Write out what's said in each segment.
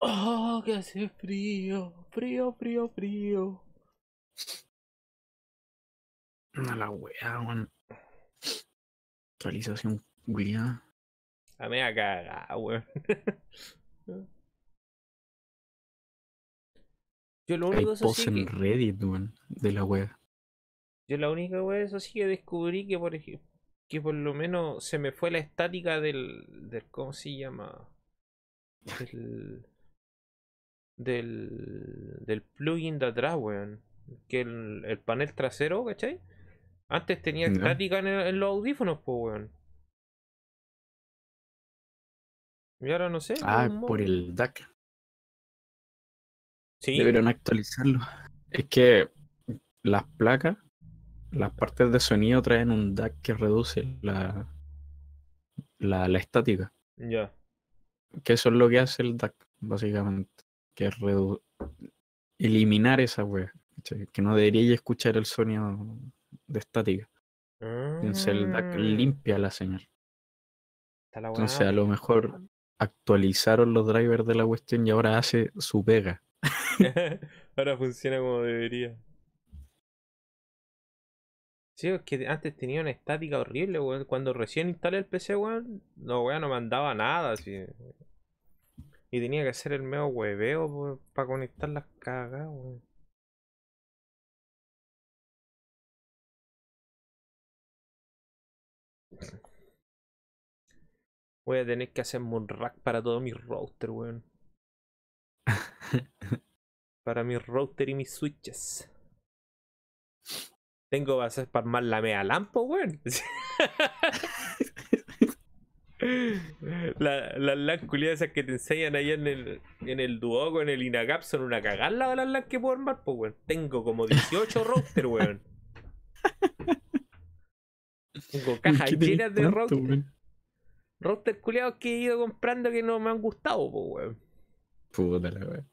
Oh, que hace frío, frío, frío, frío. A la wea, weón. Actualización, wea. A mí a cagar, weón. Yo lo único eso sí en que... Reddit, weón, de la wea. Yo la única wea eso sí que descubrí que por ejemplo, que por lo menos se me fue la estática del ¿cómo se llama? Del plugin de atrás, weón. Que el panel trasero, ¿cachai? Antes tenía estática en los audífonos, pues, weón. Y ahora no sé. Ah, por el DAC. Sí. Deberían actualizarlo. Es que las placas, las partes de sonido traen un DAC que reduce la estática. Ya. Yeah. Que eso es lo que hace el DAC, básicamente. Que es eliminar esa wea. Que no debería escuchar el sonido de estática. Entonces el DAC limpia la señal. Entonces a lo mejor actualizaron los drivers de la cuestión y ahora hace su pega. Ahora funciona como debería. Sí, es que antes tenía una estática horrible, weón. Cuando recién instalé el PC, weón, no mandaba nada, así. Y tenía que hacer el medio hueveo para conectar las cagas, weón. Voy a tener que hacer un rack para todo mi router, weón. Para mi router y mis switches. Tengo vas a espalmar la mea lampo, weón. Las LAN culiadas esas que te enseñan allá en el Duoco, en el Inacap, son una cagada las LAN que puedo armar, pues, weón. Tengo como 18 router, weón. Tengo cajas llenas de router. Man. Router culiados que he ido comprando que no me han gustado, pues, weón. Puta la weón.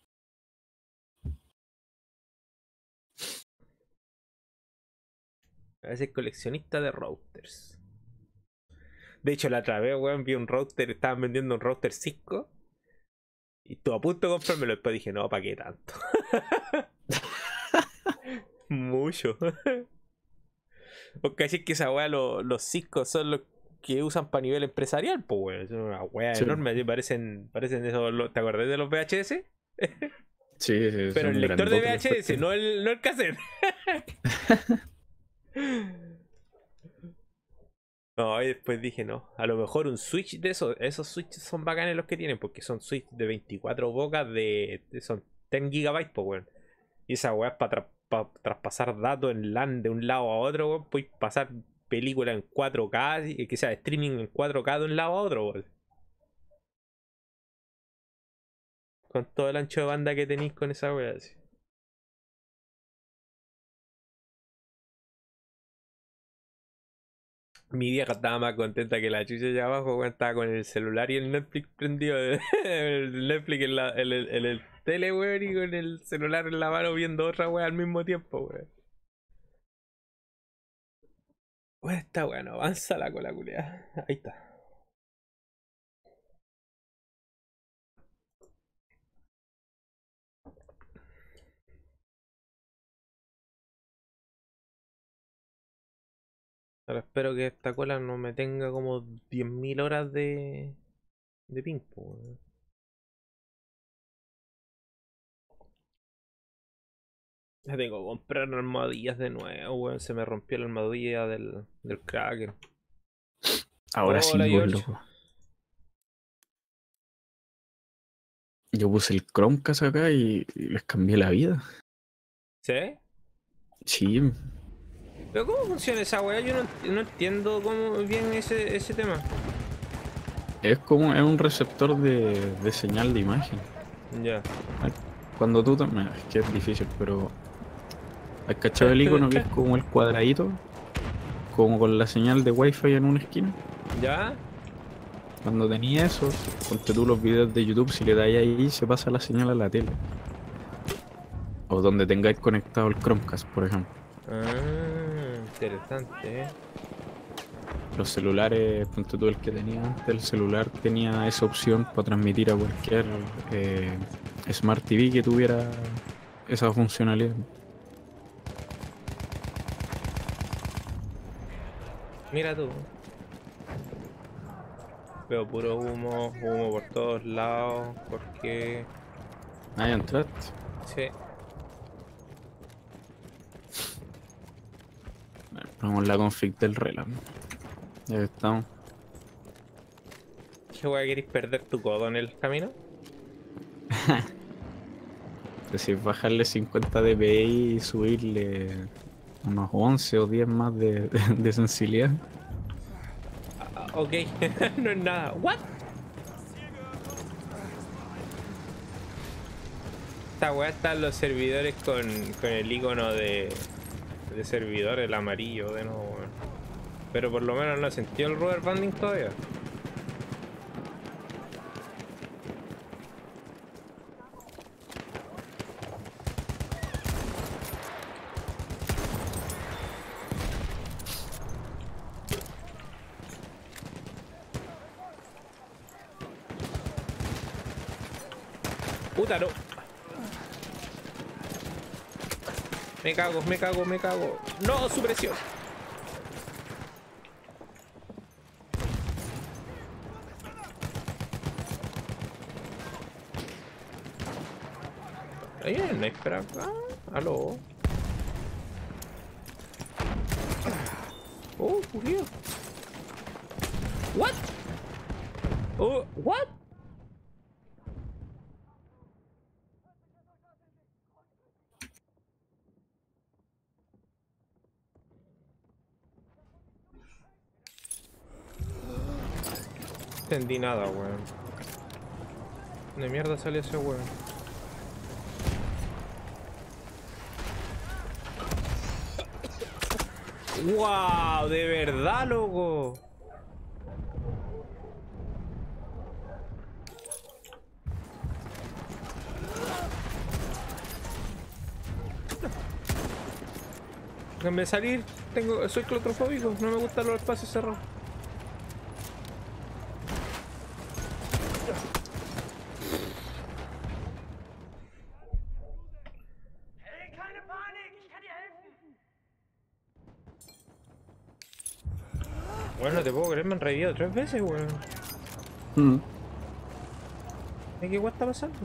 A veces coleccionista de routers. De hecho, la otra vez, weón, vi un router. Estaban vendiendo un router Cisco. Y estuve a punto de comprármelo. Después dije, no, ¿para qué tanto? Mucho. Porque así es que esa weá, los Cisco son los que usan para nivel empresarial. Pues, weón, son una weá enorme. Parecen esos. ¿Te acordás de los VHS? Sí, sí. Pero el lector de VHS, no el cassette. No, y después dije no, a lo mejor un switch de esos switches son bacanes los que tienen, porque son switch de 24 bocas son 10 GB, pues, weón. Y esa weá es para traspasar datos en LAN de un lado a otro, weón. Puedes pasar película en 4K, que sea streaming en 4K de un lado a otro, weón. Con todo el ancho de banda que tenéis con esa weá, así. Mi vieja estaba más contenta que la chucha allá abajo, weón. Estaba con el celular y el Netflix prendido. El Netflix en el tele, weón, y con el celular en la mano viendo otra weón al mismo tiempo, weón. Weón, esta weón avanza la cola, culiada. Ahí está. Ahora espero que esta cola no me tenga como 10.000 horas de ping pong. Ya tengo que comprar armadillas de nuevo, weón. Se me rompió la armadilla del Kraken. Ahora sí, loco. Yo puse el Chromecast acá y les cambié la vida. ¿Sí? Sí. Pero ¿cómo funciona esa weá? Yo no entiendo cómo bien ese tema. Es un receptor de señal de imagen. Ya. Yeah. Cuando tú también... Es que es difícil, pero... ¿Has cachado el icono que es como el cuadradito? Como con la señal de wifi en una esquina. Ya. Cuando tenía eso, ponte tú los videos de YouTube, si le das ahí, se pasa la señal a la tele. O donde tengáis conectado el Chromecast, por ejemplo. Ah. Interesante, Los celulares, punto tú el que tenía antes, el celular tenía esa opción para transmitir a cualquier Smart TV que tuviera esa funcionalidad. Mira tú. Veo puro humo, humo por todos lados, porque... ¿Ahí entraste? Sí. Vamos la config del reloj. Ya estamos. ¿Qué weá querés perder tu codo en el camino? Decís bajarle 50 dpi y subirle unos 11 o 10 más de sensibilidad. Ok, no es nada. ¿What? Esta weá está en los servidores con el icono de servidor, el amarillo de nuevo, bueno. Pero por lo menos no sentió el rubber banding todavía. Puta, no. Me cago, me cago, me cago. No, supresión. Hay un sniper acá. Aló. Oh, murió. What? Oh, what? No entendí nada, weón. De mierda sale ese weón. ¡Wow! ¡De verdad, loco! Déjame salir. Soy claustrofóbico. No me gustan los espacios cerrados. Bueno, te puedo creer, me han revivido 3 veces, weón. ¿De qué guay está pasando?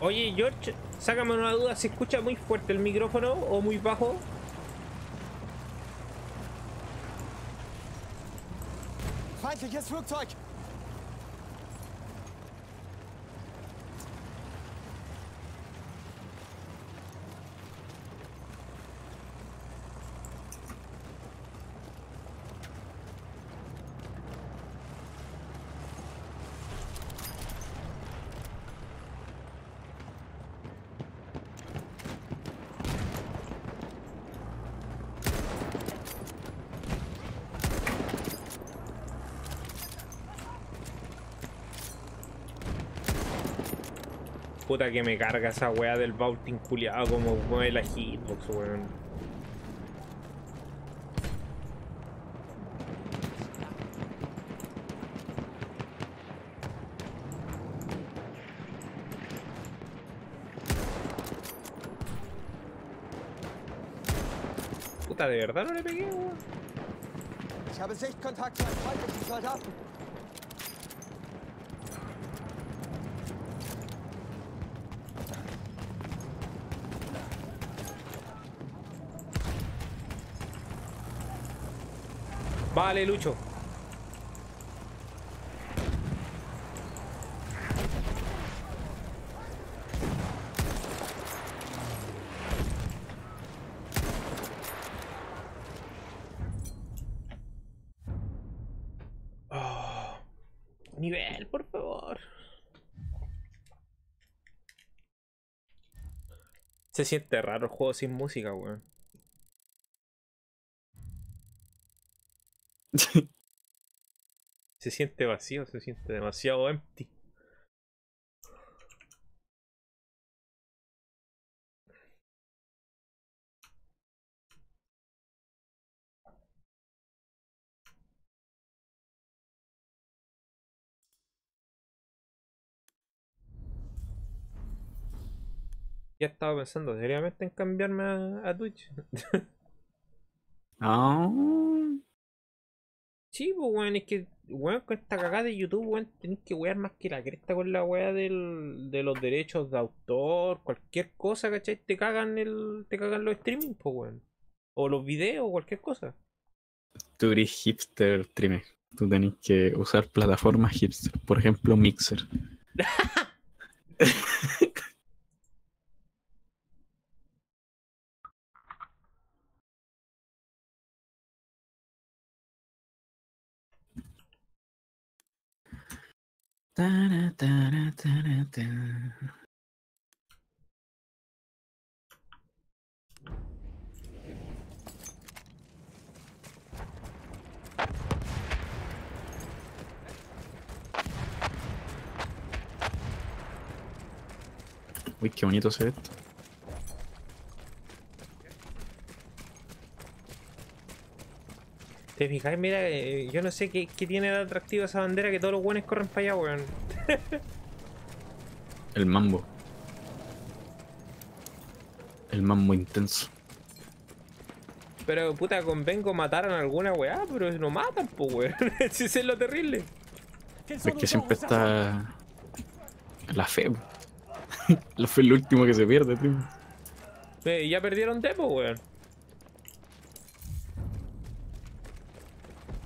Oye, George, sácame una duda, ¿se escucha muy fuerte el micrófono o muy bajo? Feindliches Flugzeug. Puta que me carga esa weá del vaulting culiado, como mueve la hitbox, weón. Puta, de verdad no le pegué, weón. Ich habe Sichtkontakt zu einem feindlichen Soldaten. Vale, Lucho. Oh, nivel, por favor. Se siente raro el juego sin música, weón. Se siente vacío, se siente demasiado empty. Ya estaba pensando seriamente en cambiarme a Twitch. Oh. Sí, pues weón, es que weón, con esta cagada de YouTube, weón, tenés que wear más que la cresta con la weá de los derechos de autor, cualquier cosa, ¿cachai? Te cagan los streaming, pues weón. O los videos, cualquier cosa. Tú eres hipster streamer. Tú tenés que usar plataformas hipster. Por ejemplo, Mixer. Uy, qué bonito se ve esto. Te fijáis, mira, yo no sé qué tiene de atractivo esa bandera que todos los buenos corren para allá, weón. El mambo. El mambo intenso. Pero puta, convengo mataron a alguna weá, pero no matan, po, weón. Si eso es lo terrible. Es que siempre está la fe. La fe es lo último que se pierde, tío. Ya perdieron tempo, weón.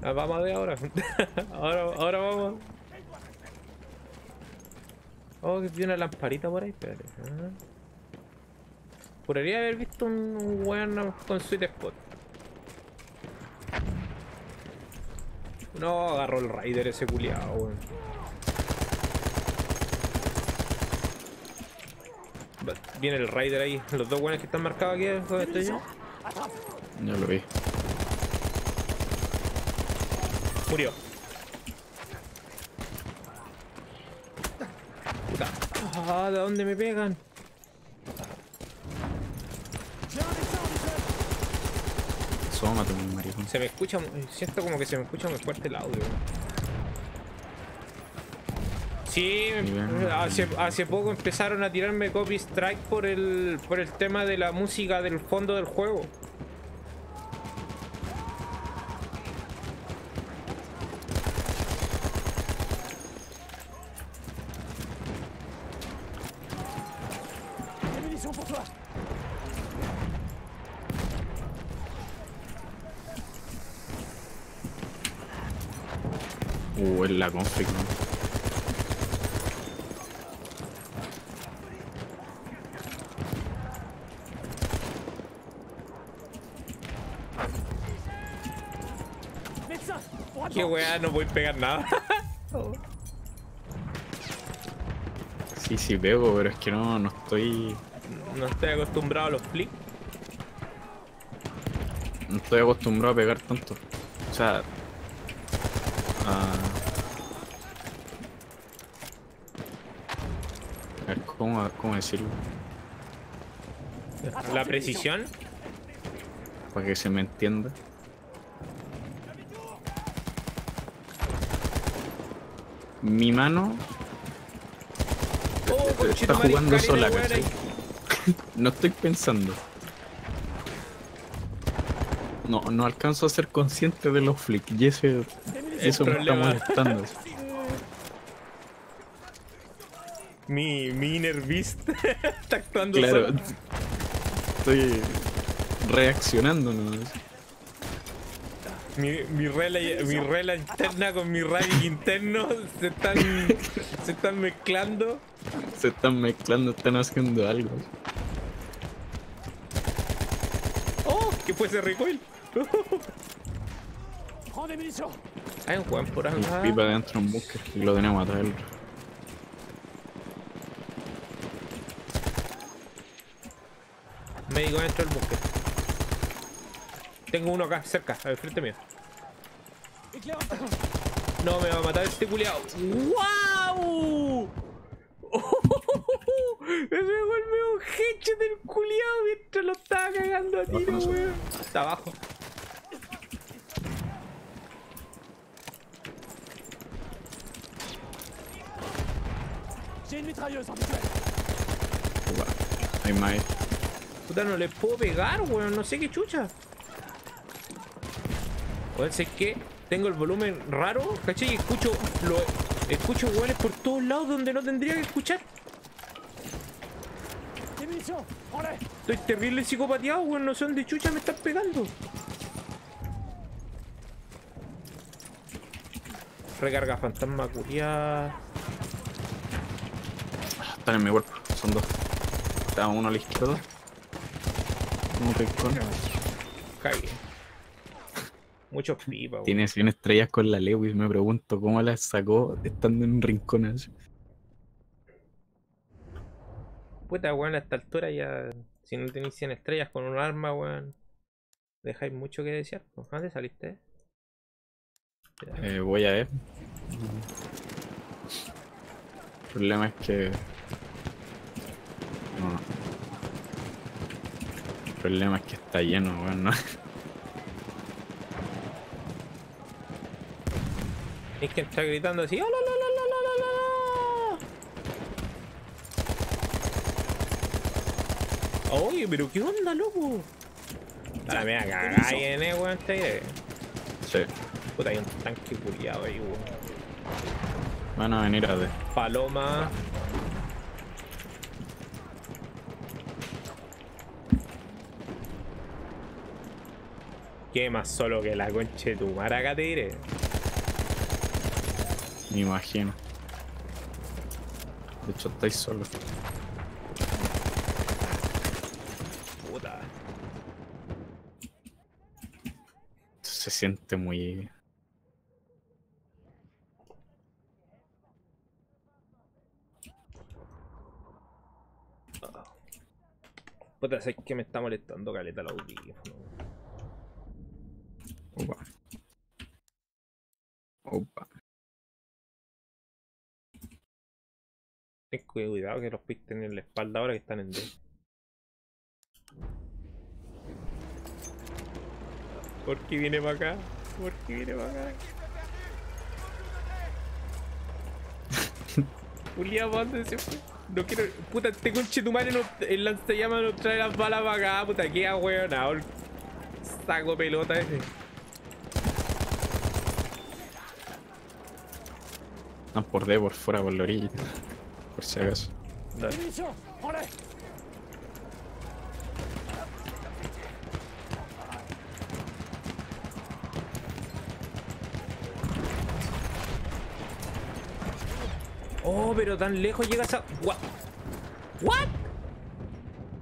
Vamos a ver ahora. ahora vamos. Oh, que tiene una lamparita por ahí, espérate. Ah. Podría haber visto un weón con sweet spot. No, agarró el raider ese culiado, weón. Viene el raider ahí. Los dos weones que están marcados aquí, ¿dónde estoy yo? No lo vi. Murió. Puta. Ah, ¿de dónde me pegan? Sómate, mi maricón. Se me escucha, siento como que se me escucha muy fuerte el audio. Sí, hace poco empezaron a tirarme copy strike por el tema de la música del fondo del juego. Es la config, ¿no? Qué weá, no voy a pegar nada. Sí, pego, pero es que no estoy... No estoy acostumbrado a los flicks. No estoy acostumbrado a pegar tanto. O sea... A ver, ¿cómo decirlo? ¿La precisión? Para que se me entienda. Mi mano... está jugando sola, ¿cachai? No estoy pensando. No alcanzo a ser consciente de los flicks. Y eso me está molestando. Mi inner beast está actuando. Claro, solo. Estoy reaccionando, ¿no? Mi rela interna con mi rally interno se están mezclando. Están haciendo algo. ¡Oh! ¿Qué fue ese recoil? Hay un weón por ahí. Un pipa dentro de un búnker y lo tenemos a traerlo. Médico dentro del búnker. Tengo uno acá cerca, al frente mío. No, me va a matar este culiao. ¡Wow! Me pegó el medio headshot del culiao mientras lo estaba cagando a tiro, weón. Está abajo. I might. Puta, no les puedo pegar, weón. No sé qué chucha. Weón, sé que tengo el volumen raro, ¿cachai? Y escucho weones por todos lados donde no tendría que escuchar. Estoy terrible psicopateado, weón. No sé dónde chucha me están pegando. Recarga fantasma culiada. Están en mi cuerpo, son dos. Está uno a la izquierda. Un rincón. Cagué. Muchos pipas. Tiene 100 estrellas con la Lewis. Me pregunto cómo las sacó estando en un rincón así. Puta, weón, a esta altura ya. Si no tenéis 100 estrellas con un arma, weón. Dejáis mucho que desear. ¿Dónde saliste? Voy a ver. El problema es que. No. El problema es que está lleno, weón, ¿no? Es que está gritando así. ¡Oh, la, la, la, la, la, la! Oye, pero ¿qué onda, loco? Ahora me cagá en el weón, está ahí. Sí. Puta, hay un tanque culiado ahí, weón. Van a venir a ver. Paloma. ¿Qué más solo que la concha de tu maraca te diré? Me imagino. De hecho, estáis solos. Puta. Se siente muy... Puta, sé que me está molestando caleta el audífono. Opa. Opa. Ten cuidado que los pics tienen la espalda ahora que están en D. ¿Por qué viene para acá? ¿Por qué viene para acá? Julián, ¿para dónde se fue? No quiero... Puta, este conchetumare no... El lanzallamas nos trae las balas para acá, puta, qué ahueonado. Saco pelota ese. Están por D, por fuera, por la orilla. Por si acaso. Dale. Oh, pero tan lejos llega esa... What? What?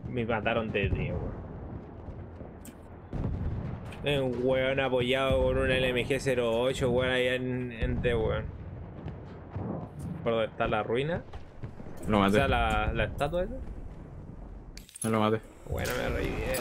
Me mataron de D, weón. Un weón apoyado por un LMG-08, weón, allá en D, weón. ¿Por dónde está la ruina? Lo maté. ¿Está la estatua esa? No lo maté. Bueno, me reí bien.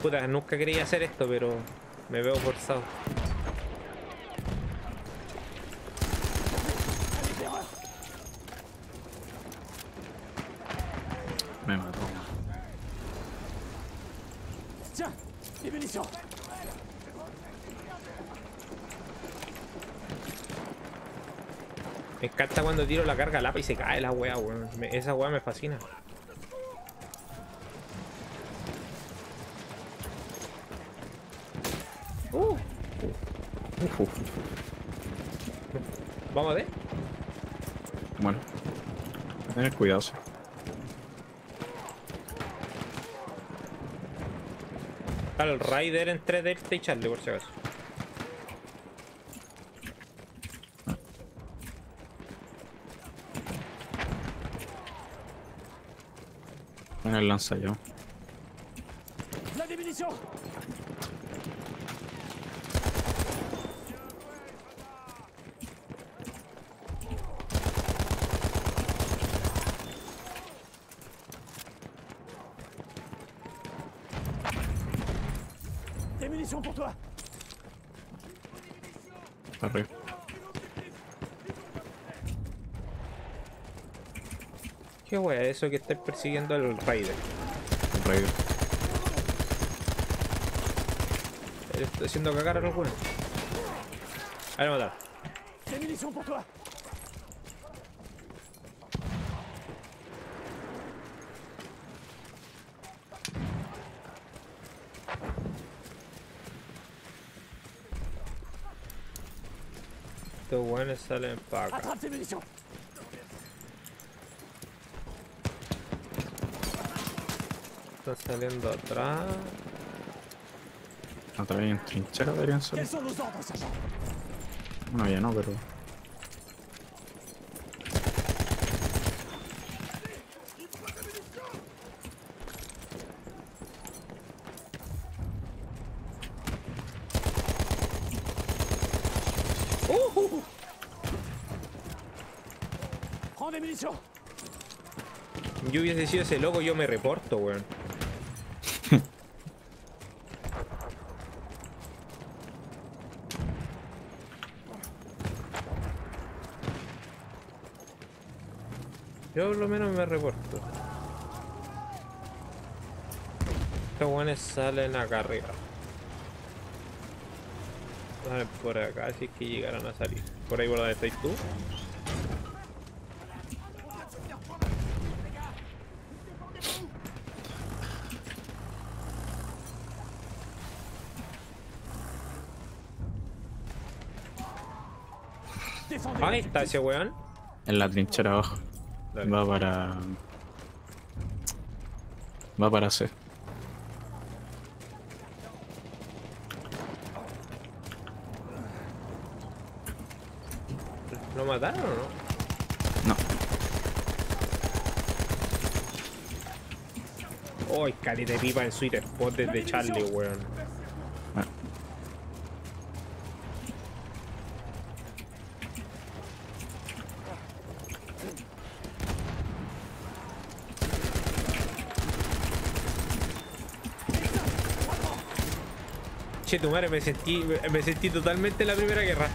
Puta, nunca quería hacer esto, pero me veo forzado. Me mató. Me encanta cuando tiro la carga al APA y se cae la wea, weón. Esa wea me fascina. Vamos a ver. Bueno, tener cuidado. Claro, el Raider en 3D y Charlie, por si acaso. En el lanza yo. La división. Arriba. ¿Qué wea es eso que estáis persiguiendo al Raider? El Raider. Estoy haciendo cagar a los buenos. A ver, matar. Estos buenos salen para acá. Están saliendo atrás. Atrás hay en trinchera, deberían salir. Bueno, ya no, pero... Yo hubiese sido ese loco, yo me reporto, weón. Yo por lo menos me reporto. Estos weones salen acá arriba. Salen por acá, si es que llegaron a salir. Por ahí por donde estáis tú. Ahí está ese weón. En la trinchera abajo. Dale. Va para... va para C. ¿Lo mataron o no? No. ¡Ay, caleta de pipa en Sweet Spot desde Charlie, weón! Che, tu madre, me sentí totalmente en la Primera Guerra.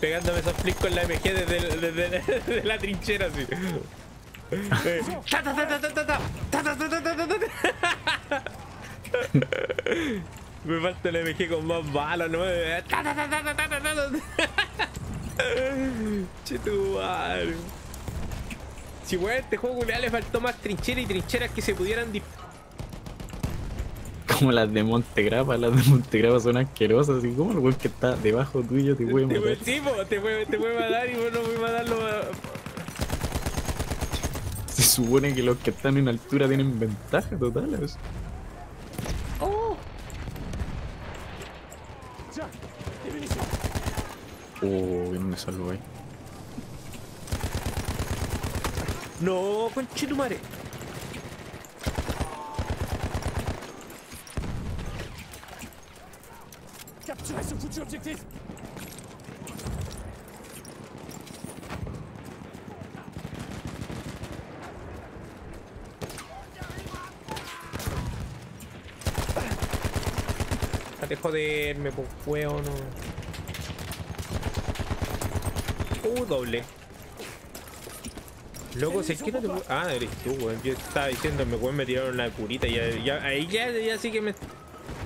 Pegándome esos flicks con la MG desde la trinchera, así. Me falta la MG con más balas, ¿no? Che, tu madre. Si, weón, este juego le faltó más trinchera y trincheras que se pudieran disparar. Como las de Montegrappa, son asquerosas, así como el weón que está debajo tuyo te puede matar. Sí, po, te puede matar y vos no puedes matarlo. Se supone que los que están en altura tienen ventaja total. ¡Oh! Oh, no me salvo ahí. No, conchetumare. Déjate joderme por fuego, no. Doble. Loco, si es que no te... Ah, eres tú, weón. Yo estaba diciendo, me tiraron una curita y ahí ya sí que me...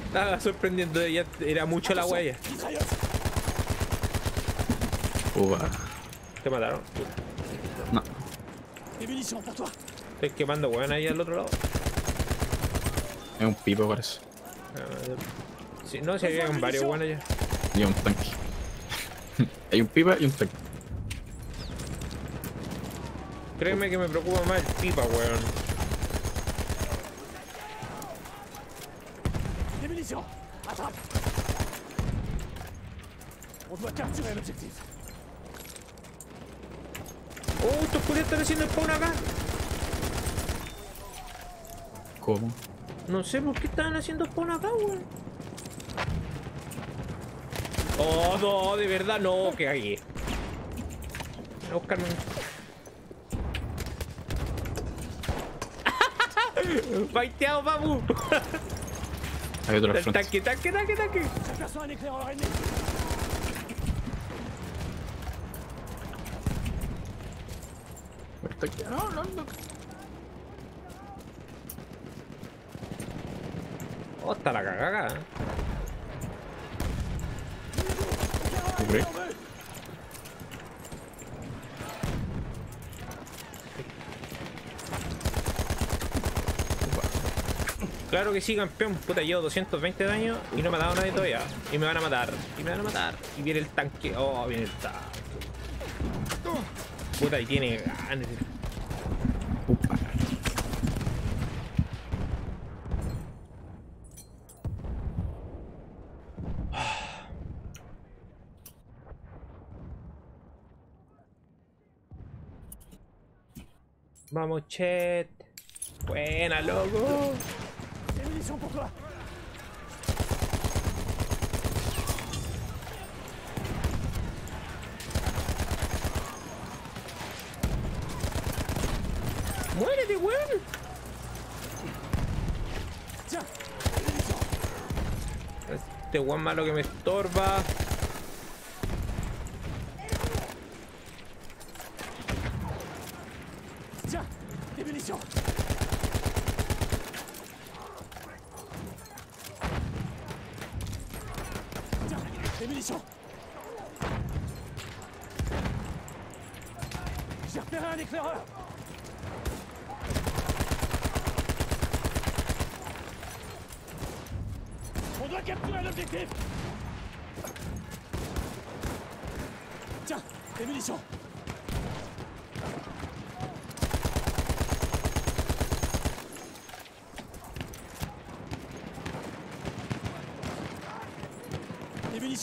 estaba sorprendiendo, ya era mucho la huella. ¿Te mataron? No. Estoy quemando weón ahí al otro lado. Es un pipo, parece. Sí, no, se habían varios weón allá. Y un tanque. Hay un pipa y un tanque. Créeme que me preocupa más el pipa, weón. Oh, estos culiados están haciendo spawn acá. ¿Cómo? No sé por qué estaban haciendo spawn acá, weón. Oh, no, de verdad no, que cagué. A buscarme. Baiteado, papu. Hay otro al frente. Tanque. No, no, no. Oh, está la cagada. Hombre. Claro que sí, campeón. Puta, llevo 220 daños y no me ha dado nadie todavía. Y me van a matar. Y me van a matar. Y viene el tanque. Oh, viene el tanque. Puta, y tiene ganas. Upa. Vamos, chat. Buena, loco. ¡Muérete, weón! Este weón malo que me estorba.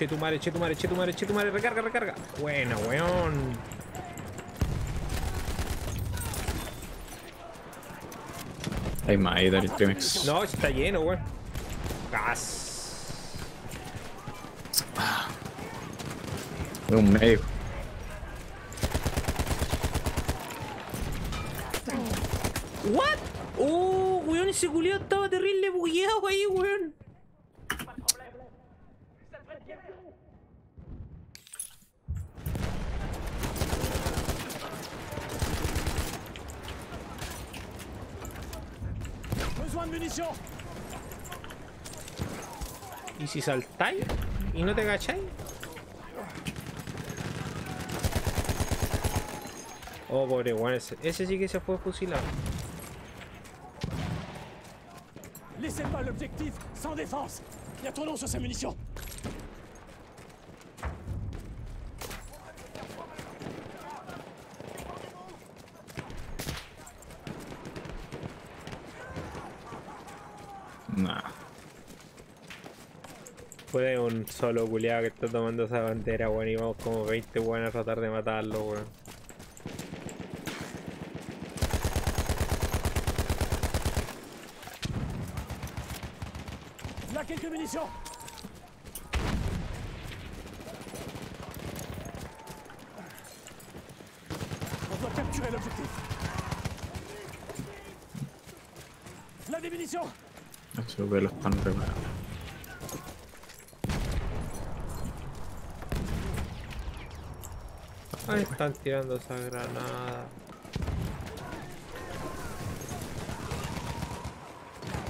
Che tu madre, recarga. Buena, weón. Hay más ahí, dale el Primex. No, está lleno, weón. Gas. Es un medio. What? Oh, weón, ese culiao estaba terrible bugueado ahí, weón. Y si saltáis y no te agacháis. Oh, pobre weón, ese sí que se fue fusilado. Laissez pas l'objectif sans défense. Y a ton nom sur ses munitions. Puede un solo culiado que está tomando esa bandera, weón, y vamos como 20 weón a tratar de matarlo, weón. La quelques munitions. On doit capturer l'objectif. La munitions. Eso ve los pan remado. Ahí están tirando esa granada.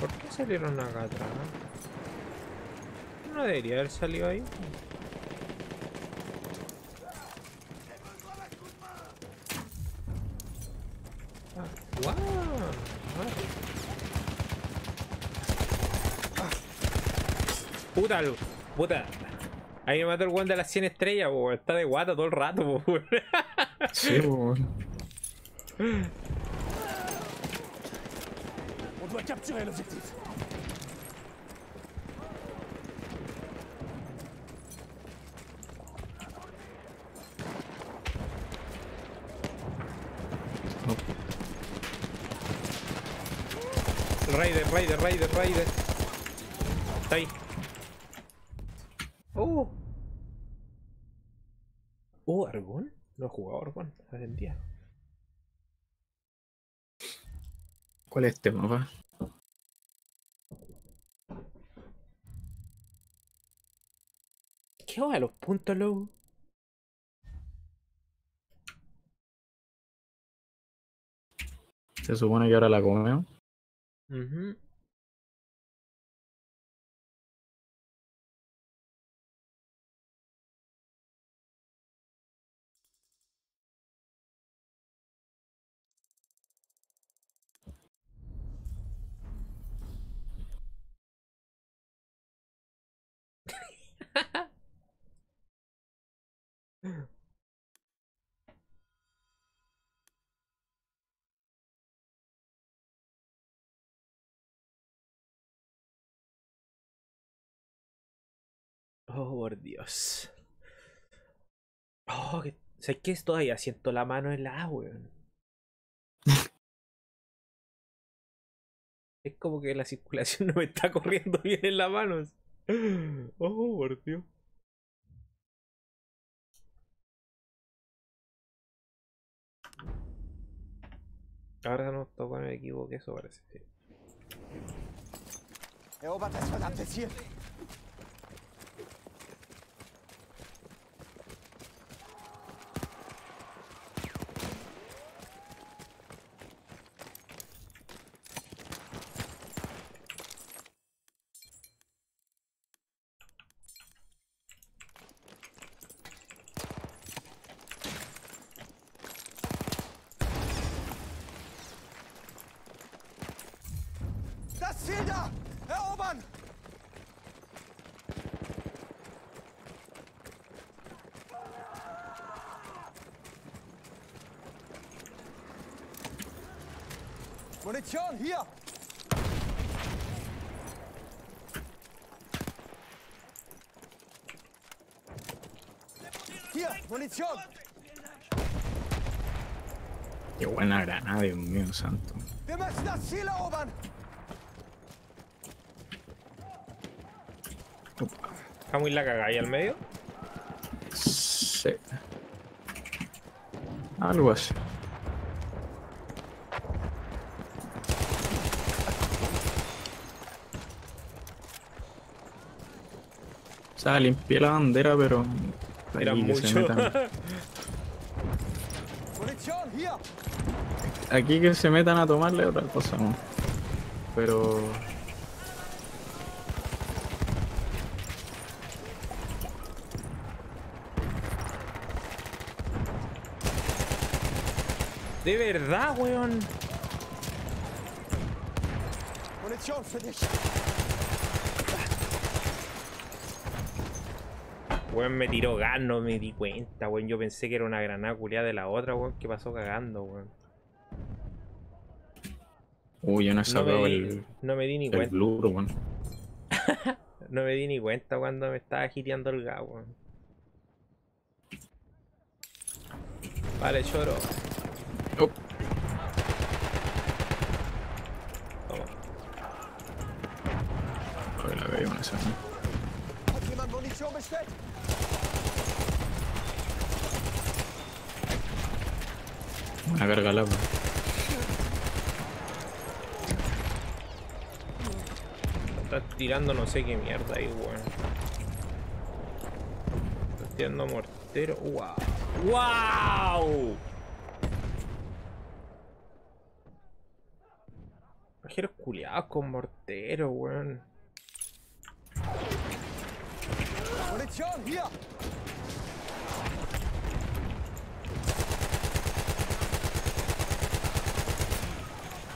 ¿Por qué salieron acá atrás? No debería haber salido ahí. Puta. Ahí me mató el weón de las 100 estrellas, bo. Está de guata todo el rato, bo. Sí, bueno. Raider. Está ahí. ¡Oh! ¡Oh, Argon! No he jugado Argon, día. ¿Cuál es este mapa? ¿Qué onda los puntos, loco? Se supone que ahora la comemos. Uh-huh. Oh, por Dios. Oh, ¿sabes qué? Todavía siento la mano en la agua. Es como que la circulación no me está corriendo bien en la mano. Oh, por Dios. Ahora no toco, me equivoqué, eso parece. Sí. Munition hier! Hier, Munition! Qué buena granada, Dios mío santo. Wir müssen das Ziel erobern! Está muy la cagada ahí al medio. Sí. Algo así. O sea, limpié la bandera, pero... Era mucho. Aquí que se metan a tomarle otra cosa, no. Pero... De verdad, weón. Weón, me tiró gas, no me di cuenta, weón. Yo pensé que era una granada culiada de la otra, weón, que pasó cagando, weón. Uy, yo no he sacado el... No me di ni cuenta. El blur, weón. No me di ni cuenta cuando me estaba giteando el gas, weón. Vale, choro. Oh. Toma. Joder, la veo en esa, ¿no? Una carga al agua. Estás tirando no sé qué mierda ahí, weón. Bueno. Estás tirando mortero. ¡Wow! ¡Wow! Pajeros culiados con mortero, weón.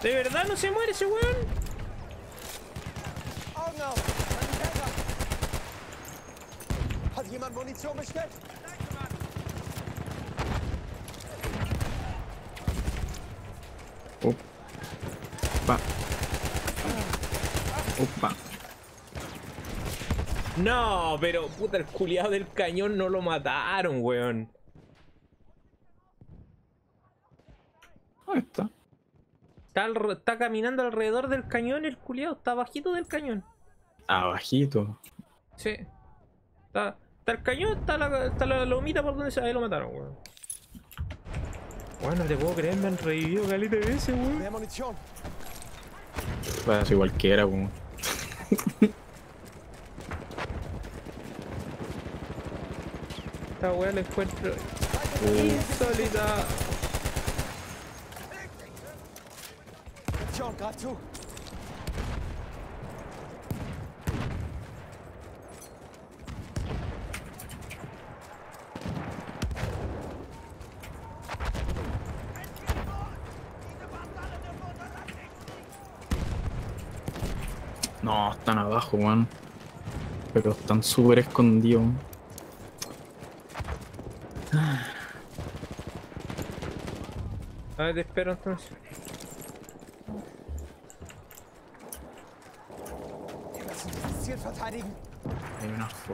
¿De verdad no se muere ese weón? Opa. Opa. No, pero puta, el culiado del cañón no lo mataron, weón. Ahí está. Está caminando alrededor del cañón el culiado, está abajito del cañón. Abajito. Sí. Está el cañón, está la lomita por donde se... Ahí lo mataron, weón. Weón, no te puedo creer, me han revivido caleta de veces, weón. Bueno, soy cualquiera, weón. Esta weá la encuentro insólita. No, están abajo, weón. Pero están súper escondidos. A ver, te espero entonces.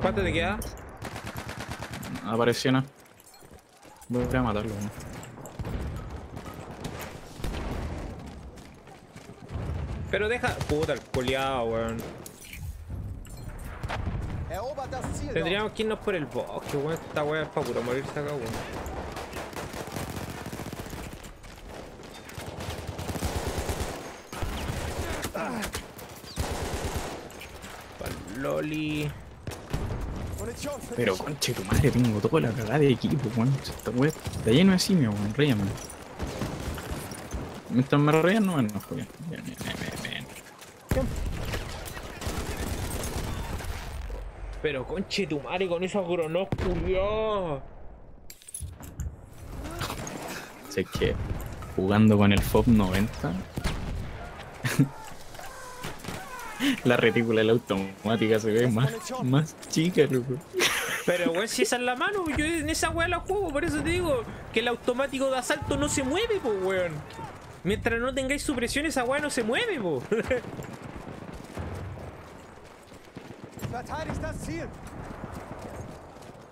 ¿Cuánto te queda? Apareció una. Voy a matarlo, ¿no? Pero deja... Puta, el culiao, weón. Tendríamos que irnos por el bosque, weón. Esta weá es para puro morirse acá, weón. Loli. Pero conche tu madre, tengo toda la cagada de equipo, weón. Esta weá está lleno de simio, weón. Ríame. Mientras me reían, no me enojo. Bien, bien, bien, bien, bien. Pero conche tu madre con esos gronos, culiao. Sé que jugando con el FOB 90. La retícula del automática se ve más chica, loco. Pero, weón, si esa es la mano, yo en esa weá la juego, por eso te digo que el automático de asalto no se mueve, po, weón. Mientras no tengáis supresión, esa weá no se mueve, po.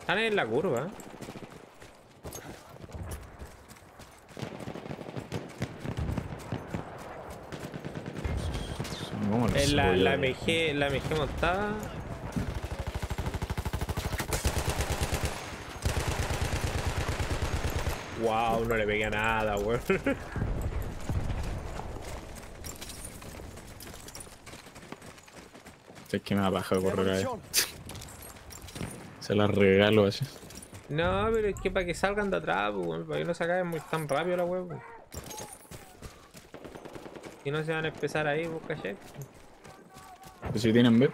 Están en la curva. Es la MG montada. Wow, no le pega nada, weón. Es que me da paja correr ahí. Se la regalo así. No, pero es que para que salgan de atrás, weón, para que no se acaben muy tan rápido la weón. Y no se van a empezar ahí, busca check. Pues si tienen B.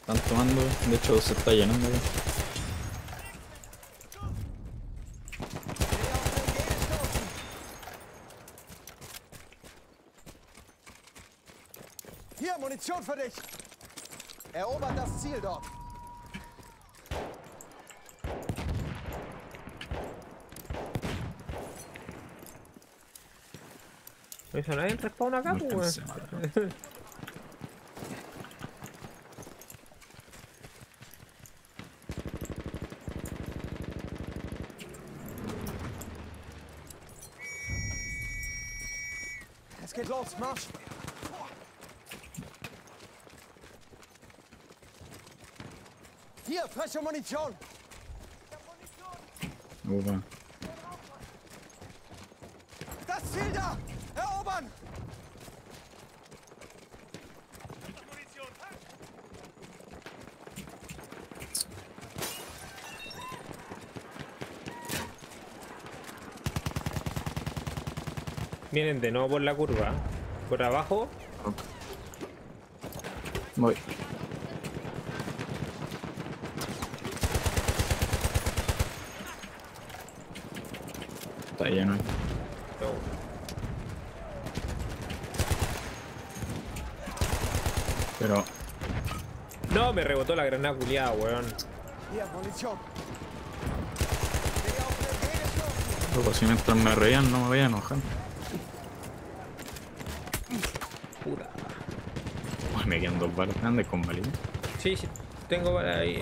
Están tomando, de hecho se está llenando. Hier, Munition für dich. Erober das Ziel dort. Eso, nadie respawn acá, pues. Es geht los, marsch. Hier, frische Munition. Opa. Das Ziel da. Vienen de nuevo por la curva, por abajo. Okay. Voy. Está lleno. Pero... No, me rebotó la granada culiada, weón. Loco, si mientras me reían no me voy a enojar. Pura. Uy, me quedan dos balas grandes con balines. Sí, sí, tengo para ahí.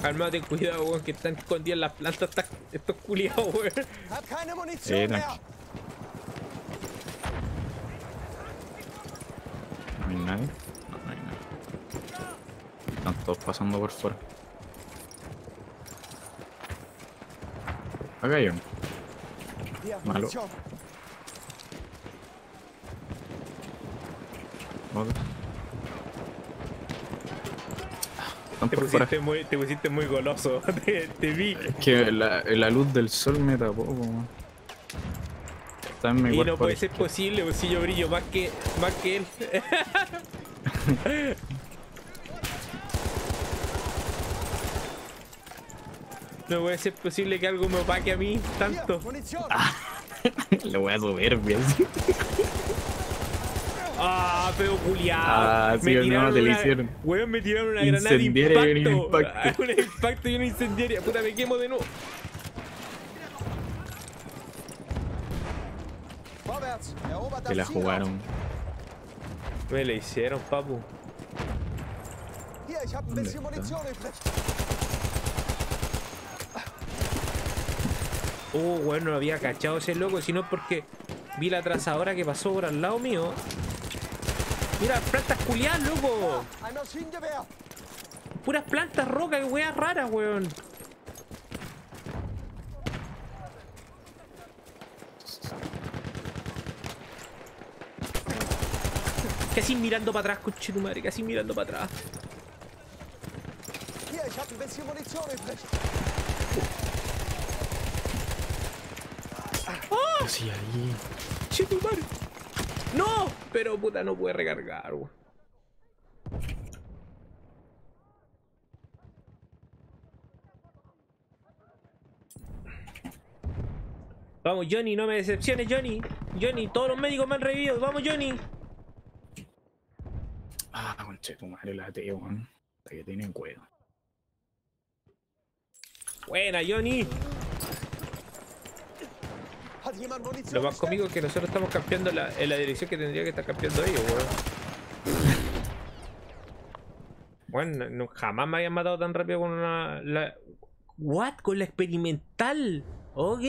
Calma, ten cuidado, weón, que están escondidas las plantas estos culiados, weón. No hay nadie. No hay nadie. Están todos pasando por fuera. Acá hay uno. Malo. Otro. Están por fuera. Te pusiste muy goloso. Te vi. Es que la luz del sol me tapó, como. Está en mi cuerpo. Y no puede ser posible, porque si yo brillo más que él. No puede ser posible que algo me opaque a mí tanto. Ah, lo voy a soberbia. Ah, pero culiado. Ah, sí, no, te lo hicieron. Weón, me tiraron una granada de impacto. Un impacto y una incendiaria. Puta, me quemo de nuevo. Te la jugaron. Me la hicieron, papu. ¿Dónde está? Oh, weón, no lo había cachado ese loco, sino porque vi la trazadora que pasó por al lado mío. Mira, plantas culiadas, loco. Puras plantas rocas y weas raras, weón. Casi mirando para atrás, coche tu madre, casi mirando para atrás. ¡Oh! Sí, ahí. ¡Chito, madre! ¡No! Pero puta, no puede recargar, weón. Vamos, Johnny, no me decepciones, Johnny. Johnny, todos los médicos me han revivido. ¡Vamos, Johnny! Ah, conchito, madre, la ateo, weón. Hasta que tienen cuero. ¡Buena, Johnny! Lo más cómico es que nosotros estamos campeando en la dirección que tendría que estar campeando ellos, weón. Bueno, no, jamás me habían matado tan rápido con una... ¿What? Con la experimental. Ok.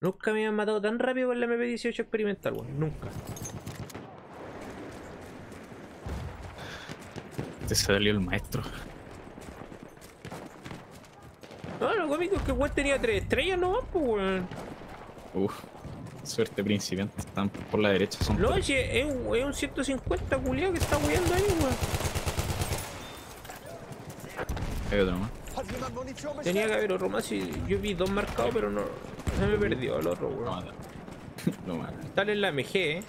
Nunca me habían matado tan rápido con la MP18 experimental, weón. Nunca. Te salió el maestro. No, lo cómico es que weón tenía 3 estrellas nomás, pues weón. Uff, suerte principiante, están por la derecha, son. No, oye, es un 150 culiao que está huyendo ahí, weón. Hay otro más. Tenía que haber otro más y yo vi 2 marcados, pero no. Se me perdió el otro, weón. Lo mata. Lo mata. Tal es la MG,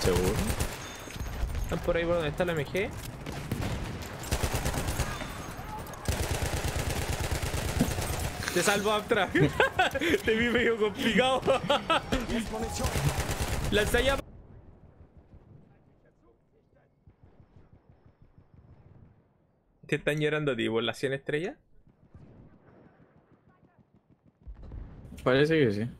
Seguro. Están por ahí por donde está la MG. Te salvo atrás. Te vi medio complicado. Lanza ya. ¿Te están llorando a ti por las 100 estrellas? Parece que sí.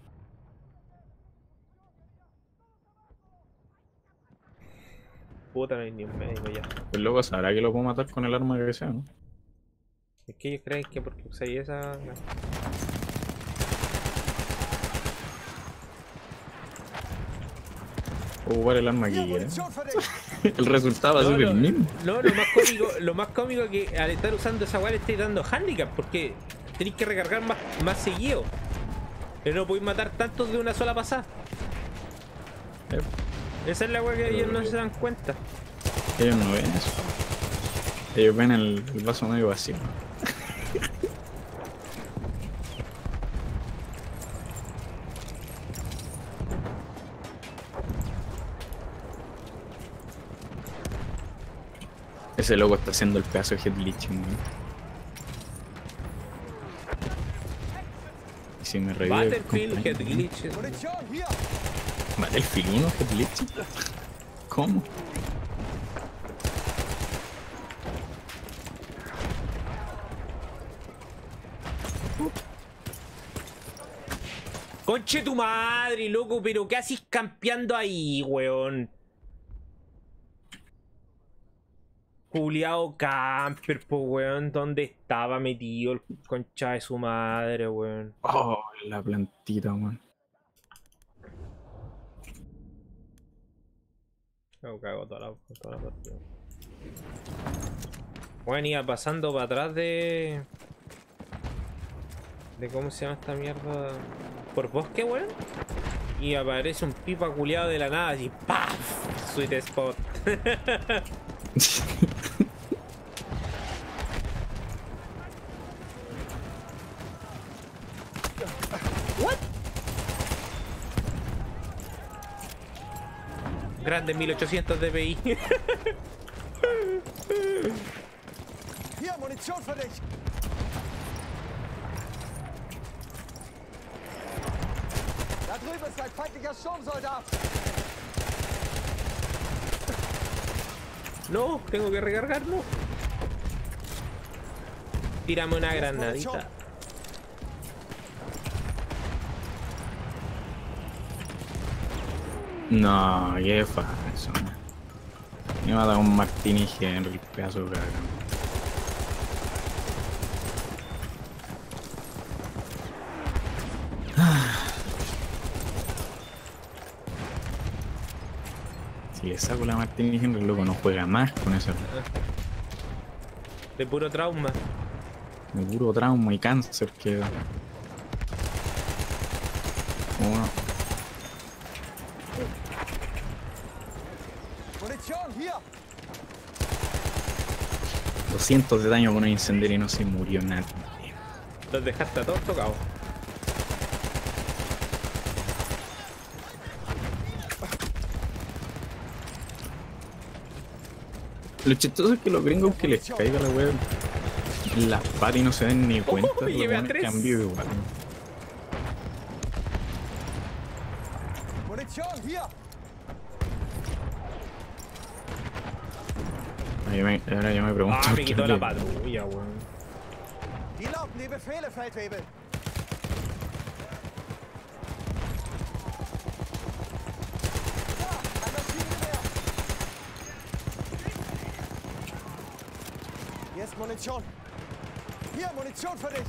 Puta, no hay ni un médico ya. Pues loco, sabrá que lo puedo matar con el arma que sea, ¿no? Es que ellos creen que porque usáis esa... Puedo jugar el arma aquí, ¿eh? El resultado va a ser el mismo. No, lo más cómico es que al estar usando esa weá le estáis dando handicap, porque tenéis que recargar más seguido. Pero no podéis matar tantos de una sola pasada. Esa es la weá que ellos no se dan cuenta. Ellos no ven eso. Ellos ven el vaso medio vacío. Ese loco está haciendo el pedazo de head glitching, ¿no? Y si me revive... Battlefield head glitch. ¿Battlefield 1 head glitching? ¿Cómo? Conche tu madre, loco, pero ¿qué haces campeando ahí, weón? Juliado camper, po, weón. ¿Dónde estaba metido el concha de su madre, weón? Oh, la plantita, weón. Me cago toda la partida. Bueno, iba pasando para atrás de... ¿Cómo se llama esta mierda? ¿Por bosque, weón? Y aparece un pipa culiado de la nada, así ¡paf! Sweet spot. What? Grande 1800 DPI. Hier, Munition für dich. Da drüben ist ein feindlicher Sturmsoldat. No, tengo que recargarlo. Tírame una granadita. No, qué falso. Me va a dar un Martini Henry, pedazo de carga. Si le saco la Martini Henry, loco, no juega más con esa. De puro trauma. De puro trauma y cáncer queda. Cientos de daño con un incendiario y no se murió nadie. Los dejaste a todos tocados. Lo chistoso es que los gringos que les caiga la web en las patas y no se den ni cuenta. Oh, llevé a 3. Cambio igual. Ahora yo me pregunto. Ah, me quitó la patrulla, weón.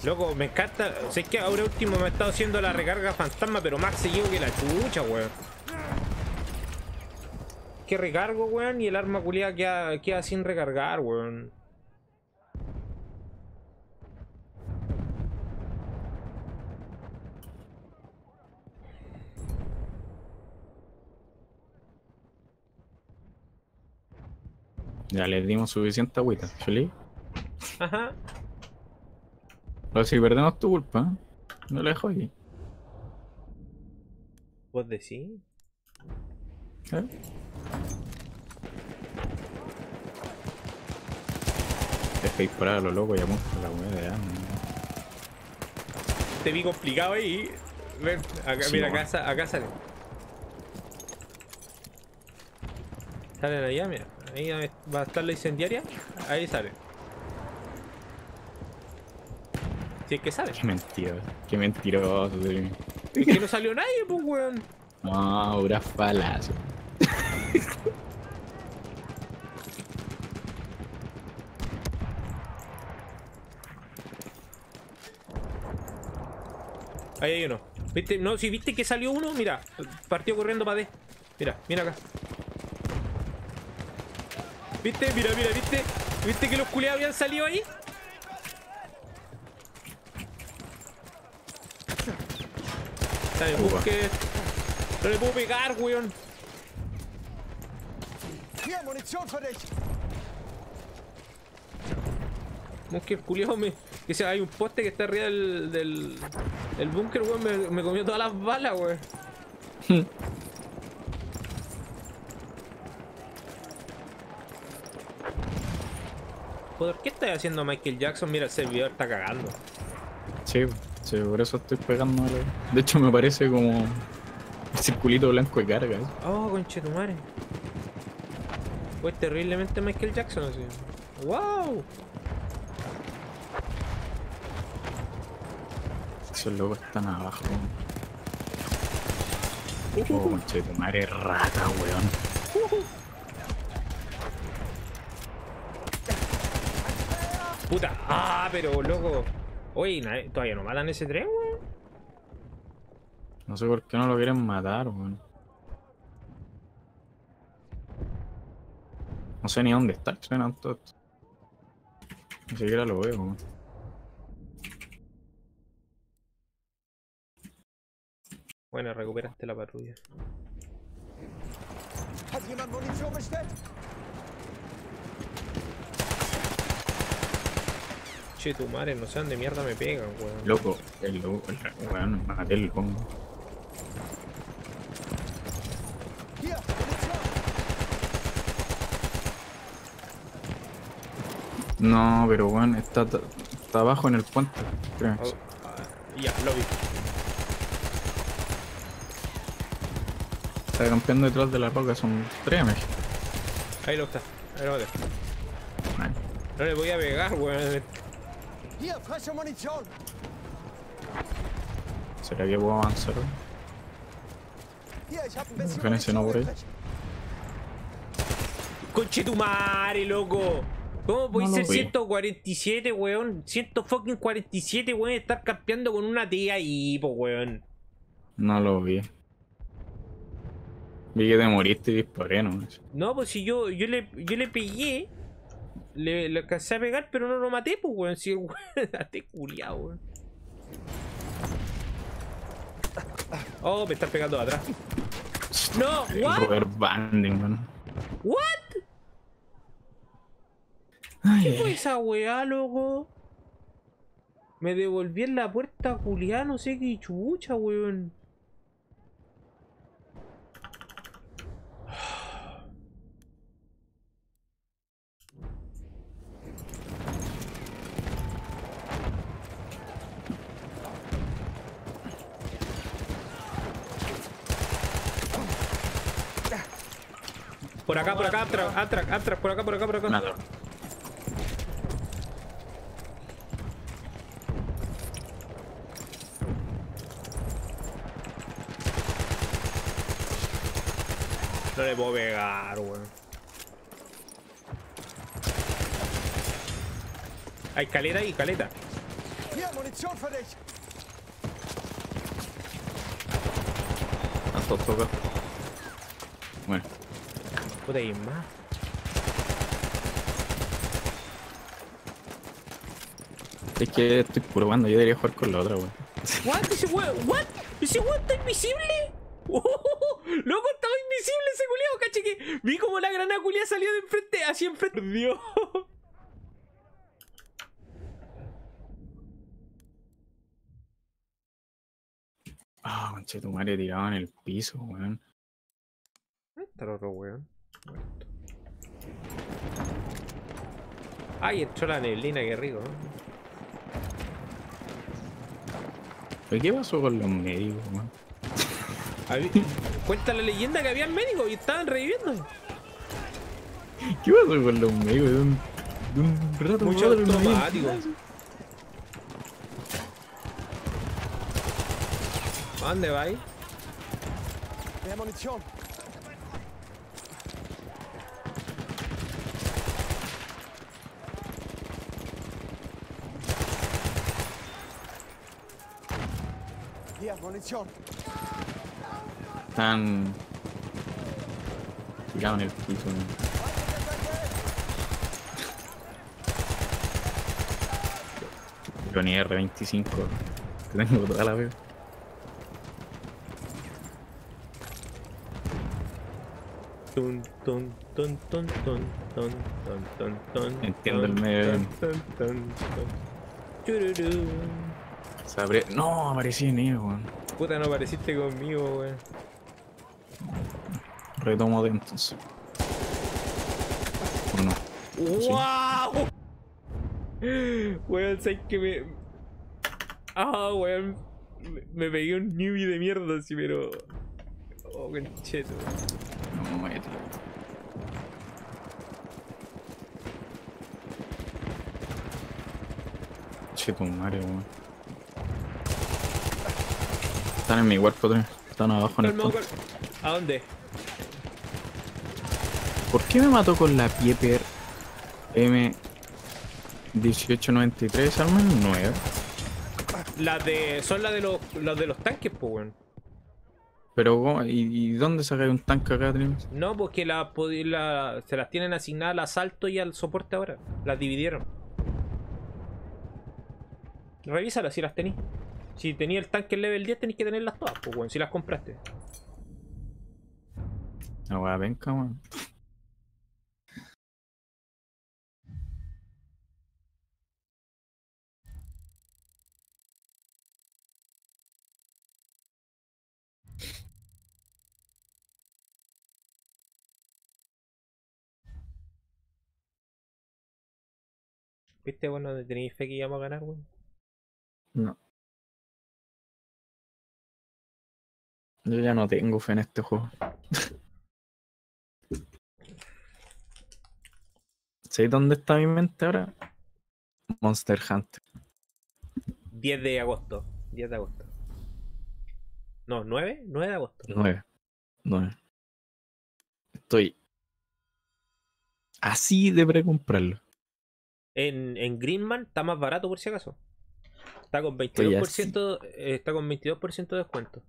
Loco, me encanta. O sea, es que ahora último me ha estado haciendo la recarga fantasma, pero más seguido que la chucha, weón. Que recargo, weón, y el arma culiada queda sin recargar, weón. Ya les dimos suficiente agüita, ¿Chuli? Ajá. Pero si perdemos tu culpa, ¿eh? No la dejo aquí. ¿Vos decís? ¿Eh? Deja disparar a los locos y a la monja de arma. Te vi complicado ahí. Ven, acá, sí, mira, acá salen. Salen allá, mira. Ahí va a estar la incendiaria. Ahí salen. Si es que salen. Qué mentira, qué mentiroso. Es que no salió nadie, pues, weón. No, una falacia. Ahí hay uno. ¿Viste? No, si viste que salió uno, mira. Partió corriendo para D. Mira, mira acá. ¿Viste? Mira, mira, ¿viste? ¿Viste que los culeados habían salido ahí? Dale, busque. No le puedo pegar, weón. No es que el culiao me... Hay un poste que está arriba del búnker, weón. Me comió todas las balas, weón. Joder, ¿qué está haciendo Michael Jackson? Mira, el servidor está cagando. Sí, sí, por eso estoy pegando. De hecho, me parece como... El circulito blanco de carga. Oh, conchetumare. Fue terriblemente Michael Jackson así. ¡Wow! Esos locos están abajo. Conche tu madre, rata, weón. Puta. Ah, pero loco. Oye, todavía no matan ese tren, weón. No sé por qué no lo quieren matar, weón. No sé ni dónde está, suena todo. Ni siquiera lo veo, weón. Bueno, recuperaste la patrulla. Che, tu madre, no sean de mierda, me pegan, weón. Loco, el loco, weón, maté el combo. No, pero weón, está abajo en el puente, creo. Ya, lo vi. Está campeando detrás de la roca, son tres, México. Ahí lo está, ahí lo maté. No le voy a pegar, weón. ¿Será que puedo avanzar? Con ese no por ahí. Conche tu madre, loco. ¿Cómo podéis ser 147, weón? 147, weón, estar campeando con una tía ahí, po, weón. No lo vi. Vi que te moriste y disparé, ¿no? No, pues si yo le pegué, le alcancé a pegar, pero no lo maté, pues, weón. Si, weón, date culiado, weón. Oh, me están pegando de atrás. No, what? Robert Banding, weón. What? ¿Qué fue esa weá, loco? Me devolví en la puerta culiada, no sé qué chucha, weón. Por acá, atrás, por acá. Nada. No le puedo pegar, weón. Hay caleta ahí, caleta. Hasta toca. Bueno. Puta, hay más. Es que estoy probando, yo debería jugar con la otra, weón. ¿What? ¿Ese weón está invisible? Oh, loco, estaba invisible ese culiao, caché que vi como la granada culiao salió de enfrente, así enfrente. Dios. Ah, manche, tu madre tiraba en el piso, weón. ¿Dónde está el otro weón? Muerto. Ay, entró la neblina, qué rico, ¿no? ¿Pero qué pasó con los médicos, weón? Cuenta la leyenda que había médicos y estaban reviviendo. ¿Qué pasó con los médicos? De un rato mucho automático. ¿A dónde va ahí? Tiene munición. Munición. Están tirados en el piso. Yo ni R25. Que tengo toda la vez. Entiendo el medio. No, aparecí en ellos, weón. Puta, no apareciste conmigo, weón. Retomo de entonces. ¿O no? ¡Wow! Sí. Weón, sabes que me... Ah, weón. Me pegué un newbie de mierda, sí, pero... Oh, concheto. No, me voy a tirar. Cheto, madre, weón. Están en mi cuerpo, tres. Están abajo en el punto. ¿A dónde? ¿Por qué me mató con la Pieper M1893 armas nuevas? Son las de los tanques, pues, weón. Pero, ¿y dónde sacáis un tanque acá, Trim? No, porque se las tienen asignadas al asalto y al soporte ahora. Las dividieron. Revísalas si las tenéis. Si tenía el tanque en level 10, tenéis que tenerlas todas, pues, weón, si las compraste. No, weón, venga, weón. ¿Viste, bueno, donde tenéis fe que íbamos a ganar, weón? No. Yo ya no tengo fe en este juego. ¿Sabéis dónde está mi mente ahora? Monster Hunter. 10 de agosto. 10 de agosto. No, 9. 9 de agosto. 9. 9. Estoy así de precomprarlo. En Greenman está más barato, por si acaso. Está con 22%, está con 22% de descuento.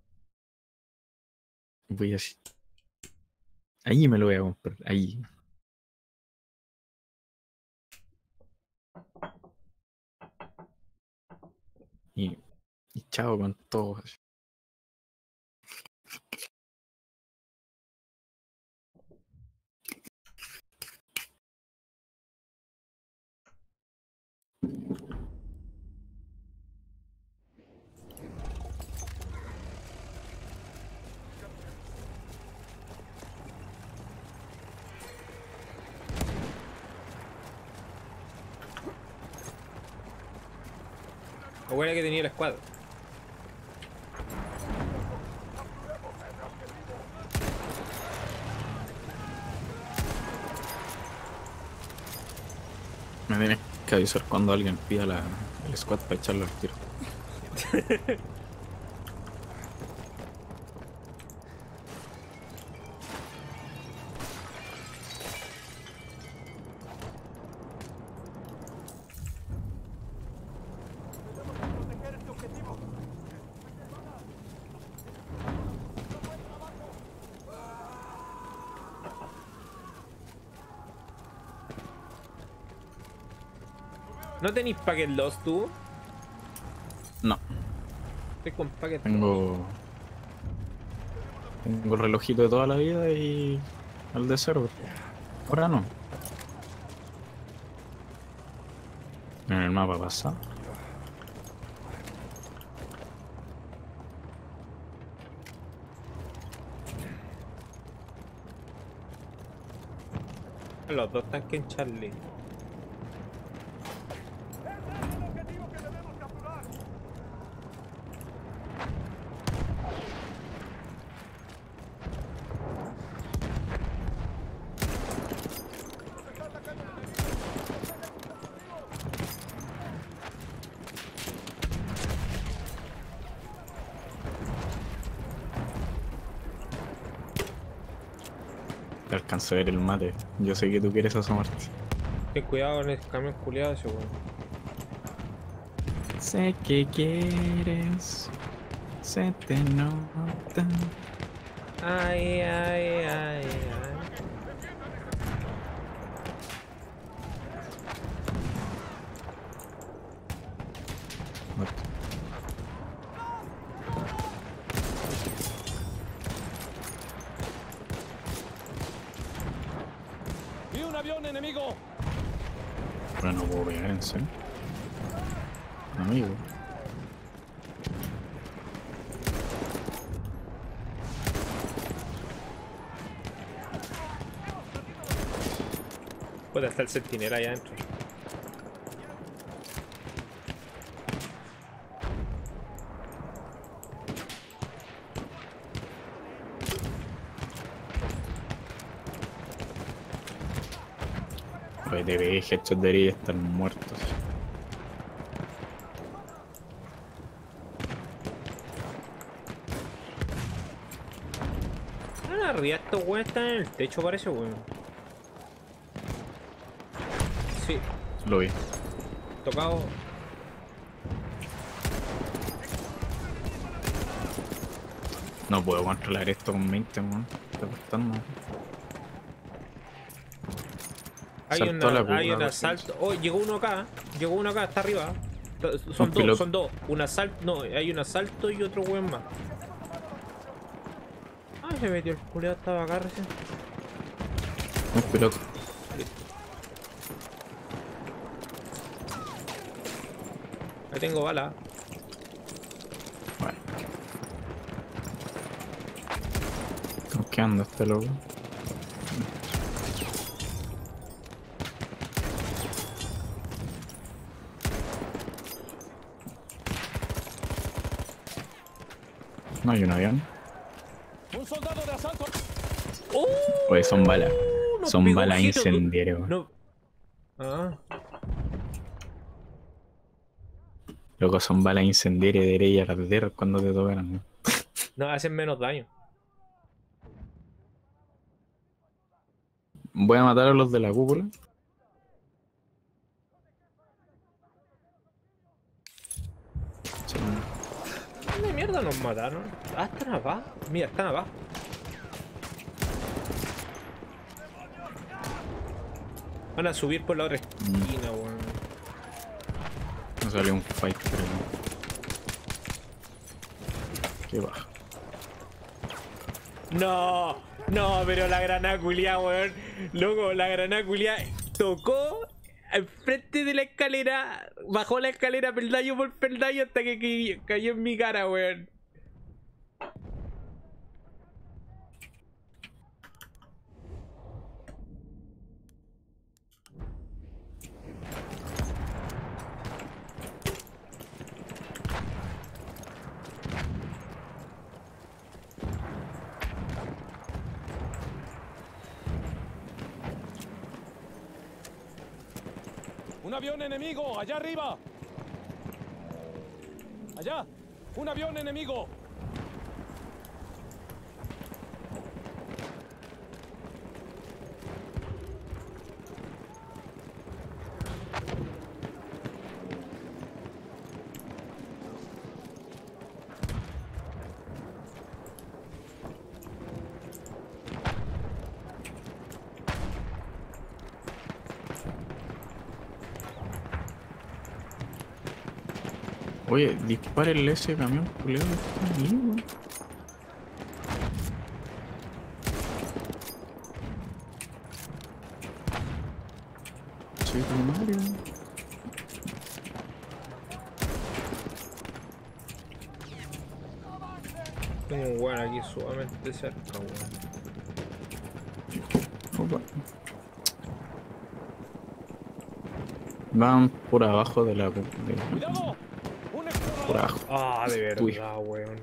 Voy así. Ahí me lo voy a comprar. Ahí. Y chao con todos. O era que tenía el escuadro. Me tienes que avisar cuando alguien pida el squad para echarle el tiro. ¿No tenéis Packet Loss tú? No. Estoy con Packet Loss. Tengo el relojito de toda la vida y el de server. Ahora no. En el mapa pasa. Los dos tanques en Charlie. Alcanzo a ver el mate. Yo sé que tú quieres asomarte. Ten cuidado en el camión culiado ese weón. Sé que quieres. Se te nota. Ay, ay, ay, ay. Amigo. Puede estar el centinela allá adentro. PTBG, estos deberían estar muertos. arriba estos weones están en el techo, parece, weón. Sí. Lo vi. Tocado. No puedo controlar esto con 20, weón. Está costando. Hay un asalto. Oh, llegó uno acá. Llegó uno acá, está arriba. Son dos, son dos. Un asalto. No, hay un asalto y otro weón más. Ay, se metió el culo, estaba acá recién. Un piloto. Ahí tengo bala. Bueno. ¿Con qué anda este loco? No hay un avión. Un soldado de asalto. ¡Oh! Oye, son balas. No, son balas incendiarias. No. Ah. Loco, son balas incendiarias de derecha a la cuando te tocan, ¿no? No, hacen menos daño. Voy a matar a los de la cúpula. ¿Dónde mierda nos mataron? Ah, están abajo. Mira, están abajo. Van a subir por la otra esquina, weón. Bueno. No salió un fight, pero no. Qué baja. No, no, pero la granada culiá, weón. Loco, la granada culiá tocó al frente de la escalera, bajó la escalera peldaño por peldaño hasta que cayó en mi cara, weón. Un avión enemigo, allá arriba. Allá, un avión enemigo. Oye, dispárenle ese camión, culiado. Soy primario. Tengo un weón aquí suavemente cerca, weón. Opa. Van por abajo de la... ¡Cuidado! Por abajo. Ah, de verdad, weón.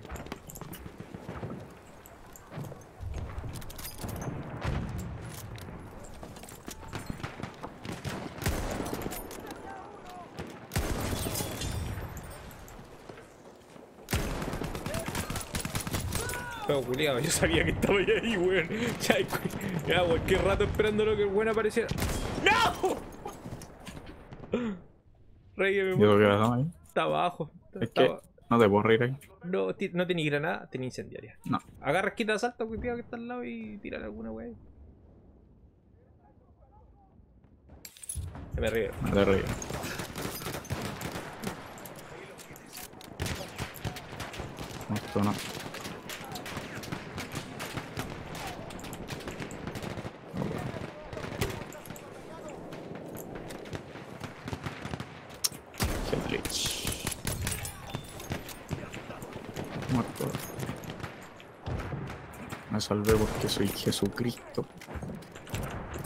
Pero culiado, yo sabía que estaba ahí, weón. Ya, cualquier rato esperando lo que el weón apareciera. ¡No! Rey, me muero. Está abajo. Es que no te puedo reír ahí. No, no tenía granada, tenía incendiaria. No. Agarras quita de asalto, cuidado que está al lado y tirar alguna wey. Se me ríe. No te ríes. No, esto no. Me salvé porque soy Jesucristo.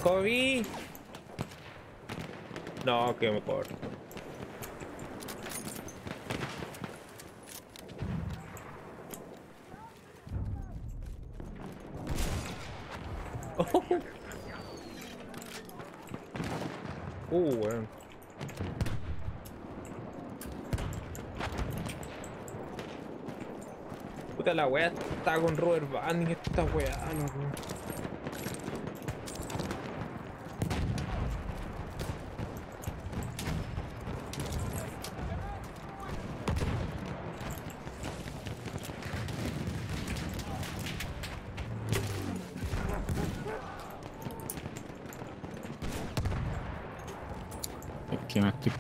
¡Kobe! No, que me corto. Oh. Weón. Puta la weá, está con Robert Banding esta weá, loco.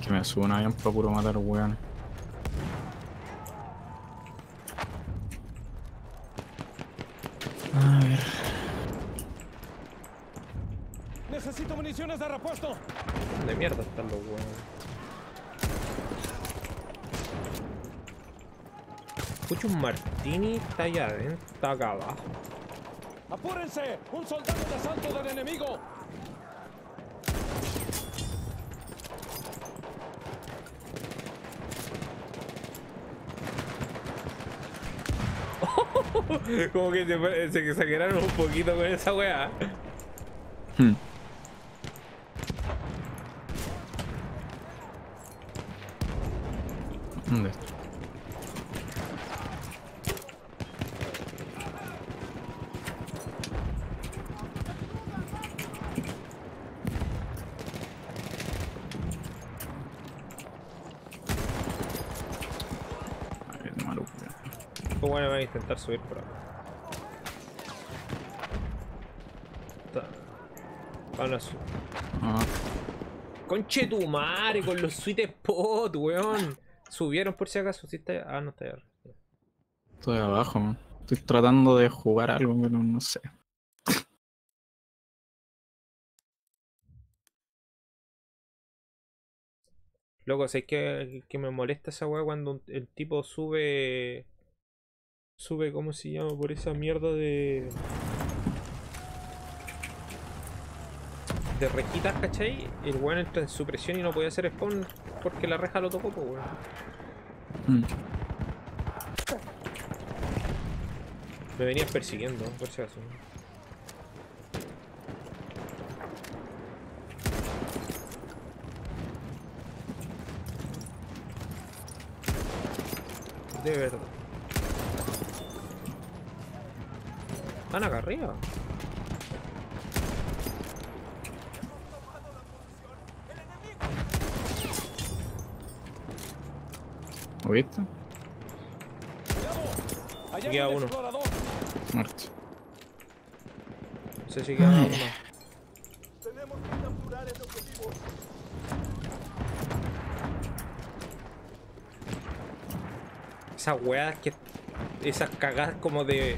Me subo un avión para puro matar weones. A ver. Necesito municiones de repuesto. De mierda están los weones. Escucho un martini, está allá adentro, está acá abajo. ¡Apúrense! ¡Un soldado de asalto del enemigo! Como que se exageraron un poquito con esa weá. ¿Dónde está? A ver, malo. Bueno, voy a intentar subir por acá. Ah. Conche tu madre con los sweet spot, weón. Subieron por si acaso. ¿Sí está? Ah, no está allá. Estoy abajo, man. Estoy tratando de jugar algo, pero no sé. Loco, sé que me molesta esa weá cuando el tipo sube. Sube, ¿cómo se llama? Por esa mierda de. De rejitas, ¿cachai? El weón entra en su presión y no podía hacer spawn porque la reja lo tocó, pues weón. Me venían persiguiendo, por si acaso. De verdad. ¿Están acá arriba? ¿Lo viste? Aquí queda uno. Muerto. No sé si queda uno. Tenemos que capturar el objetivo. Esas weas que. Esas cagadas como de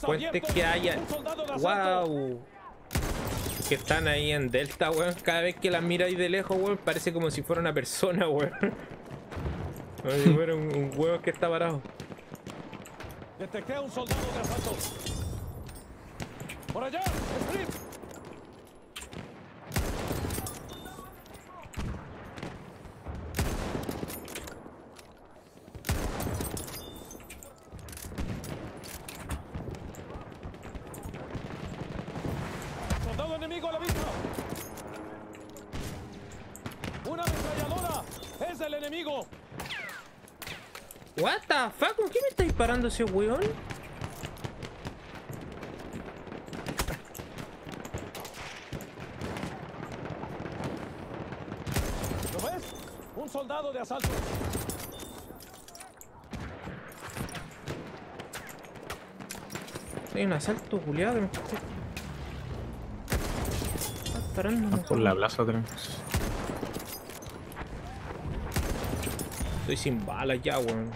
puentes que hayan. ¡Wow! Que están ahí en Delta, weón. Cada vez que las miráis de lejos, weón, parece como si fuera una persona, weón. Oye, bueno, un huevo que está parado. Detecté a un soldado de asalto. ¡Por allá! ¡Strip! ¡Soldado enemigo a la vista! ¡Una ametralladora! ¡Es el enemigo! What the fuck, ¿con qué me está disparando ese weón? ¿Lo ves? Un soldado de asalto. Hay un asalto culiado que me está disparando. Está por la plaza, tren. Estoy sin balas ya, weón.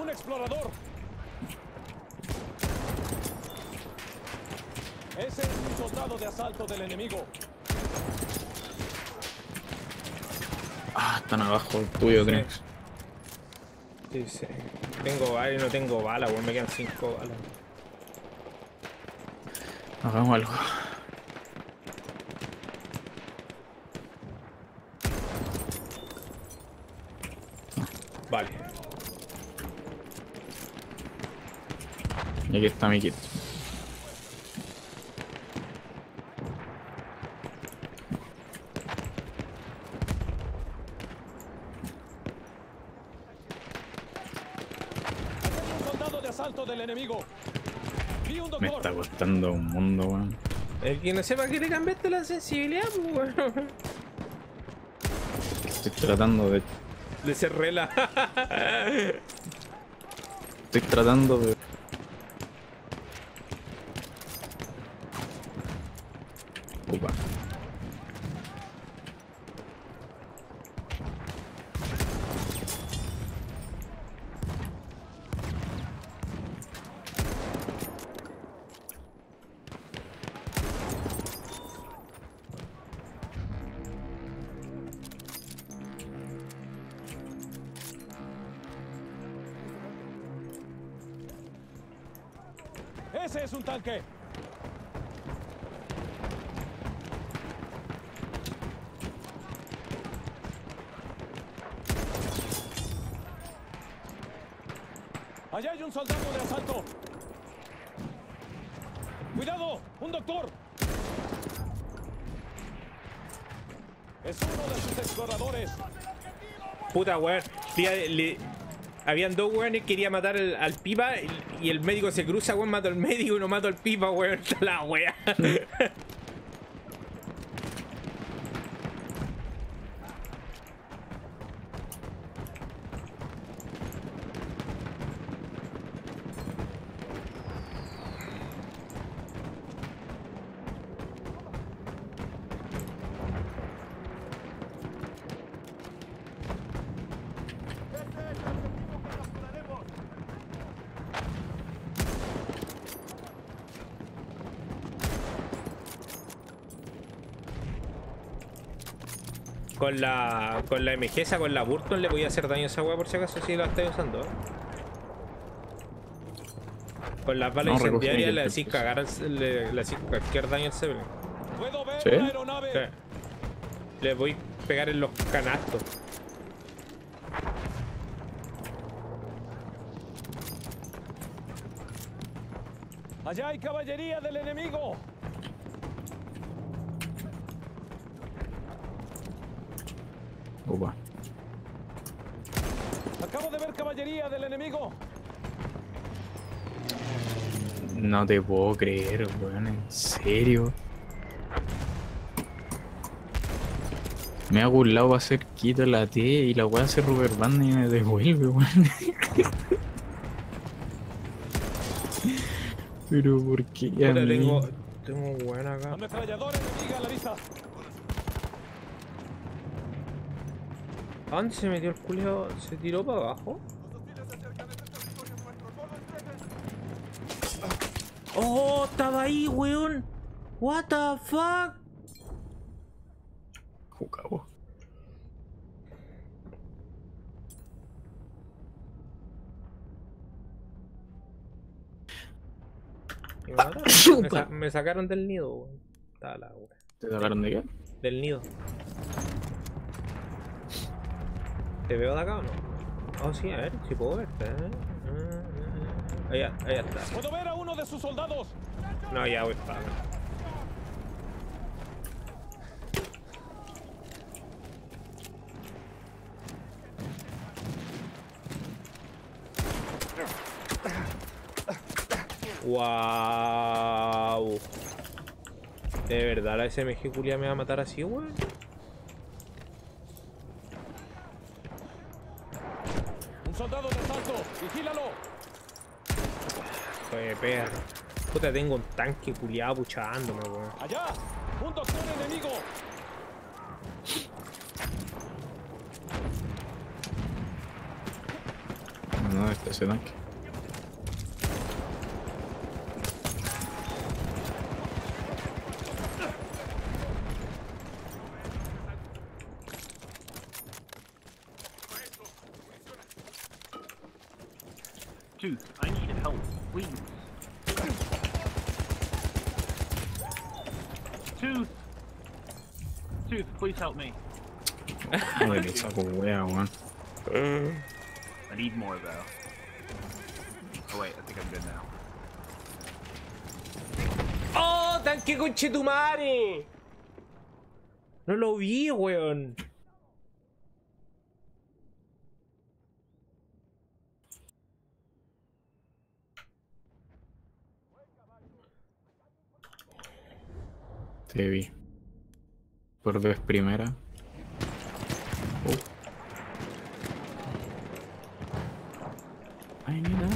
Un explorador. Ese es un soldado de asalto del enemigo. Ah, están abajo el tuyo, Drex. Sí, sí. Tengo balas y no tengo balas, weón. Me quedan 5 balas. Hagamos algo. Vale. Y aquí está mi kit. asalto del enemigo. Me está costando un mundo, weón. El que no sepa que le cambiaste la sensibilidad, weón. Estoy tratando de... de ser rela. Estoy tratando de... Opa. Ese es un tanque. Allá hay un soldado de asalto. Cuidado, un doctor. Es uno de sus exploradores. Puta weón. Habían dos weones que quería matar al pipa y el médico se cruza, weón, mató al médico y uno mató al pipa, weón. La wea. Con la MG esa, con la Burton le voy a hacer daño a esa weá por si acaso, si la estoy usando. Con las balas incendiarias le decís cualquier daño al Zeppelin. ¿Sí? Sí. Le voy a pegar en los canastos. Allá hay caballería del enemigo. Opa. Acabo de ver caballería del enemigo. No te puedo creer, weón, en serio. Me ha burlado para hacer quito la T y la weá hace rubber band y me devuelve, weón. Pero por qué a mí? Tengo weón acá. Ametrallador enemiga a la vista. ¿Dónde se metió el culo? ¿Se tiró para abajo? ¡Oh! ¡Estaba ahí, weón! ¡What the fuck! Jucabo. Me sacaron del nido, weón. ¿Te sacaron de qué? Del nido. ¿Te veo de acá o no? Oh, sí, a ver, si puedo verte. Allá está. ¡Puedo ver a uno de sus soldados! No, ya voy para acá. ¡Wow! ¿De verdad la SMG culia me va a matar así, weón? Soldado de asalto, vigílalo. Joder, perro. Puta, tengo un tanque culiado puchándome, weón. Allá, un doctor enemigo. No, este es el tanque. I need help, please. Tooth, please help me. I need more though. Oh wait, I think I'm good now. Oh, tanque conchetumare. No lo vi, weón. Te vi. Por dos primera. Ay, mira.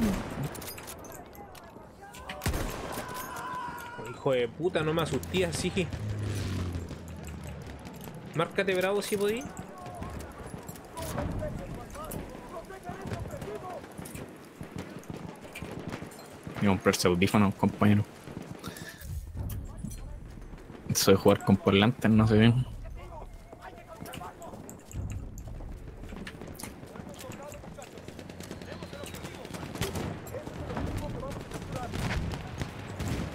Hijo de puta, no me asusté así que... Márcate bravo si podí. Voy a comprarse audífonos, compañero. Eso de jugar con parlantes no se ve.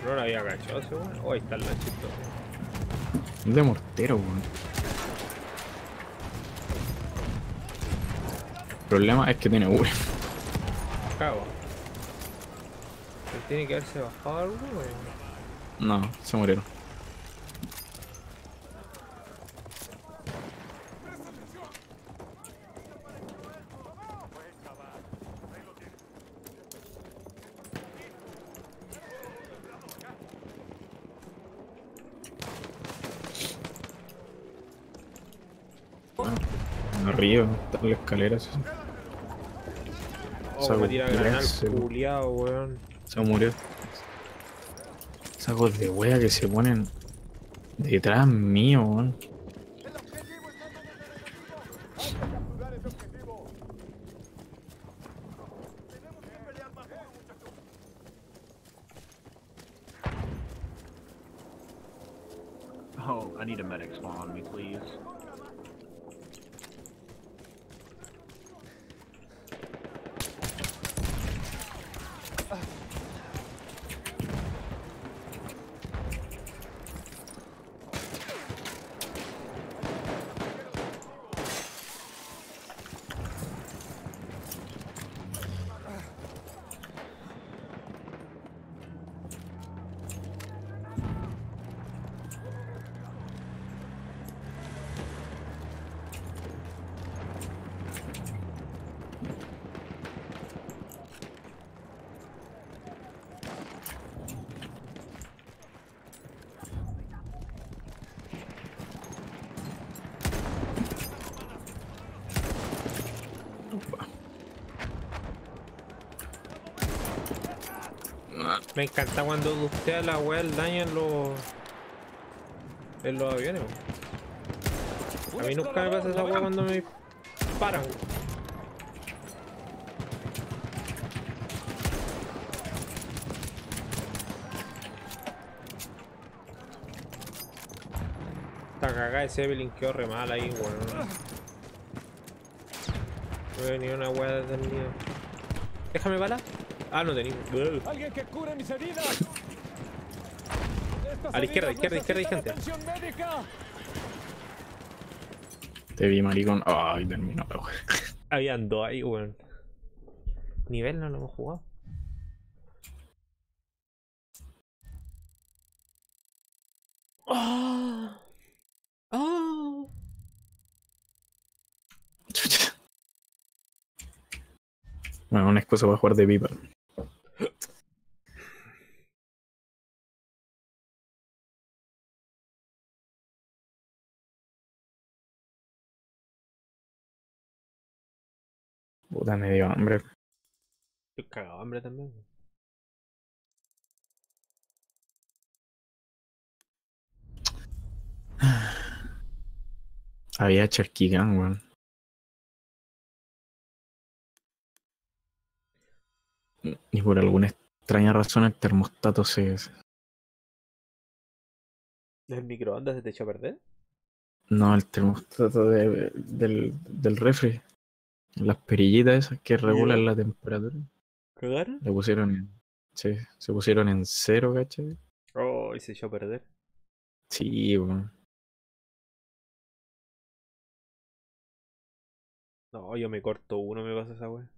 No lo había agachado, seguro. Oh, ahí está el lanchito. Es de mortero, weón. El problema es que tiene uno. Cago. ¿Tiene que haberse bajado algo? O... No, se murieron. Arriba, están las escaleras. Oh, me tira granal, culiao, weón. Se murió. Sacos de wea que se ponen detrás mío, weón. Oh, I need a medic spawn on me, please. Me encanta cuando usted a la wea el daño en los aviones. A mí nunca me pasa esa wea cuando me disparan. Esta cagada ese Evelyn quedó re mal ahí, weón. No veo ni una wea desde el nido. Déjame bala. Ah, no tenía. Alguien que cure mis heridas. A la izquierda. Te vi, maricón. Ay, terminó la wea. Habían dos ahí, weón. Nivel no lo hemos jugado. ¡Ah! ¡Ah! Bueno, una excusa para jugar de pipa. Puta, me dio hambre. Yo cagado hambre también. Había charquigán, weón. Y por alguna extraña razón el termostato se... ¿El microondas se te echó a perder? No, el termostato del refri. Las perillitas esas que regulan la temperatura. ¿Cagaron? Le pusieron en... Sí, se pusieron en cero, ¿cachai? Oh, y se echó a perder. Sí, bueno. No, yo me corto uno, me pasa esa wea.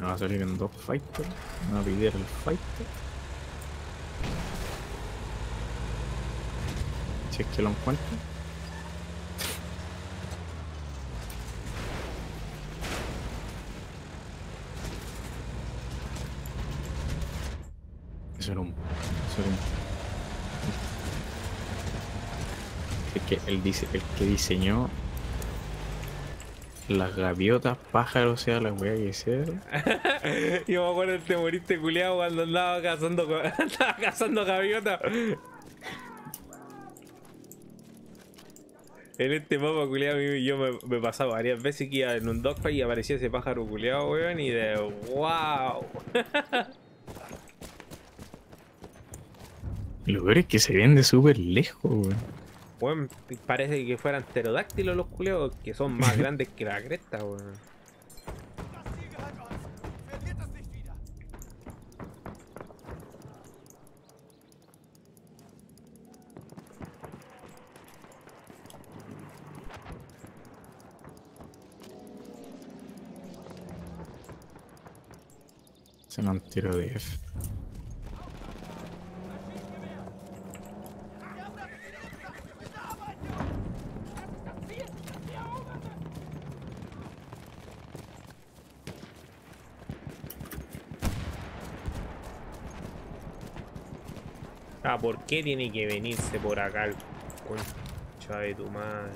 Me va a salir en dos fighters. Me va a pillar el fighter. Si es que lo encuentro. Eso era un... Es que el que diseñó las gaviotas, pájaros, o sea, las weas que hicieron. Yo me acuerdo que te moriste culiado cuando andaba cazando, gaviotas. En este mapa culiado yo me pasaba varias veces que iba en un dogfight y aparecía ese pájaro culiado, weón, y de wow. Lo peor es que se ven de súper lejos, weón. Bueno, parece que fueran pterodáctilos los culeos, que son más grandes que la cresta, weón. Se me han tirado de F. Ah, ¿por qué tiene que venirse por acá el concha de tu madre?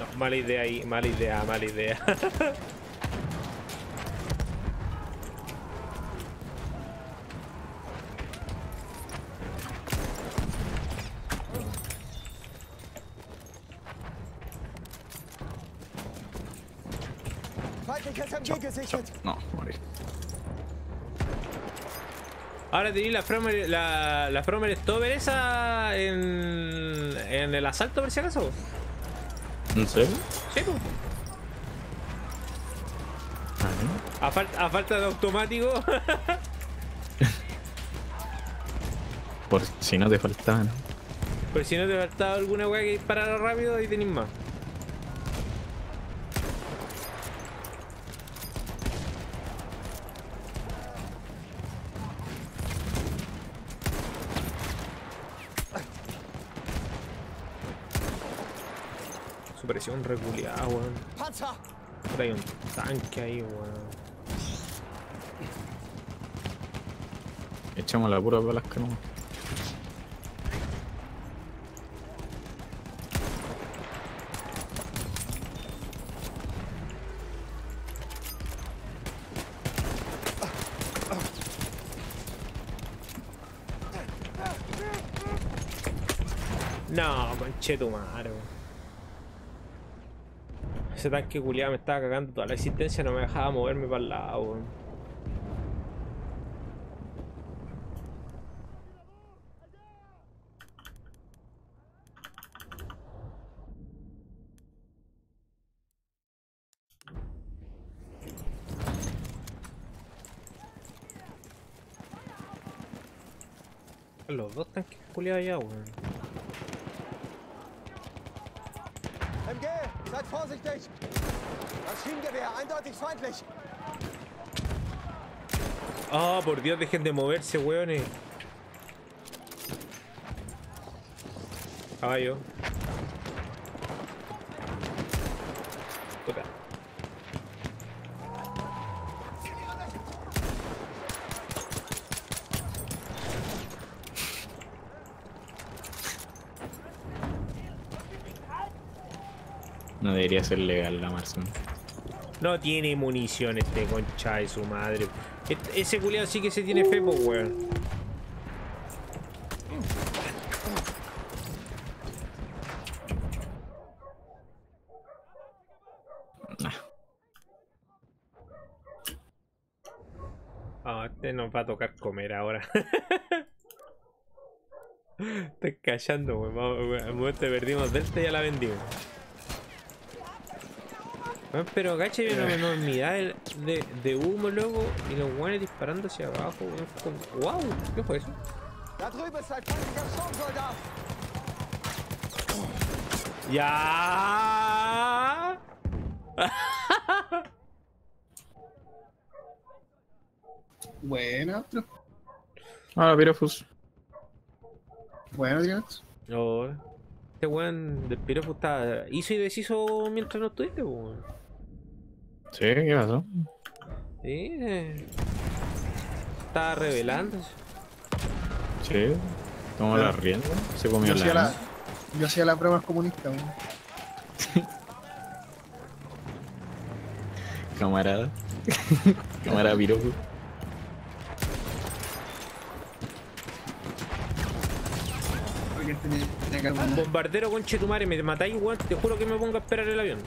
No, mala idea ahí, mala idea. No, morir. Ahora tenéis la Frommer Stover esa en el asalto, por si acaso. ¿En serio? Sí, pues. A falta de automático. Por si no te faltaba, ¿no? Por si no te faltaba alguna wea que disparara rápido y tenéis más. Presión reculeada, weón. Ahora hay un tanque ahí, weón. Echamos la pura para las canoas. No, conchetumare, weón. Ese tanque culiado me estaba cagando toda la existencia, no me dejaba moverme para el lado, weón. Los dos tanques culiados allá, weón. Seid vorsichtig! Maschinengewehr, eindeutig feindlich! Ah, por Dios, dejen de moverse, weones. Caballo. Puta. No debería ser legal la marcha. No tiene munición este concha de su madre. Ese culiao sí que se tiene fe, pues, weón. Nah. Ah, este nos va a tocar comer ahora. Estoy callando, weón. Al momento perdimos delta y ya la vendimos. Man, pero gacha hay una enormidad de humo, loco, y los guanes disparando hacia abajo, como... ¡Wow! ¿Qué fue eso? ¡Ya! Bueno, otro. Ahora, Pirofus. Bueno, digamos. No, este weón del Pirofus está. Hizo y deshizo mientras no estuviste, weón. Sí, ¿qué pasó? Sí. Estaba revelándose. Sí. Tomó la rienda. Se comió la. Yo hacía las bromas comunistas, weón. Camarada. Camarada Pirofus. Bombardero, conche tu madre, me matáis, weón. Te juro que me pongo a esperar el avión.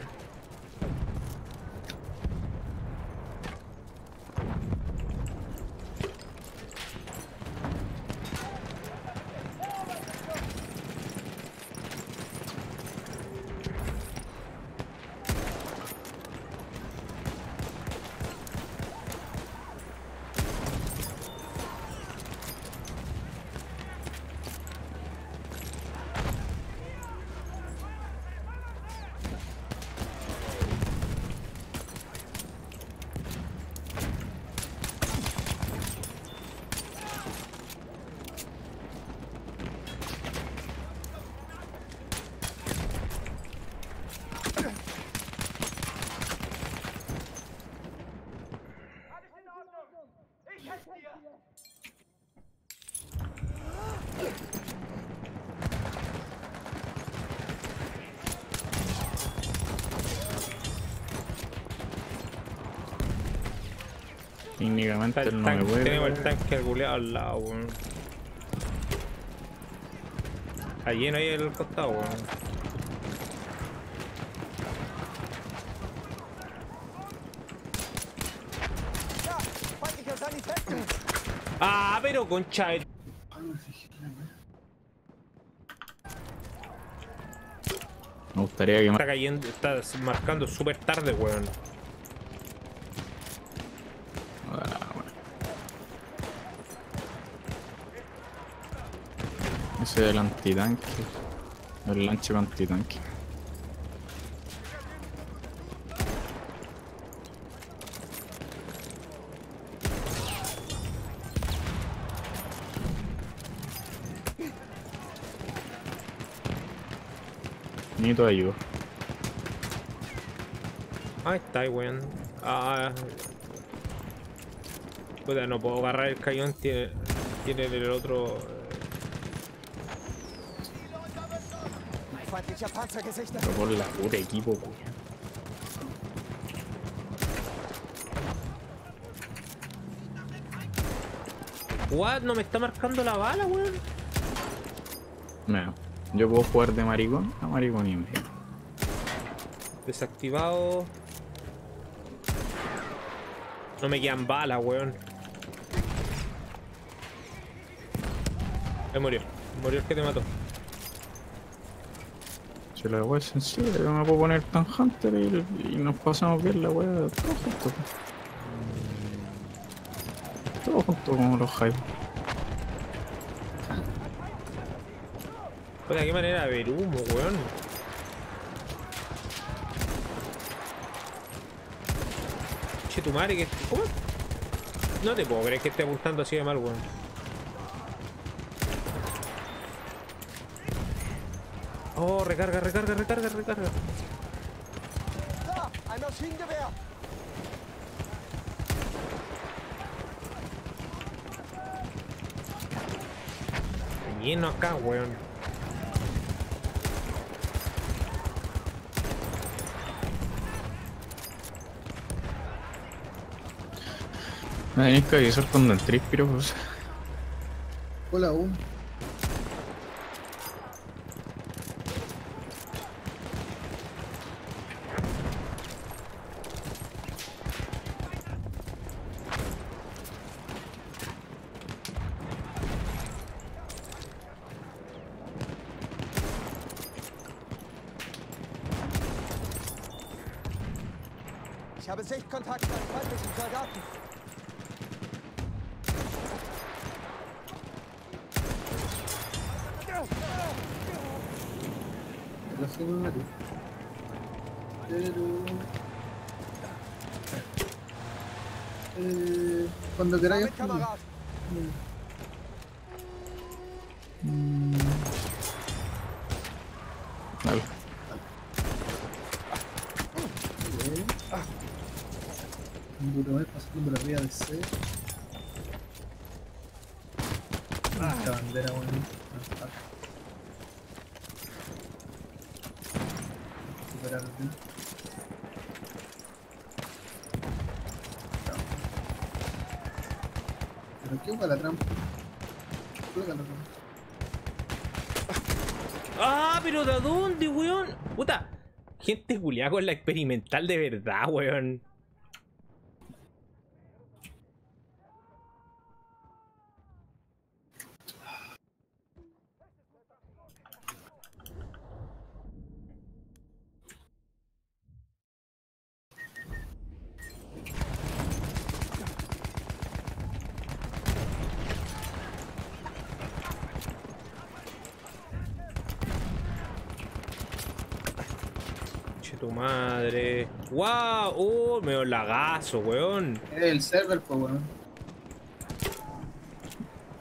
Técnicamente el tanque, no me tengo el tanque culeado al lado, weón. Está lleno ahí al costado, weón. Ah, pero concha de... Me gustaría que... Está cayendo, está marcando súper tarde, weón. Del antitanque, el lanche antitanque. Ni te ayudo. Ahí está, weón. Ah, puta, no puedo agarrar el cañón, tiene el otro. Pero por la puta equipo, weón. What? ¿No me está marcando la bala, weón? No, yo puedo jugar de maricón a maricón y medio. Desactivado. No me quedan balas, weón. Murió. Murió el que te mató. La wea es sencilla, yo me puedo poner tan hunter y nos pasamos bien la wea todos juntos. Todos juntos como los hype. Pues de qué manera de ver humo, weón. Che tu madre, que... ¿Cómo? No te puedo creer que esté apuntando así de mal, weón. Oh, recarga, recarga, recarga, recarga. Lleno acá, weón. Ahí es que eso cuando entré, pero pues. Hola, un. Ich habe Sichtkontakt mit feindlichen Soldaten. Cuando queráis. Vale. Voy pasando por arriba de C. Esta bandera bonita. Recuperar el B. ¿Qué hubo la trampa? ¡Ah! ¿Pero de dónde, weón? ¡Puta! Gente culiada con la experimental de verdad, weón. Madre, wow, me dio lagazo, weón. El server, pues, weón.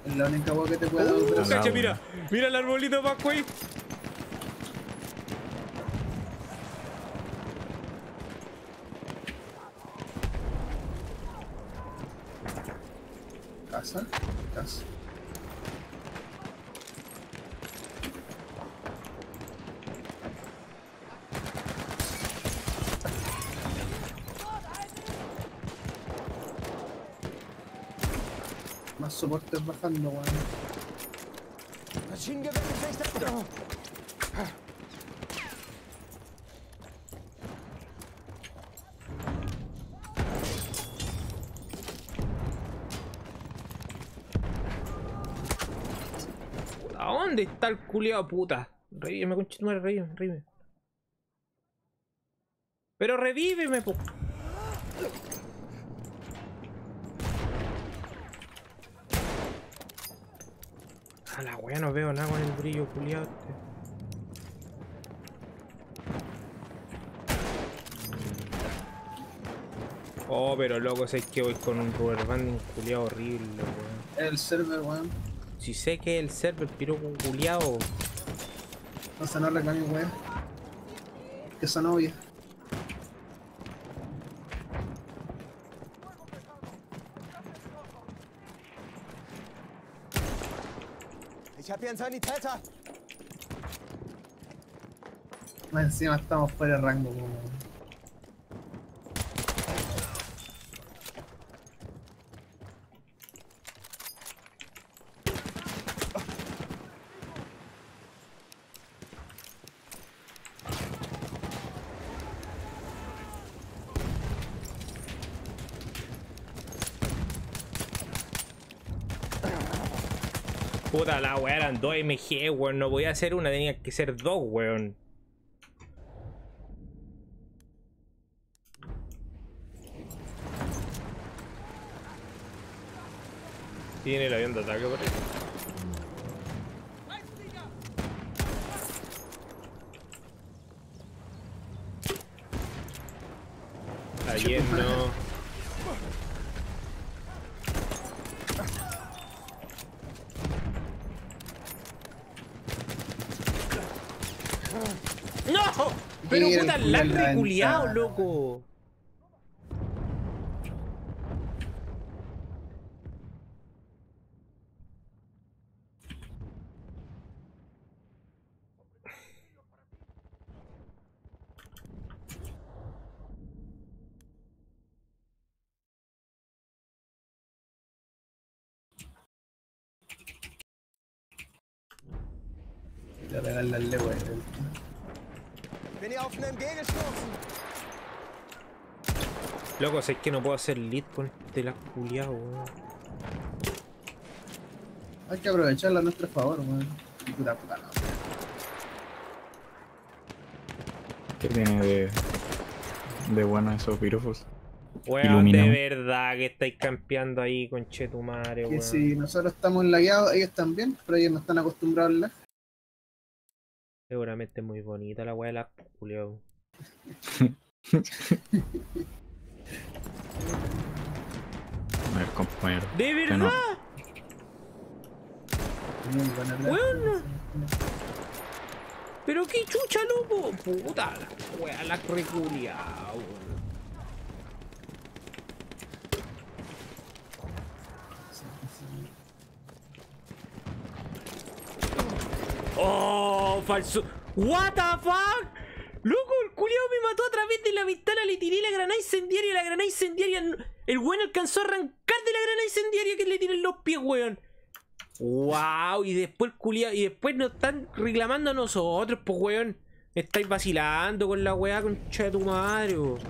Es la única voz que te puede dar. Cacha, mira, mira el arbolito Paco ahí. Casa, casa. Soportes bajando, weón. ¿A dónde está el culiao, puta? Revíveme, conchetumare, revíveme, revíveme. Pero revíveme, po. A la wea, no veo nada con el brillo culiado. Oh, pero loco, sé que voy con un rubberbanding culiado horrible, weón. El server, weón. Si sé que es el server, piroco culiado. No sanar la cami, weón. Que son obvias. Más encima estamos fuera de rango, weón. Puta la weá, eran 2 MG, weón. No podía hacer una, tenía que ser 2, weón. Tiene el avión de ataque por ahí. Está lleno. Pero puta lag reculeado, loco. Voy a pegarle al levo este. Loco, si es que no puedo hacer lead con este lag culiado, weón. Hay que aprovecharla a nuestro favor, weón. Puta puta no. ¿Qué tiene de de buenos esos pirufos. Weón, de verdad que estáis campeando ahí, conchetumare, weón. Sí, nosotros estamos lagueados, ellos también, pero ellos no están acostumbrados a lag. Seguramente es muy bonita la weá de la Julio. A ver, compañero. ¡De verdad! No. Bueno. Pero qué chucha, loco. Puta la weá, la reculia. Oh, falso. What the fuck? Loco, el culiao me mató a través de la ventana, le tiré la granada incendiaria, el weón alcanzó a arrancar de la granada incendiaria que le tiré en los pies, weón. Wow, y después el culiao, y después nos están reclamando a nosotros, pues weón. Me estáis vacilando con la weá, concha de tu madre, weón.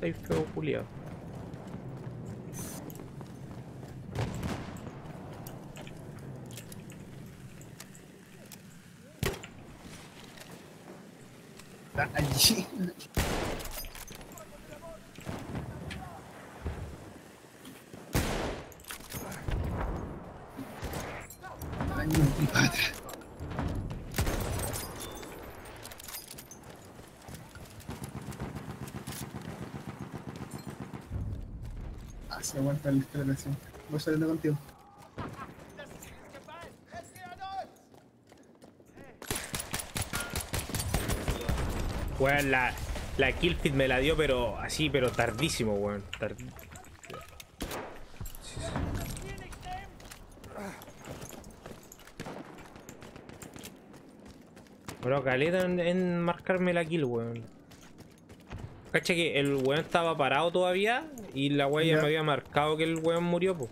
Estáis feo, culiao. Allí. Ay, mi padre. Hace vuelta la escalación. Voy saliendo contigo. Weón, la kill feed me la dio, pero así, pero tardísimo, weón. Sí. Bro, caleta en marcarme la kill, weón. Cacha que el weón estaba parado todavía y la weón ya me había marcado que el weón murió, po.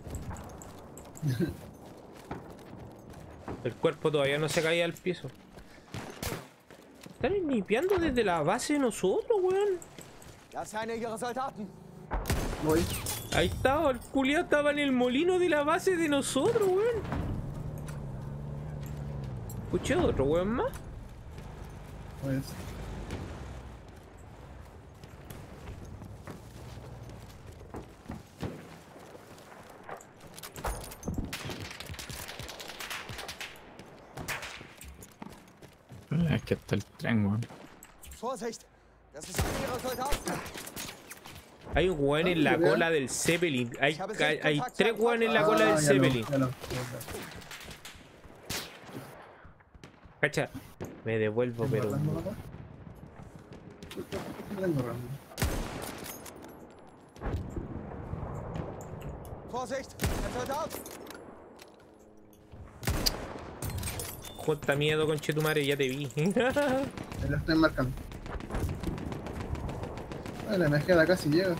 El cuerpo todavía no se caía al piso. Están limpiando desde la base de nosotros, weón. Voy. Ahí estaba, el culiao estaba en el molino de la base de nosotros, weón. Escuché otro weón más. Pues. Es que está el tren, weón. Hay un weón en la cola del Zeppelin. Hay tres weón en la cola del Zeppelin. Cacha, me devuelvo, pero. Cuánta miedo, conchetumare, ya te vi. Me lo están marcando. Ay, la energía de acá sí llega.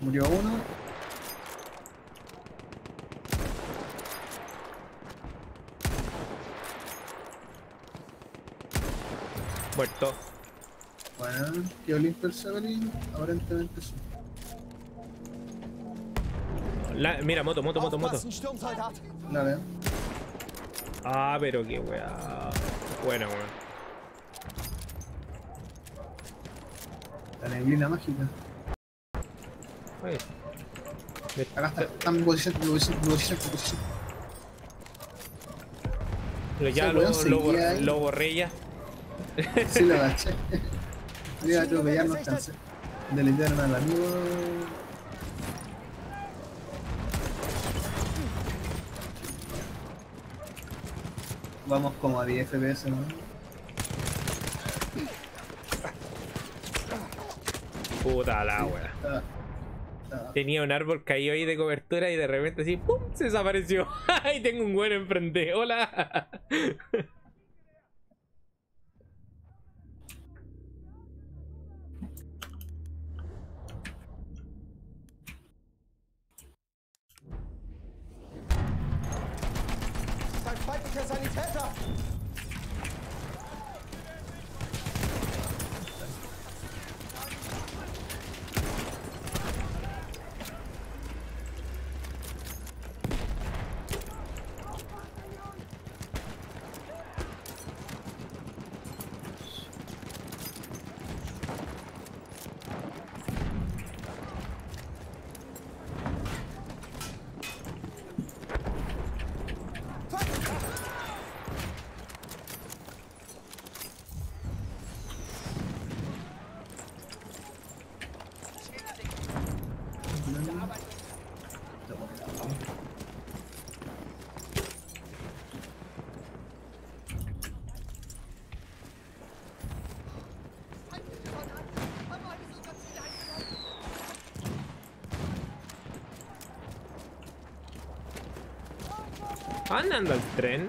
Murió uno. Muerto. Bueno, quedó limpio el Zeppelin, aparentemente sí. Mira, moto. La veo. Ah, pero qué weá. Bueno, weón. La neblina mágica. Oye. Acá está en posición. Pero ya lo borré ya. Sí, lo agaché. Yo creo que ya no alcancé. Delitaron al amigo. Vamos como a 10 FPS, ¿no? Puta la wea. Tenía un árbol caído ahí de cobertura y de repente así, ¡pum! Se desapareció. ¡Ay! Tengo un güero enfrente. ¡Hola! ganando el tren.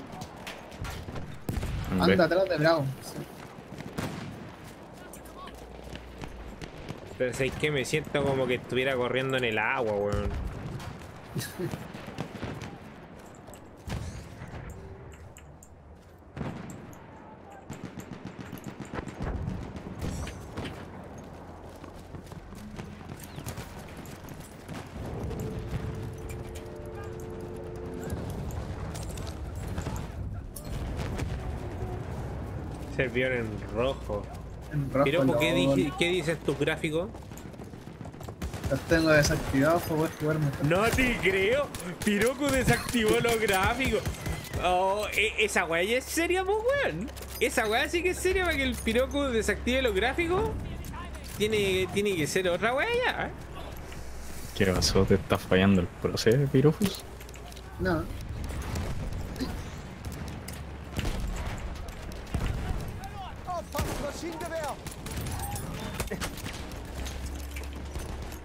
Anda atrás de Brown. Sí. Pero es que me siento como que estuviera corriendo en el agua, weón. Se vio en rojo. Pero ¿qué dices tus gráficos? Los tengo desactivados para poder jugarme. No te creo. Piroco desactivó los gráficos. Oh, esa weá ya es seria, pues weón. Esa weá sí que es seria para que el Piroco desactive los gráficos. Tiene que ser otra weá ya. ¿Qué pasó? ¿Te está fallando el proceso, Pirofus? No.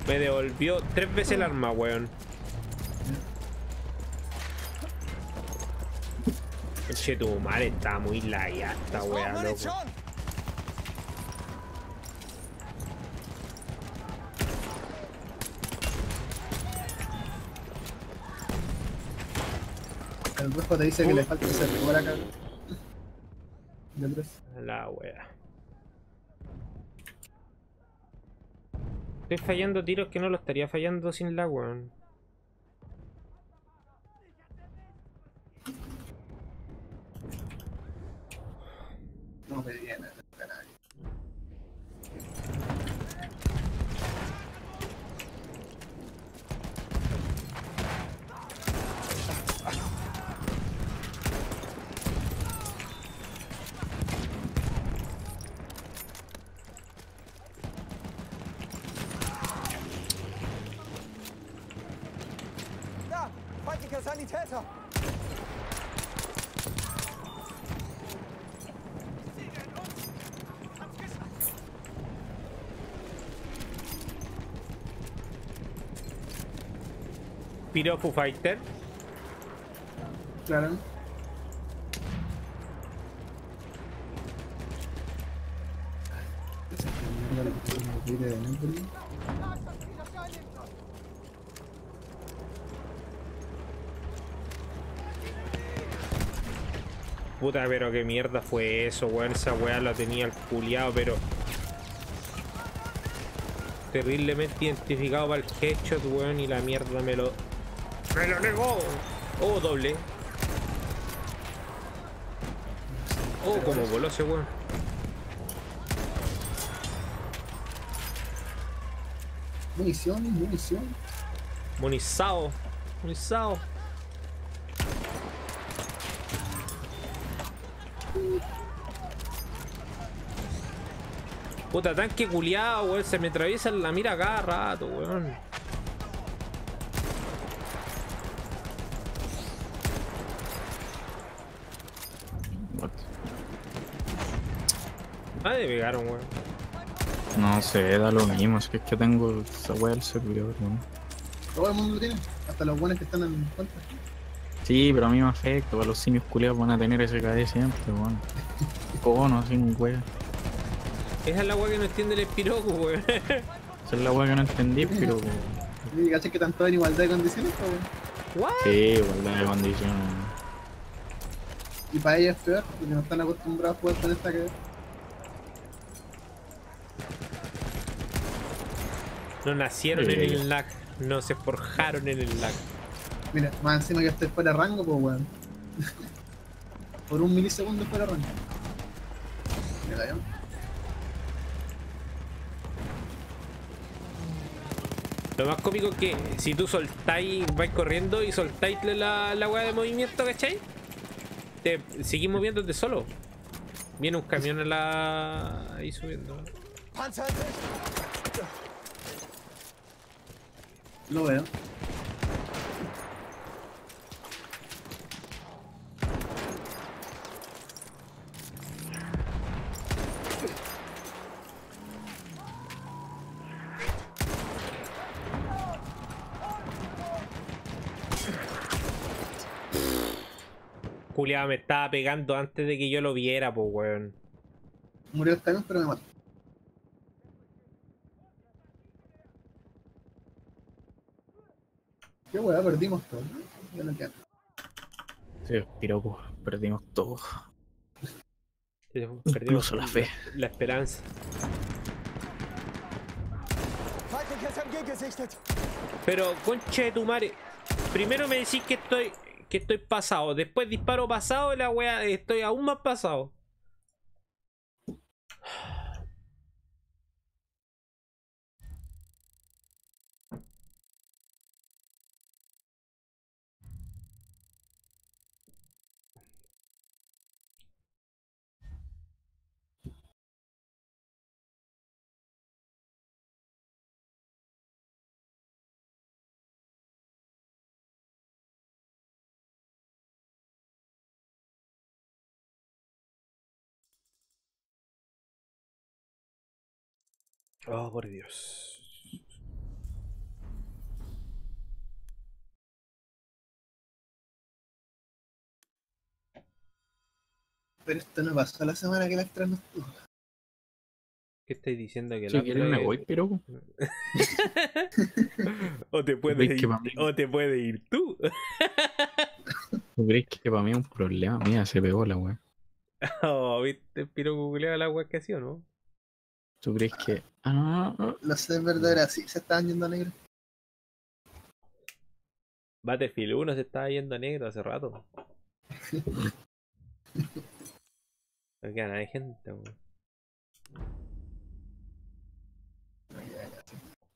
Me devolvió 3 veces el arma, weón. Che, tu madre está muy laya esta weá, loco. El rojo te dice que le falta ese por acá. La weá. Estoy fallando tiros que no lo estaría fallando sin la weón. No me viene el canal. Pirofu Fighter. Claro. Puta, pero qué mierda fue eso, weón. Esa weá la tenía el culiao, pero terriblemente identificado para el headshot, weón, y la mierda me lo negó. Oh, doble. Oh, como voló ese weón. Munición. Munizado. Puta, tanque culiado, weón. Se me atraviesa la mira cada rato, weón. Ah, me pegaron, weón. No sé, da lo mismo. Es que tengo esa weá del servidor, weón. Todo el mundo lo tiene. Hasta los buenos que están en cuenta. Sí, pero a mí me afecta. Para los simios culiados van a tener ese KD siempre, weón. Cono, sin weón. Esa es la weá que no entiende el Espiroco, weón. Esa es la weá que no entendí, pero weón. ¿Cachai que tanto en igualdad de condiciones, weón? Sí, igualdad de condiciones. Y para ellos es peor, porque no están acostumbrados a jugar con esta que... No nacieron en el lag, no se forjaron en el lag. Mira, más encima que estoy fuera de rango, pues weón. Por un milisegundo fuera de rango. Mira, la llamo. Lo más cómico es que si tú soltáis, vais corriendo y soltáis la hueá de movimiento, ¿cachai? Te seguís moviéndote solo. Viene un camión ahí subiendo. Lo veo. culiado me estaba pegando antes de que yo lo viera, pues, weón. Murió el Thanos, pero me mató. Qué weá, perdimos todo. Ya no queda. Sí, piroco, perdimos todo. Perdimos incluso la fe. La esperanza. Pero, conche de tu madre. Primero me decís que estoy pasado. Después disparo pasado y la wea estoy aún más pasado. Oh, por Dios. Pero esto no pasó la semana que la extra no estuvo. ¿Qué estáis diciendo? Que si quieren me voy, pero... o te puedes ir, o te puedes ir tú. ¿Tú crees que para mí es un problema? Mira, se pegó la wea. Oh, viste, pero googleaba la wea que hacía, ¿no? ¿Tú crees que...? Ah, no. Los servers de Brasil se estaban yendo a negro. Battlefield 1 se estaba yendo a negro hace rato. No queda nada de gente, weón.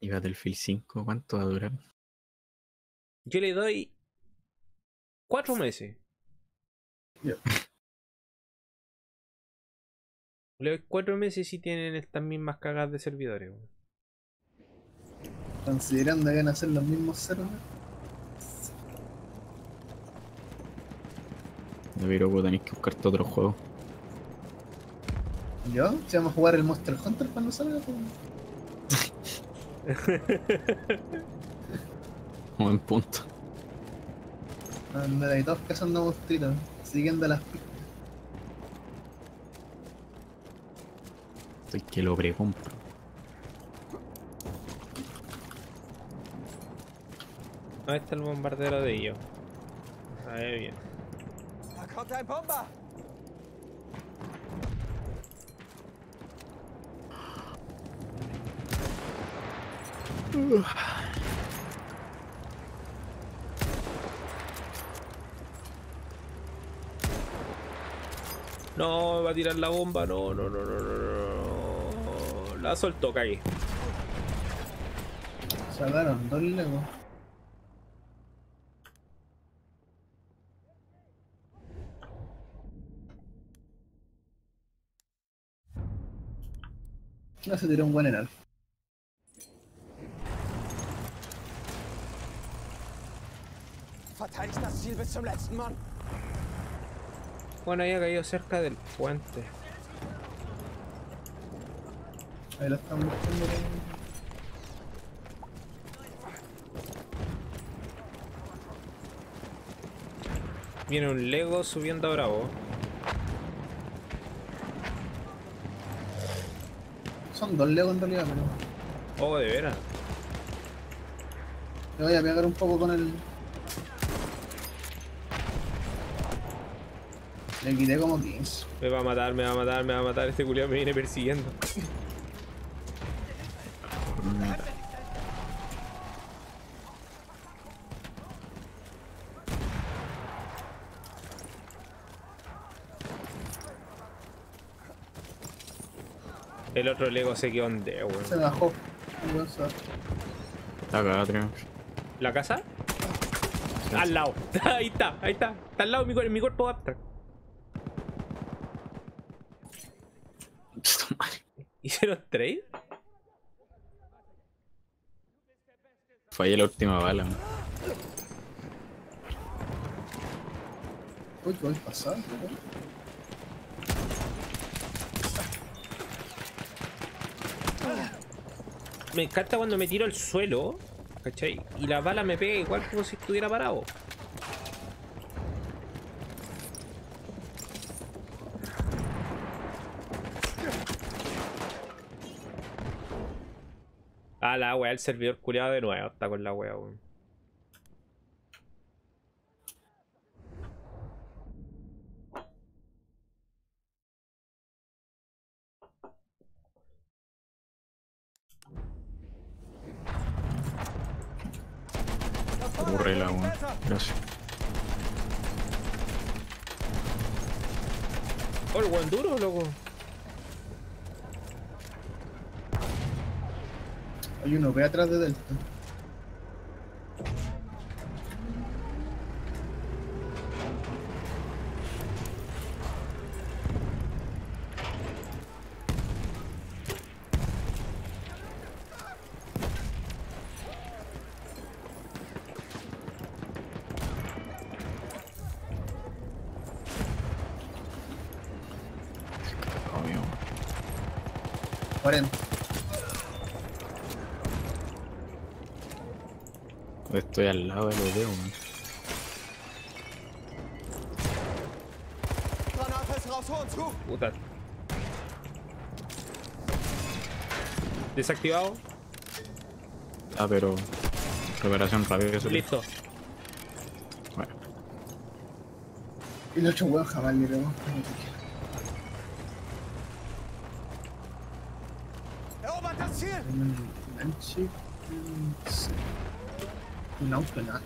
¿Y Battlefield 5 cuánto va a durar? Yo le doy... 4 meses. Yeah. Le doy 4 meses si tienen estas mismas cagas de servidores. Considerando que van a ser los mismos servidores. Pero vos tenés que buscarte otro juego. ¿Yo? Si vamos a jugar el Monster Hunter para no salga. Buen punto. Andá, y todos cazando monstruitos, siguiendo las pistas. Y que lo precompro. Ahí está el bombardero de ellos. Ahí bien. ¡Acá bomba! No, me va a tirar la bomba. No. La soltó, cagué. Salvaron 2 legos. No se tiró un buen enal. Bueno, ya cayó cerca del puente. Ahí la están buscando. Viene un Lego subiendo a Bravo. Son 2 legos en realidad, pero... Oh, de veras. Le voy a pegar un poco con el... Le quité como 15. Me va a matar, me va a matar. Este culiao me viene persiguiendo. El otro Lego se quedó en D, weón. Se bajó. Está cagada, tenemos. ¿La casa? Sí. Al lado. Ahí está. Está al lado mi cuerpo apta. ¿Hicieron trade? Fallé la última bala, man. Uy, voy a pasar, weón. Me encanta cuando me tiro al suelo, ¿cachai? Y la bala me pega igual como si estuviera parado. Ah, la weá, el servidor culiado de nuevo está con la weá, weón. Borrela, weón. Gracias. Oh, el weón duro, loco. Hay uno, ve atrás de Delta. Estoy al lado de los dedos, man. Puta. Desactivado. Ah, pero... Recuperación rápida. Listo. Bueno. El 8 huevos jamás le vemos. Un auto en agua.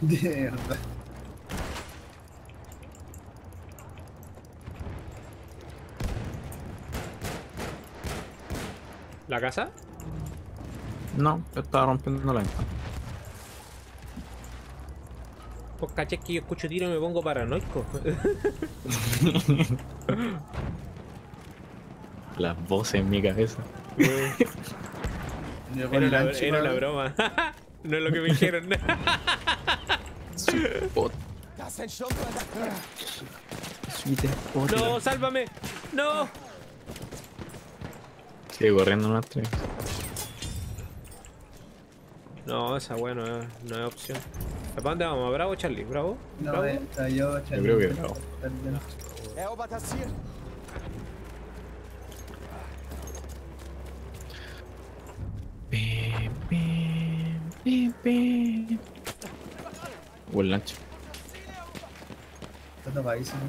De verdad. ¿La casa? No, yo estaba rompiendo la ventana. Pues caché que yo escucho tiro y me pongo paranoico. Las voces en mi cabeza. Era la broma. No es lo que me dijeron. No, sálvame. No. Sigue corriendo unas tres. No, esa weá no es opción. ¿Para dónde vamos? ¿Bravo, Charlie? ¿Bravo? No, ¿Bravo? Yo, Charlie. Yo creo que bravo. Buen lancho. Está tapadísimo.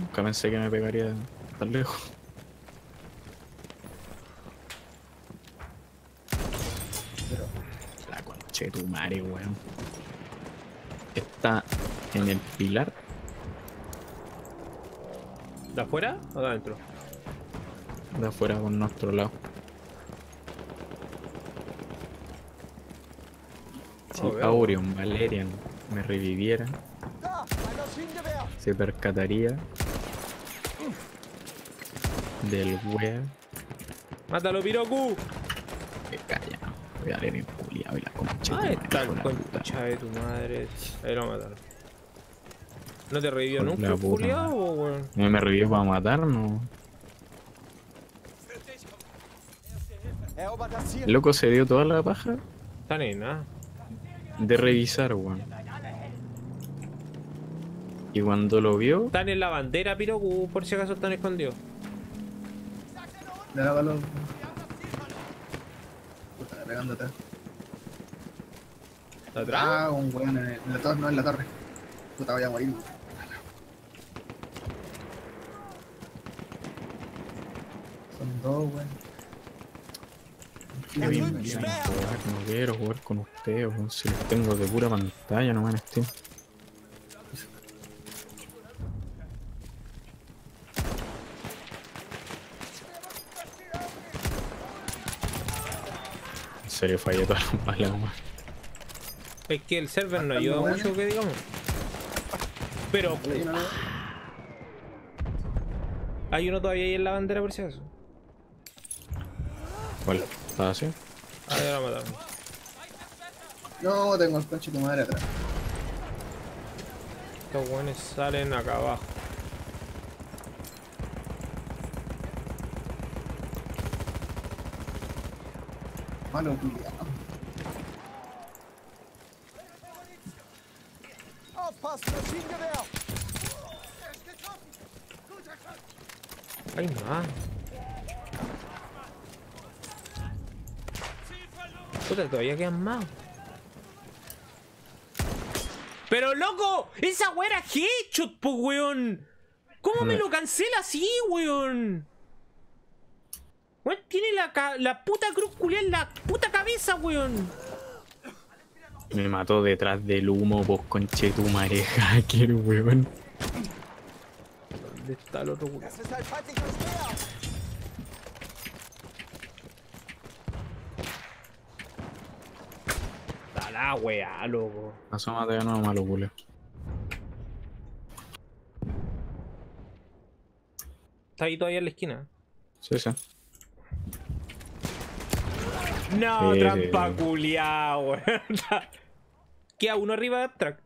Nunca pensé que me pegaría tan lejos. Che tu madre, weón. Está en el pilar. ¿De afuera o de adentro? De afuera con nuestro lado. Si Aurion, Valerian me reviviera, se percataría del weón. ¡Mátalo, Piroku! Que calla, Valerian. Ah, está el concha de tu madre. Ahí lo mataron. ¿No te revivió nunca, culiao, weón? No me revivió para matarnos. El loco se dio toda la paja. Está ni nada. De revisar, weón. Y cuando lo vio... Están en la bandera, Piroku, por si acaso están escondidos. Le daba los... Puta, pegándote. ¿Atrás? Ah, un weón en la torre, no en la torre. Puta, voy a morir. Son dos, weón. No quiero jugar con ustedes, weón. Si los tengo de pura pantalla, no me van. En serio, fallé todas las balas, weón. Es que el server no ayuda mucho, que digamos. Pero... Hay uno todavía ahí en la bandera, por si acaso. ¿Cuál? ¿Está así? Ah, ya lo mataron. No, tengo el coche de tu madre atrás. Estos weones salen acá abajo. malo, culiao. Ay, man. Puta, todavía quedan más. Pero loco, esa wea era headshot, po, weón. ¿Cómo me lo cancela así, weón? Weón, tiene la puta cruz culiá en la puta cabeza, weón. Me mató detrás del humo, vos conchetumare hacker, weón. ¿Dónde está el otro weón? La weá, loco. Asómate de nuevo, malo culo. Está ahí todavía en la esquina. Sí, sí. No, sí, trampa culiao, weón. Queda uno arriba de Abstract.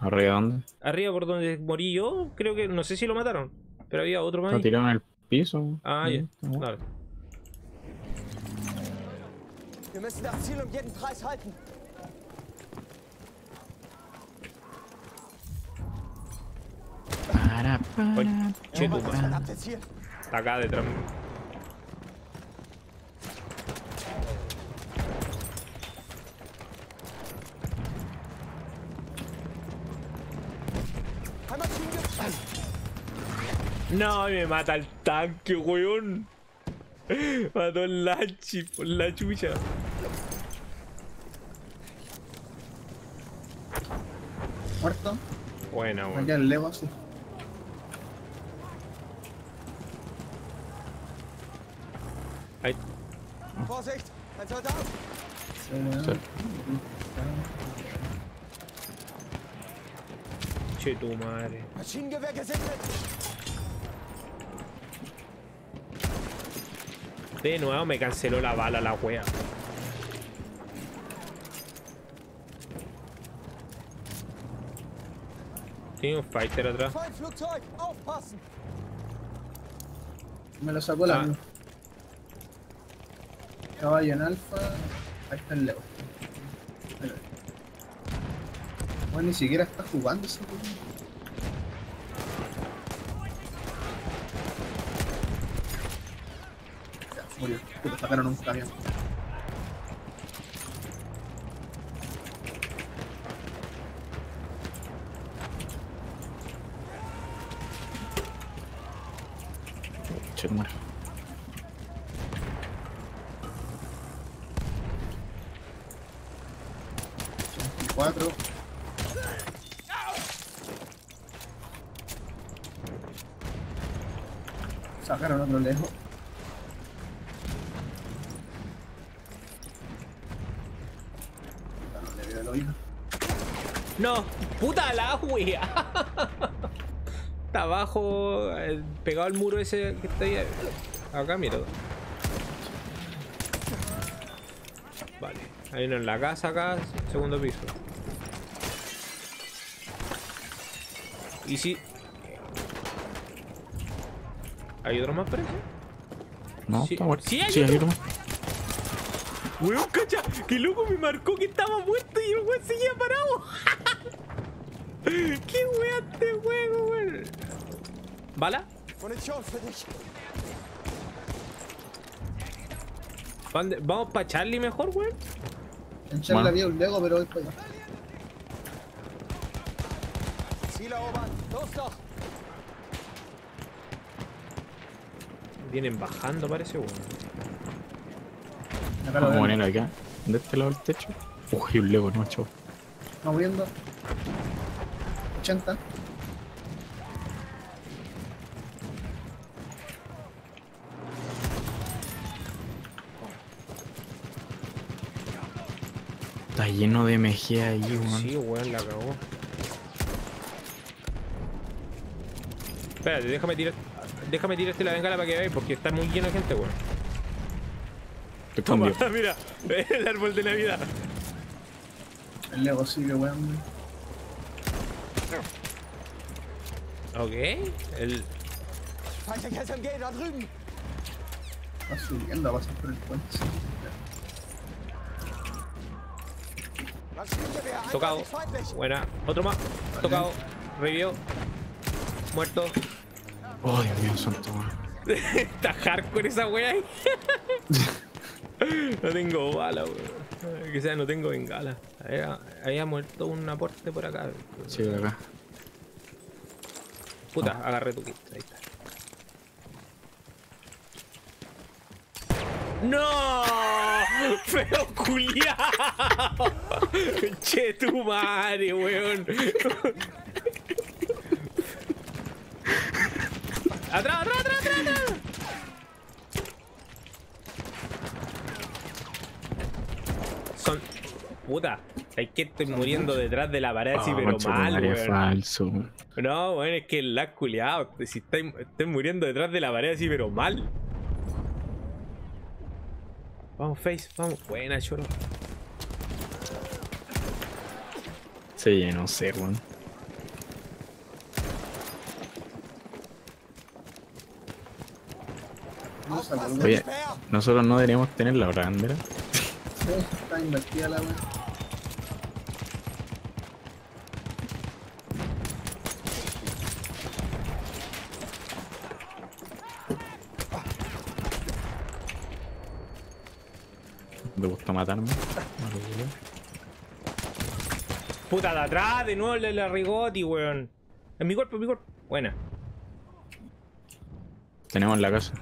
¿Arriba dónde? Arriba por donde morí yo. Creo que, no sé si lo mataron. Pero había otro más. Lo tiraron al piso. Ah, ya. Yeah. Dale. Wir müssen das Ziel um jeden Preis halten. Oye, chico, está acá detrás. No, me mata el tanque, weón. Mató el Lachi por la chucha. Muerto. Buena, weón. Aquí el levo, sí. Ahí. Vorsicht, ein Soldat. Che tu madre. Maschinengewehr gesichtet. De nuevo me canceló la bala la wea. Tiene un fighter atrás. Me lo sacó la mano. Caballo en alfa. Ahí está el Leo. Bueno, ni siquiera está jugando ese juego. Murió, porque sacaron un camión. Che, muero. Sacaron otro lejos. No, puta la wea. Está abajo, pegado al muro ese que está ahí. Acá, mira. Vale, hay uno en la casa acá, segundo piso. Y si... ¿Hay otro más, parece? No, sí, está muerto. Sí, hay otro más. Weón, cacha, que loco me marcó que estaba muerto y el weón seguía parado. ¡Qué weón este juego, weón! ¿Bala? ¿Vamos para Charlie mejor, weón? En Charlie había un Lego, pero hoy para allá. Vienen bajando, parece, weón. Vamos a poner acá, de este lado del techo. Uy, un Lego, no, chavo. Estamos viendo. 80. Está lleno de mejía ahí, weón. Sí, weón, la cagó. Espérate, déjame tirarte la bengala para que veáis, porque está muy lleno de gente, weón. Te escondió. Mira, el árbol de Navidad. El Lego sigue, weón. Ok, el... Está subiendo, va a ser por el puente. Tocado. Buena. Otro más. Tocado. Revivió. Muerto. Oh, Dios mío, santo. Está hardcore esa wea ahí. No tengo bala, weón. Quizás no tengo bengala. Había muerto un aporte por acá. Sí, de acá. Puta, no. Agarré tu kit. Ahí está. ¡No! ¡Feo culiao! ¡Che tu madre, weón! ¡Atrás, atrás, atrás, atrás! Son... Puta, es que estoy muriendo detrás de la pared así, pero mal, weón. Falso. No, weón, es que el lag culiao. Si estoy muriendo detrás de la pared así, pero mal. Vamos, Face, vamos. Buena, choro. Se llenó ser, weón. Oye, nosotros no deberíamos tener la bandera. Sí, está invertida la weón. Me gusta matarme. Puta, de atrás, de nuevo le Rigoti, weón. En mi cuerpo, en mi cuerpo. Buena. Tenemos la casa.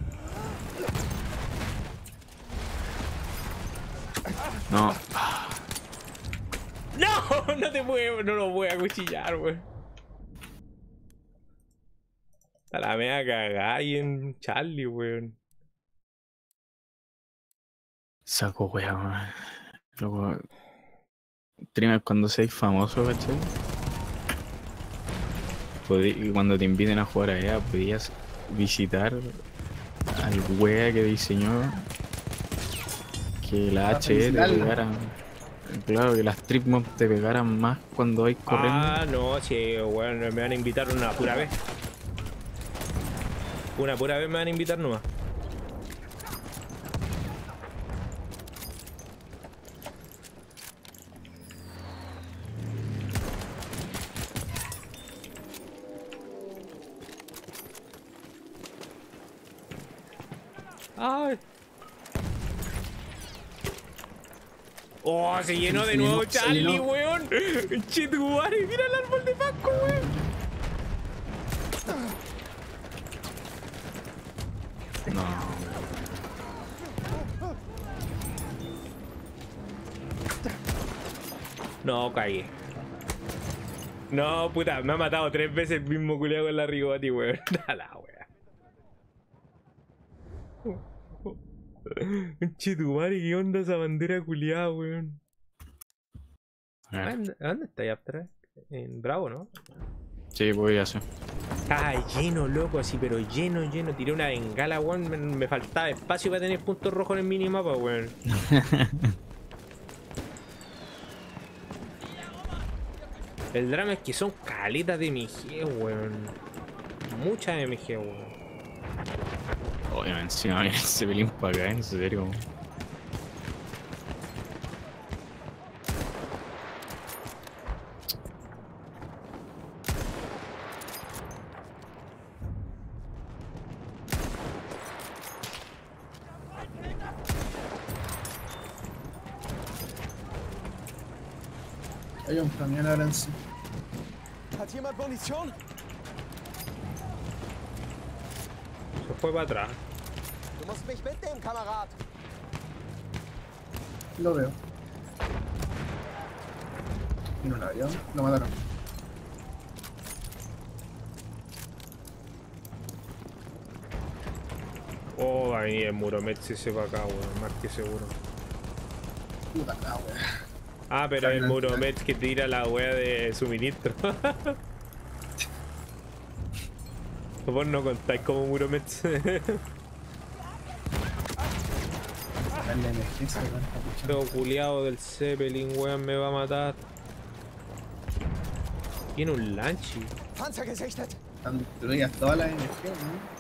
No. No, no te puedo, no lo voy a cuchillar, weón. A la mea cagada y en Charlie, weón. Saco wea, man. Luego... Streamer cuando seas famoso, ¿cachai? Cuando te inviten a jugar allá, podías visitar al wea que diseñó que la HE te pegaran. Claro, que las trip mobs te pegaran más cuando hay corriendo. Ah, no, sí, weón, me van a invitar una pura vez. Una pura vez me van a invitar nomás. ¡Ay! ¡Oh! Se llenó de nuevo, Charlie, weón. Che, tu madre, mira el árbol de Paco, weón. No. No, caí. No, puta, me ha matado 3 veces el mismo culiao con la Rigoti, weón. Dala, weón. Chetumare, ¿qué onda esa bandera culiada, weón? ¿Dónde está ahí atrás? En Bravo, ¿no? Sí, voy a hacer. Ay, lleno, loco, así, pero lleno, lleno. Tiré una bengala, weón. Me faltaba espacio para tener puntos rojos en el minimapa, weón. El drama es que son caletas de MG, weón. Muchas de MG, weón. Oye, encima viene ese pelín para acá, en serio. Hay un camión ahora encima. ¿Hat jemand munición? Se fue para atrás. Lo veo. Tiene un avión, lo mataron. Oh, va a venir el muro, métese para acá, weón, más que seguro. Puta acá, weón. Ah, pero el muro Mets que tira la wea de suministro. Vos no contáis como muro Mets. Todo culiado del Zeppelin, weón, me va a matar. Tiene un lanchi. Están destruidas todas las energías, ¿no?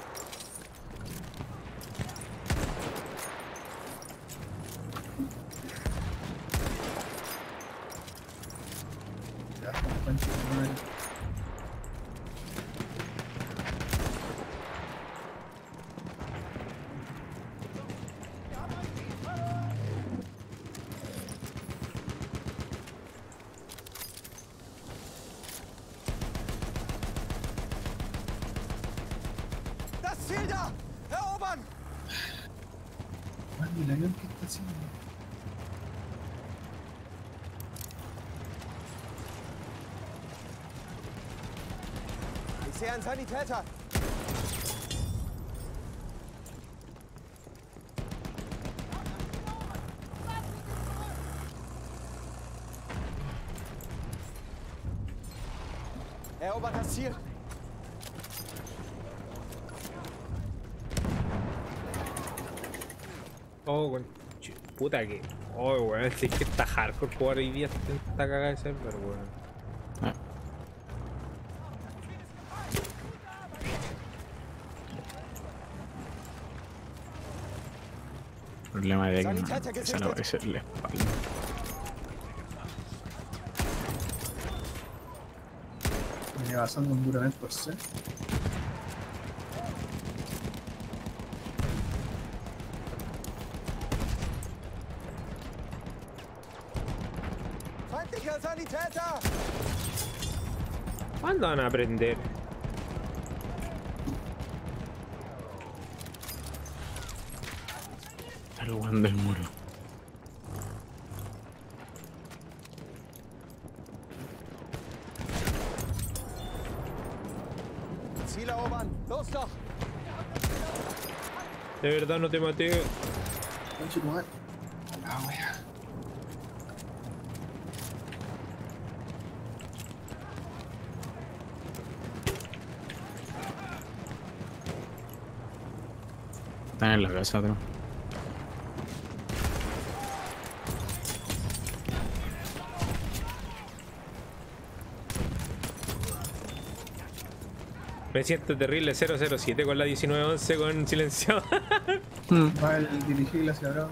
¡Ziel da! ¡Erobern! Mann, wie lange geht das hier? Ich sehe einen Sanitäter! Erobert das Ziel! Oh, güey. Puta que. Oh, güey. Si es que está hardcore jugar hoy día esta cagada de server, güey. Ah. El problema de que no empiezan a aparecer la espalda. Me lleva pasando un duro mes por ser. ¿Cuándo van a aprender? Está jugando el muro. De verdad no te maté. Están en la casa, bro. Me siento terrible 007 con la 1911 con silenciado. Va el dirigible hacia abajo.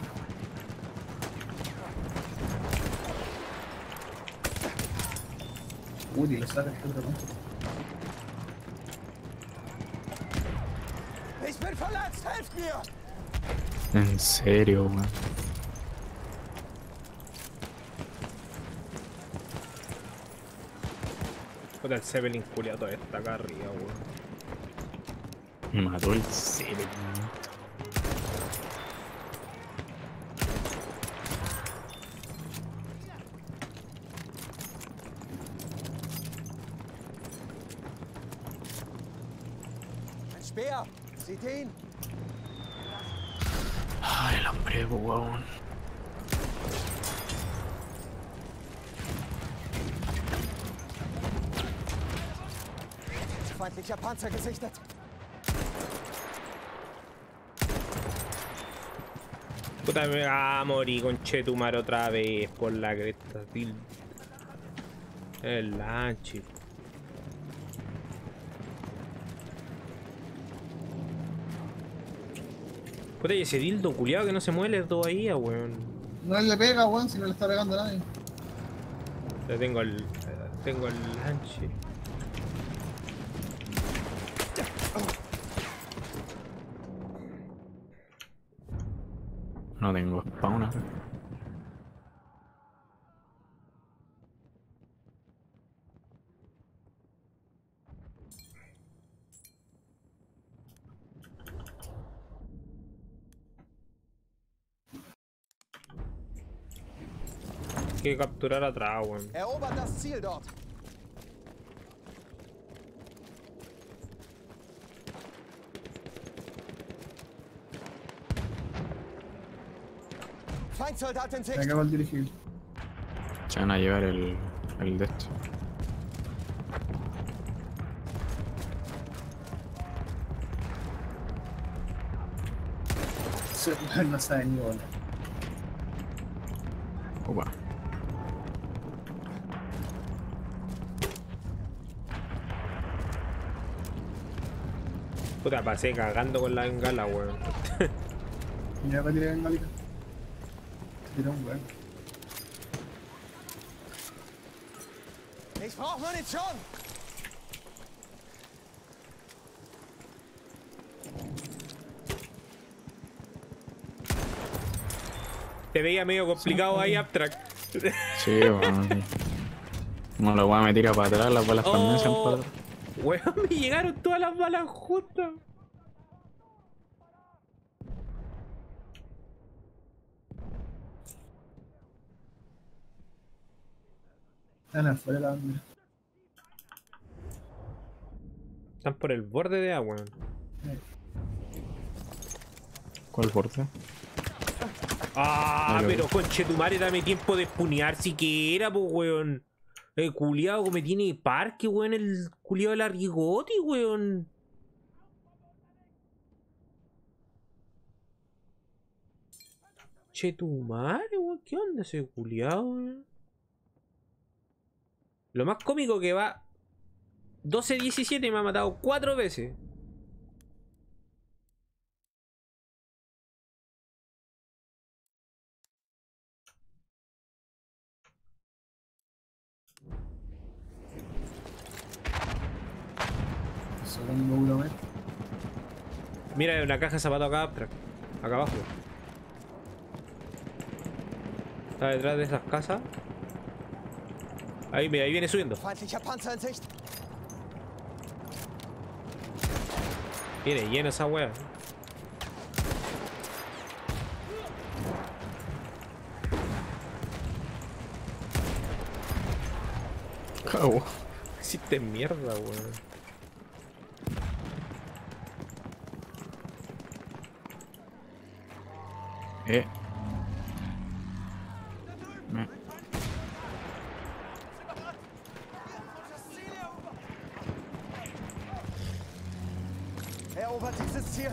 Uy, lo saca este otro punto. En serio, man. Puta, el Zeppelin culiado todavía está acá arriba, weón. Me mató el Zeppelin. ¡El Speer! ¡Sieht ihn! Ay, el hombre, weón. Feindlicher Panzer gesichtet. Puta, me va a morir con Chetumar otra vez por la cresta. El lanche. Puta, y ese dildo culiado que no se mueve todavía, weón. No le pega, weón, si no le está pegando a nadie. Ya tengo el... tengo el lanche. No tengo fauna. Hay que capturar atrás, weón. Erobert das Ziel dort. Feindsoldaten se acaba el dirigir. Se van a llevar el de esto. No saben ni bola. Opa. Puta, pasé cagando con la bengala, weón. Mira, va a tirar bengalita. Tira un weón. ¡Ich brauch Munition! Te veía medio complicado ahí, Abstract. Sí, weón. No lo voy a meter para atrás, las balas también se han parado. Weón, me llegaron todas las balas juntas. Están afuera la bandera. Están por el borde de agua. ¿Cuál borde? Ah, pero conchetumare, dame tiempo de spunear siquiera, pues, weón. El culiao que me tiene parque, weón. El culiao de la Rigotti, weón. Chetumare, weón. ¿Qué onda ese culiao, weón? Lo más cómico que va 12-17 y me ha matado 4 veces. Mira, una caja de zapato acá abajo. Está detrás de esas casas. Ahí, mira, ahí viene subiendo. Viene llena esa wea. Cago. Hiciste mierda, weón. Erobert dieses Ziel.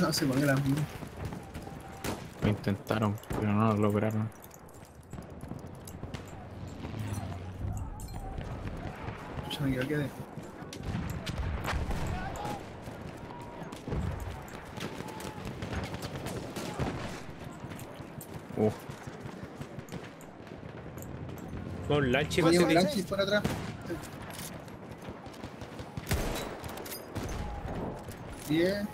No sé por qué lo intentaron, pero no lo lograron. Yo me equivoqué de... Con lanche, con el lanche por atrás. Bien.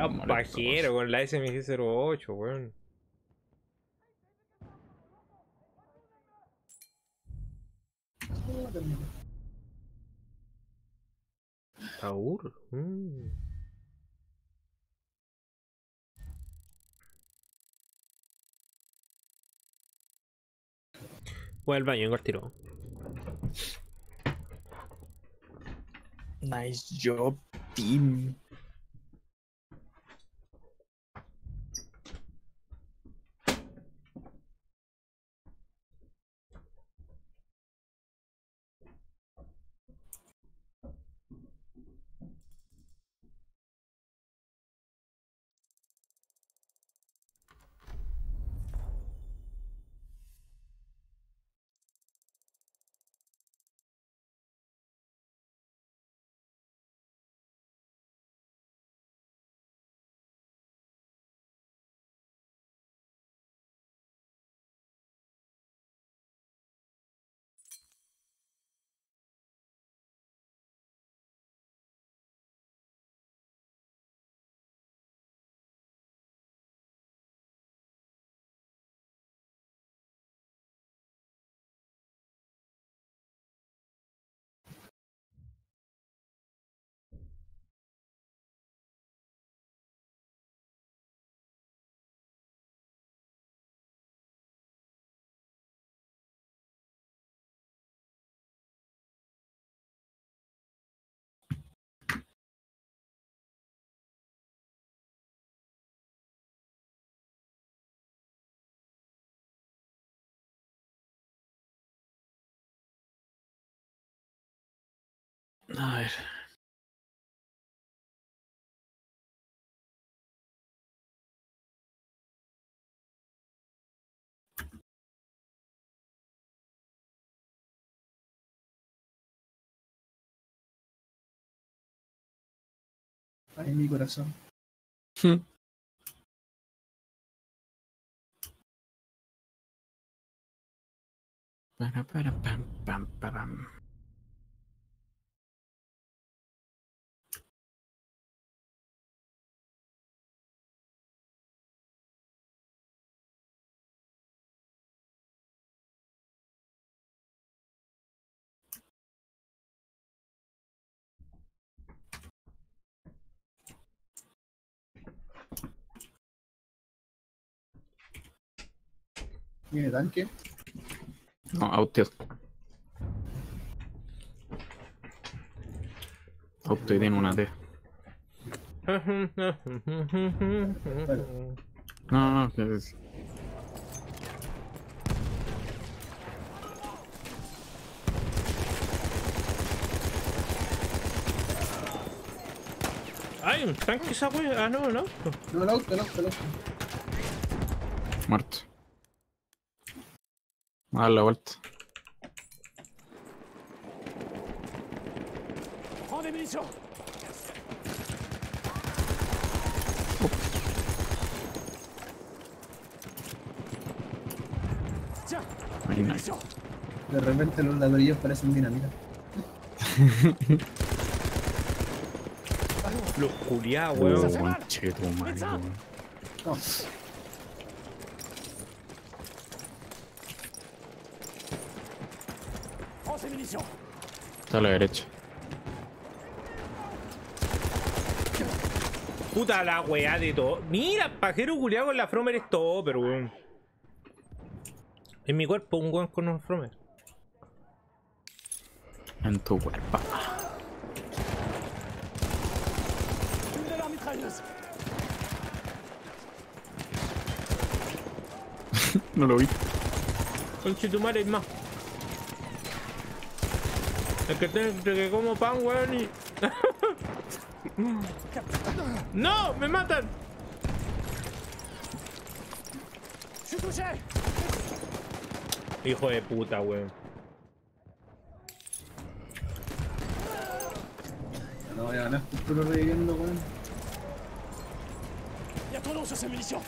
Al pajero con la SMG-08, weón. Taur. Voy al baño, encortiro. Nice job, team. A ver. Ay, mi corazón. Para pam pam pam. ¿Tiene tanque? No, auto y tiene una T. No, ¿qué es? Ay, un tanque esa wea. Ah, no, no. No, el auto. Muerto. A dar la vuelta. De repente los ladrillos parecen dinamita. Los culiados, weón. Está a la derecha. Puta la weá de todo. Mira, pajero culiado con la Fromer es todo, pero weón. En mi cuerpo un weón con un Fromer. En tu cuerpo. No lo vi. Conchetumare, es más. Es que tengo que como pan, weón, y... ¡No! ¡Me matan! Hijo de puta, weón. No voy a ganar, estoy reviviendo, weón. Ya todos hacen munición.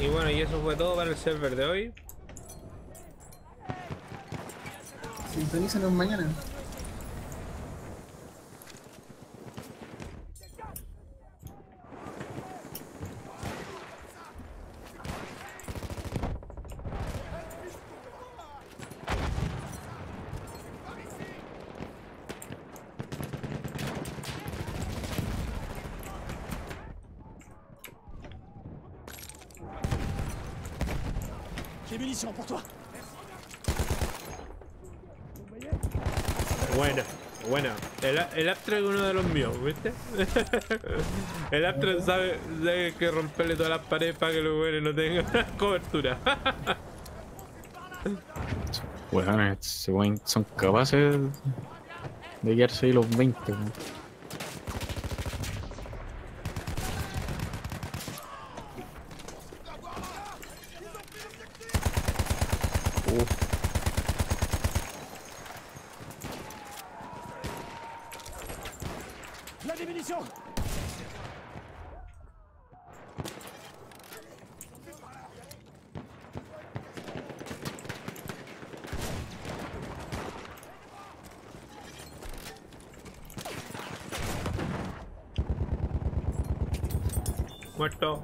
Y bueno, y eso fue todo para el server de hoy. Sintonízanos mañana. El Aptra es uno de los míos, ¿viste? El Aptra sabe que romperle todas las paredes para que los güeyes no tengan cobertura. Bueno, son capaces de quedarse ahí los 20, ¿no? Muerto.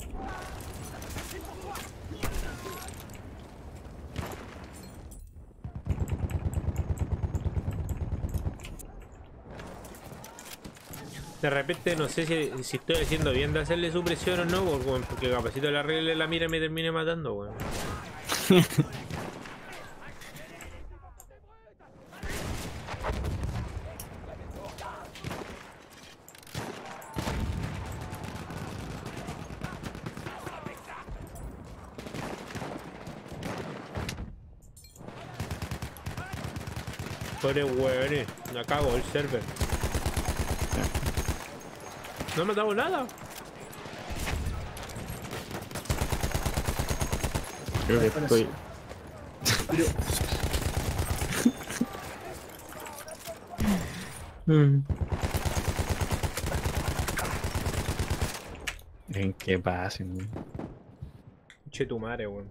De repente no sé si estoy haciendo bien de hacerle supresión o no, porque capacito la regla de la mira y me termine matando, weón. Pero huevones, la cago el server. No me ha dado nada. Creo que estoy... ¿En qué pasa, man? Che tu madre, weón.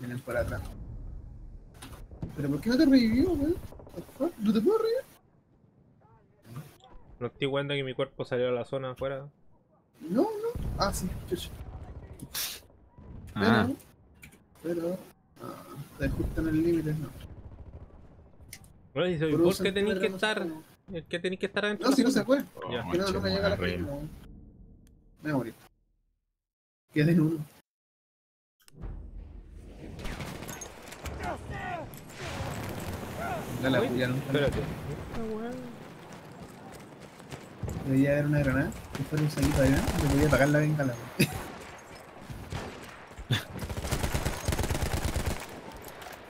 Vienen para acá. ¿Pero por qué no te revivió, weón? ¿No te puedo reír? No estoy cuenta que mi cuerpo salió a la zona afuera. No, no. Ah, sí, chucho. Ah. Pero... está justo en el límite, no. Bueno, si soy vos que tenéis que estar... El que tenéis que estar adentro. No, si no se puede. No, no me llega la gente. Me voy a morir. Queden uno. La pullaron. Espérate. Debería haber una granada. Que fuera un salito de granada. Le podía pagar la bengala.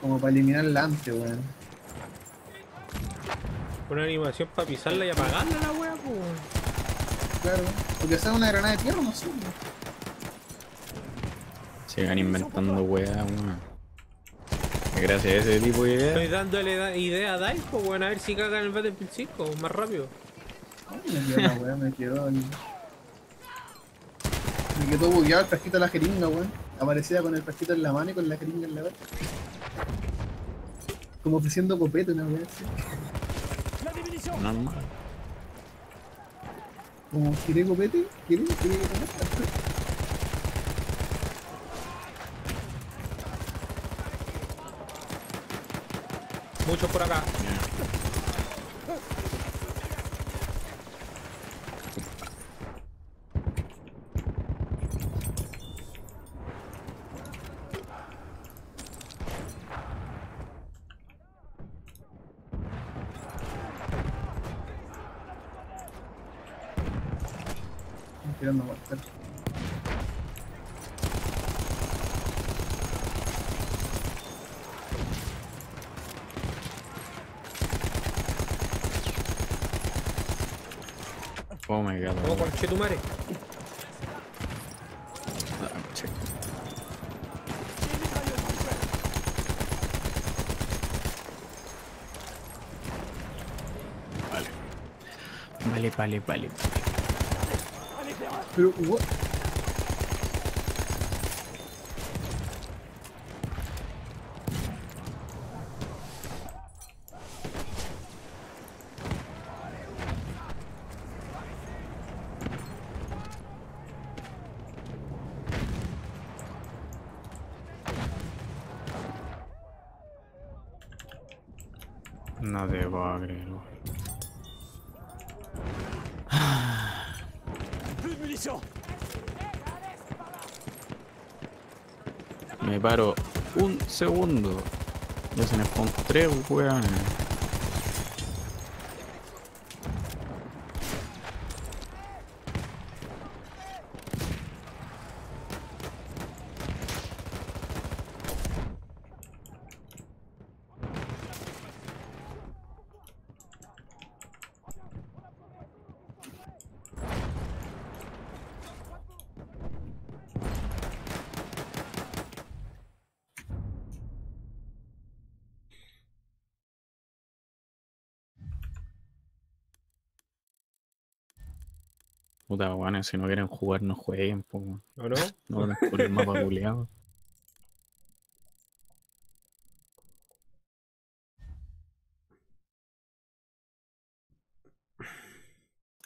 Como para eliminarla antes, weón. Una animación para pisarla y apagarla la weá, pues. Claro, porque sea una granada de tierra, no sé. Se van inventando weá, weón. Gracias a ese tipo de ideas. Estoy dándole idea a Daipo, weón, a ver si cagan el Battlefield 5, más rápido. Ay, weón, me quedó ahí. Me quedó bugueado el frasquito de la jeringa, weón. Aparecía con el frasquito en la mano y con la jeringa en la boca. Como ofreciendo copete, una weón así. Normal. Como, ¿quiere copete? ¿Quiere? ¿Quiere que copete? Muchos por acá. Estoy tirando bastante. Oh my god. Vamos con Chetumare. Vale. Vale. Pero what? No debo agregarlo. Me paro un segundo. Ya se me encontré, weón. Puta, bueno, si no quieren jugar, no jueguen, po. ¿No, no? No, no, por el mapa buleado.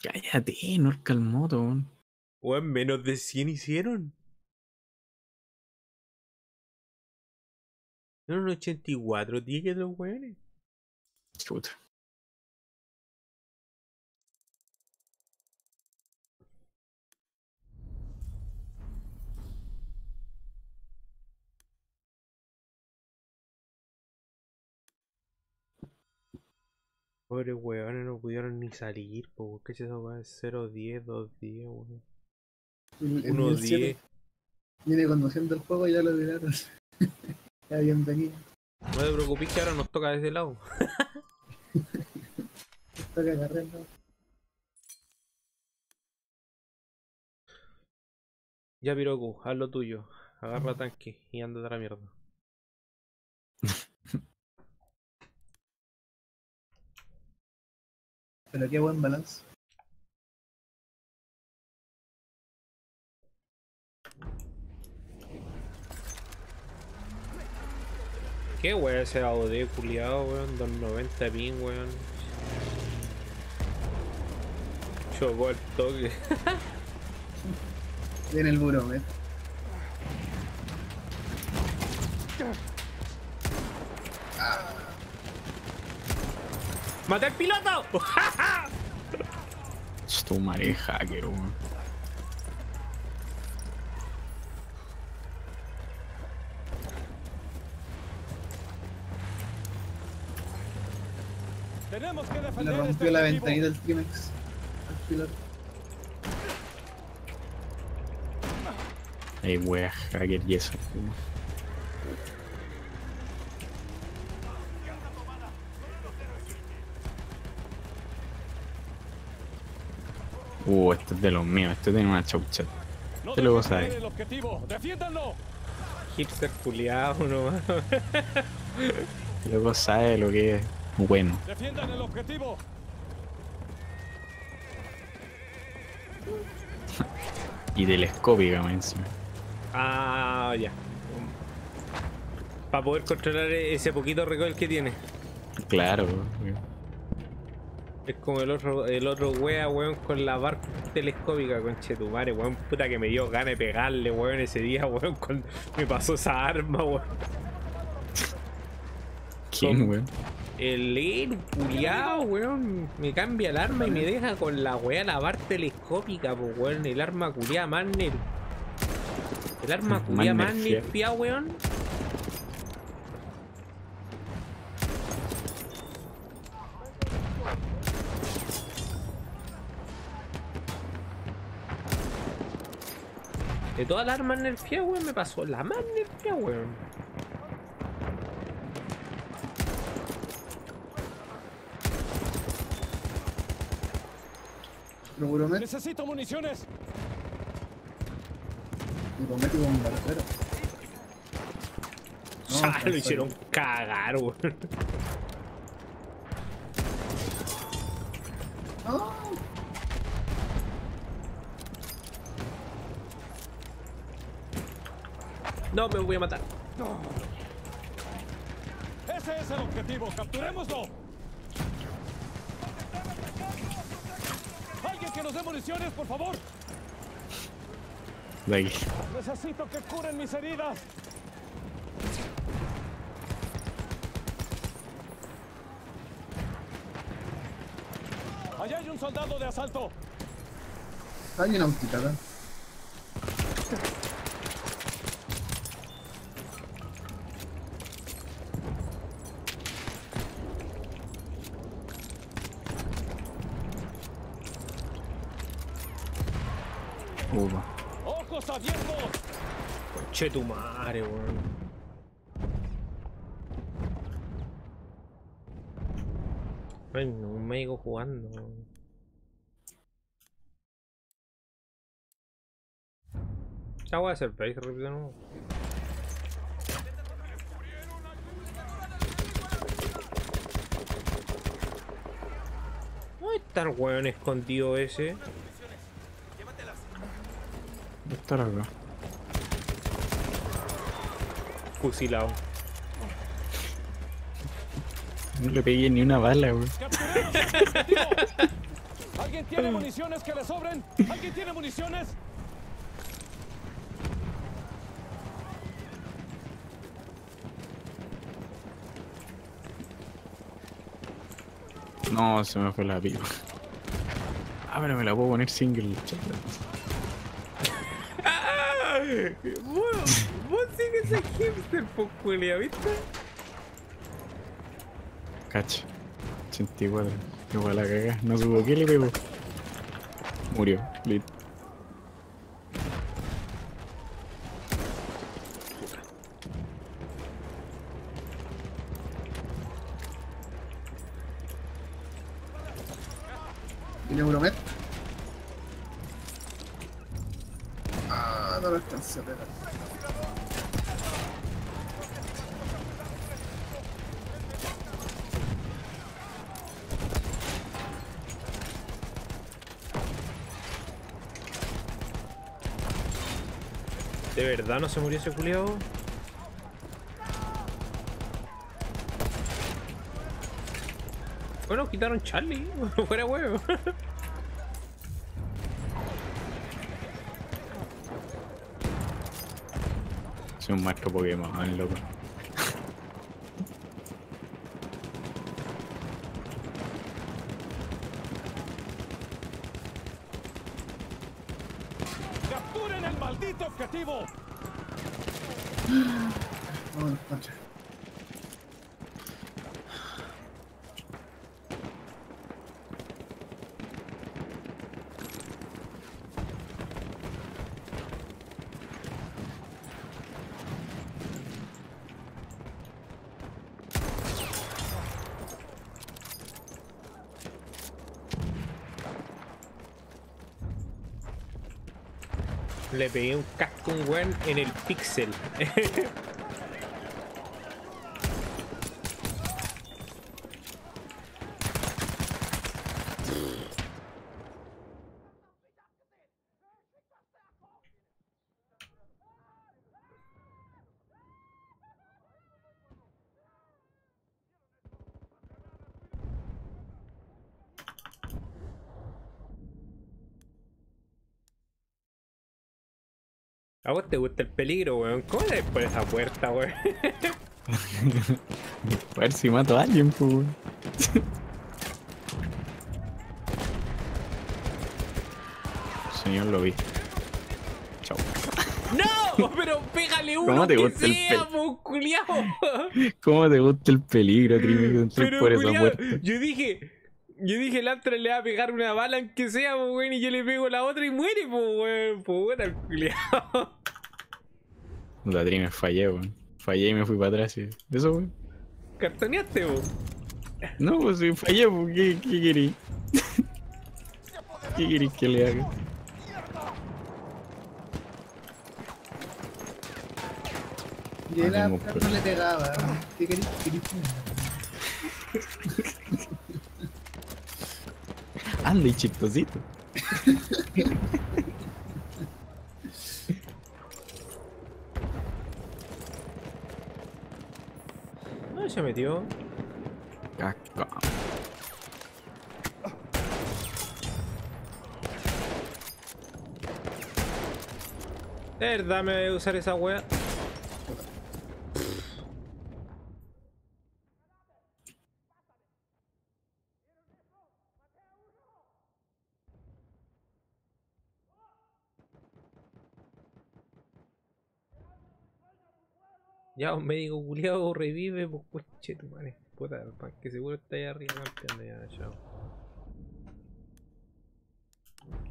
Cállate, no el calmoto, weón. Weón, menos de 100 hicieron. Eran 84 tickets los weones. Chuta. Pobres weones, no pudieron ni salir, po, ¿qué es eso? 0-10, 2-10, weón. 1-10. Viene conociendo el juego y ya lo olvidaron. Ya bienvenido. No te preocupes que ahora nos toca desde el lado. Nos toca agarrarlo. Ya Piroku, haz lo tuyo. Agarra tanque y anda a la mierda. Pero qué buen balance. ¿Qué weón ese AOD culiado weón? 290 ping weón. Chocó al toque. Viene el buró, weón. ¡Maté al piloto! Esto mare hacker, weón. Le rompió la ventanita del Trimax al piloto. Ay, wea, hacker y eso. Este es de los míos, este tiene una chaucha. Te lo vas a ver. Hipster culiado, no. Luego sabe lo que es. Bueno. Defiendan el objetivo. Y telescópica me encima. Ah, ya. Para poder controlar ese poquito recoil que tiene. Claro. Es como el otro wea, weón, con la barra telescópica, conchetumare, weón. Puta que me dio ganas de pegarle, weón, ese día, weón, cuando me pasó esa arma, weón. ¿Quién, weón? El leer culiao, weón, me cambia el arma y me deja con la weá la barra telescópica, pues weón, el arma culiá más nerf. El arma culiá más nerfeada, weón. De todas las armas nerfeadas, weón, me pasó la más nerfeada, weón. Necesito municiones. Lo hicieron cagar, weón. Oh. No me voy a matar. No. Ese es el objetivo, capturémoslo. Que nos dé municiones, por favor. Like. Necesito que curen mis heridas. Allá hay un soldado de asalto. Hay una auticada. ¡Ojos abiertos! Conche tu madre, weón. Ay, no me digo jugando. Ya voy a hacer país, repito, no. ¿Dónde está el weón escondido ese? Estar acá. Fusilado. No le pegué ni una bala, güey. ¿Alguien tiene municiones que le sobren? ¿Alguien tiene municiones? No, se me fue la pipa. Ah, pero me la puedo poner single. Vos sigues a hipster, Poculia, ¿viste? Cacho. 84. Igual la cagá. No subo que le pegó. Murió. Lit. Ah, no lo alcancé a pegar. ¿De verdad no se murió ese culiao? Bueno, quitaron Charlie, fuera huevo. Soy un maestro Pokémon, loco. ¡Capturen el maldito objetivo! Le pegué un casco a un weón en el pixel. ¿A vos te gusta el peligro, weón? ¿Cómo le por esa puerta, weón? A ver si mato a alguien, pues, weón. Señor, lo vi. Chau. ¡No! ¡Pero pégale uno! ¿Cómo te gusta que sea, pues, culiao? ¿Cómo te gusta el peligro, Crimi? Pero, por culiao, esa puerta. Yo dije, el Astra le va a pegar una bala aunque sea, pues, weón, y yo le pego la otra y muere, pues, weón. Pues, weón, al culiao. La tri me fallé, weón. Fallé y me fui para atrás, ¿sí? ¿De eso, weón? ¿Cartoneaste, weón? No, pues, sí, fallé, weón. ¿Qué querís? ¿Qué querís que le haga? Y el Astra no le pegaba, ¿no? ¿Qué querís? ¿Qué querís? Anda y chistosito. ¿Dónde se metió? Caca. De verdad me voy a usar esa wea. Ya, un médico culiado revive, pues, coche, tu madre, puta, que seguro está allá arriba, no ya, chao.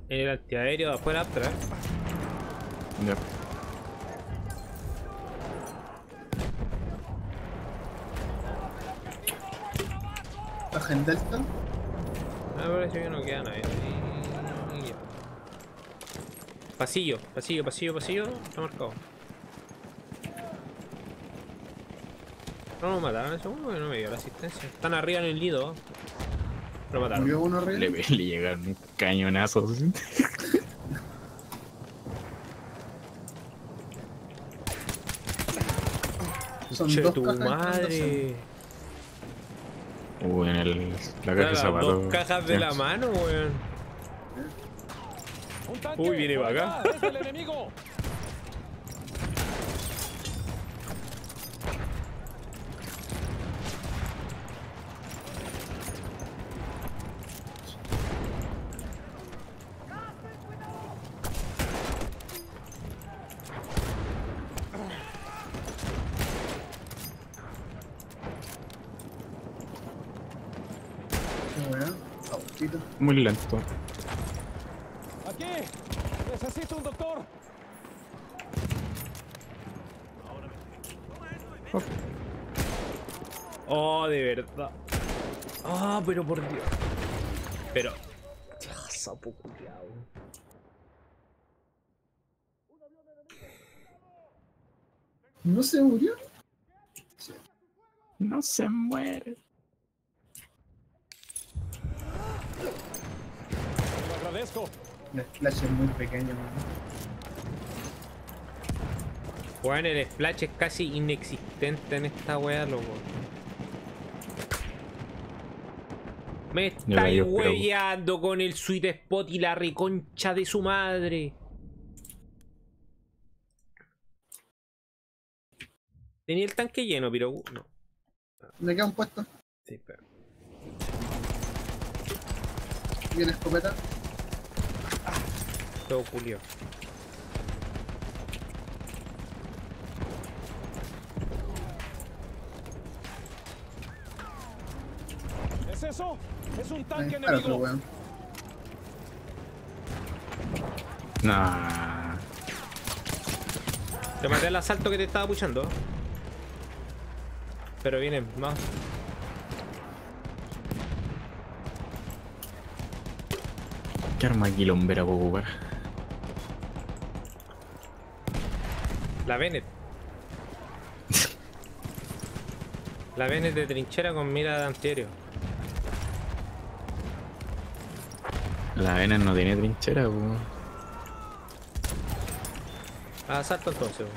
El antiaéreo de afuera, atrás. No. ¿Baja en Delta? Ah, parece que no queda nadie. Y ya. Pasillo, está marcado. No lo mataron ese uno porque no me dio la asistencia. Están arriba en el nido. Lo mataron. ¿Murió uno arriba? Le llegaron cañonazos. Che, tu madre. Uy, en la caja se apagó. Dos cajas de la mano, weón. Uy, viene para acá. ¡Es el enemigo! Muy lento. Aquí, necesito un doctor. Oh, de verdad. Ah, pero por Dios. Pero, sapo culiao. ¿No se murió? Sí. No se muere. Lo agradezco. La splash es muy pequeña, man. Juan, el splash es casi inexistente en esta wea, loco. Me estáis hueveando con el sweet spot y la reconcha de su madre. Tenía el tanque lleno, pero no. ¿Le queda un puesto? Sí, pero... ¿Tiene escopeta? Todo culió. ¿Es eso? Es un tanque enemigo. Bueno. Nah. Te maté el asalto que te estaba puchando. Pero vienen más. ¿Qué arma quilombera puedo ocupar? La Bennett. La Bennett de trinchera con mira de antiaéreo. La Bennett no tiene trinchera, po. Asalto entonces, po.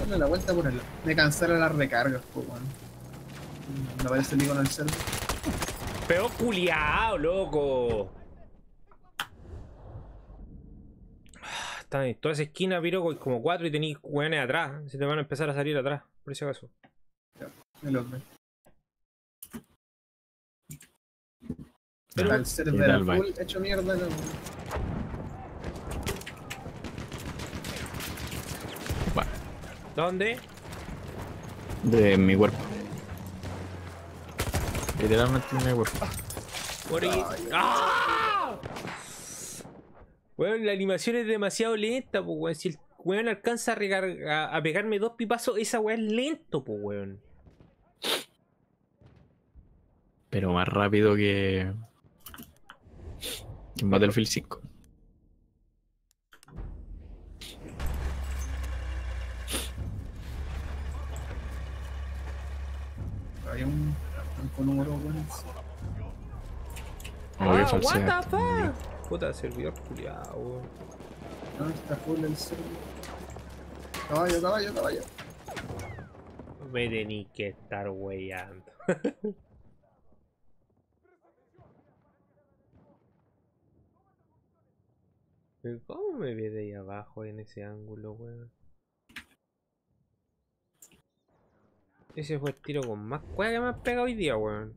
Dale la vuelta por el... Me cancela las recargas, po, weón. No parece ni con el cerdo. Pero culiao, loco. Está en toda esa esquina, piroco, y como 4 y tenéis weones atrás. Se te van a empezar a salir atrás, por si acaso. Ya, el hombre. Pero el server azul hecho mierda, loco. ¿Dónde? De mi cuerpo. Literalmente en mi cuerpo. Por ahí. ¡Ah! Bueno, la animación es demasiado lenta, po, weón. Si el weón alcanza a pegarme 2 pipazos, esa weá es lento, po, weón. Pero más rápido que en Battlefield 5. Hay un con número bueno. Ah, what the fuck. Puta, servidor culiao. No, está full el servidor. Caballo, caballo, caballo. Me tenéis que estar weyando. ¿Cómo me ve de ahí abajo en ese ángulo, weón? Ese fue el tiro con más cueva que me han pegado hoy día, weón.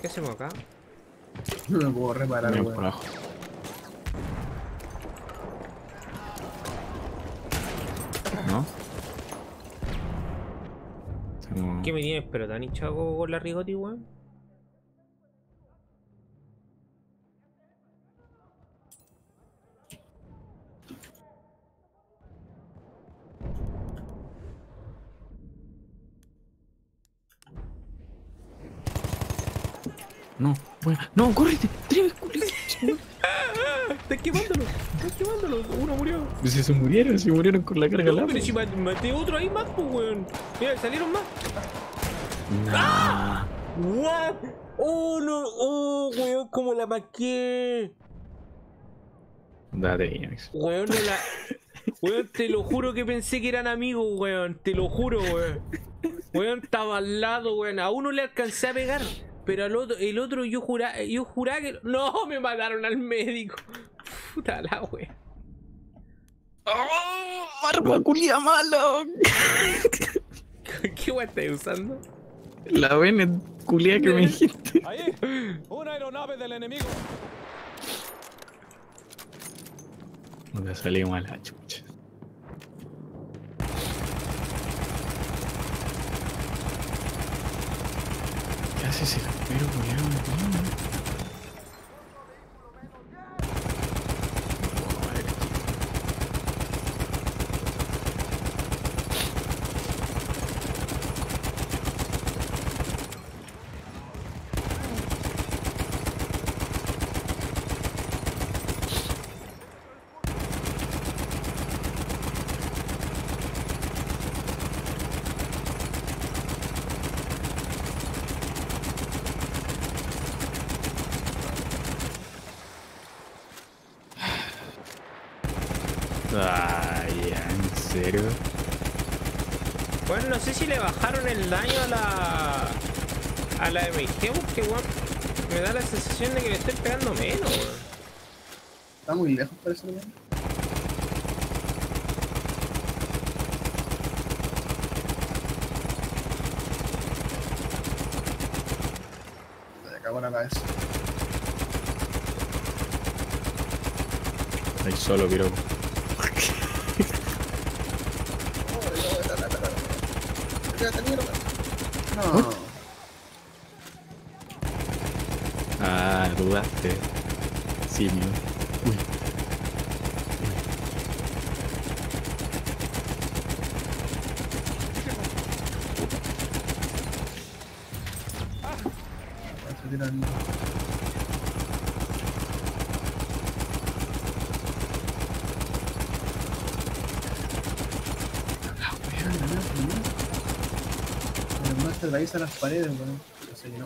¿Qué hacemos acá? No lo puedo reparar, weón. Por abajo. ¿No? Tengo... ¿Qué me tienes? ¿Pero te han hinchado con la rigoti, weón? No, bueno, no, córrete, tríame, estás quemándolo, uno murió. Si se murieron con la carga. No, pero si maté otro ahí más, pues, weón. Mira, salieron más. Nah. ¡Ah! What? Oh, no, oh, weón, como la maqué. Date, Max. Weón, no la... Weón, te lo juro que pensé que eran amigos, weón, te lo juro, weón. Weón, estaba al lado, weón, a uno le alcancé a pegar. Pero al otro, el otro yo juraba que... ¡No! Me mataron al médico. Puta la wea. ¡Oh! ¡Barba culia malo! ¿Qué wea estás usando? La vena culia que me dijiste. Ahí, una aeronave del enemigo. No te salió mal la chucha. Casi se la espero, Ay, ¿en serio? Bueno, no sé si le bajaron el daño a la MG, porque bueno, me da la sensación de que le estoy pegando menos, bueno. Está muy lejos para eso, ¿no? Buena cabeza. Ahí solo, piropo. No. Ah, dudaste. Sí, mío. Uy. Además te atraviesa las paredes, bueno, no sé, no.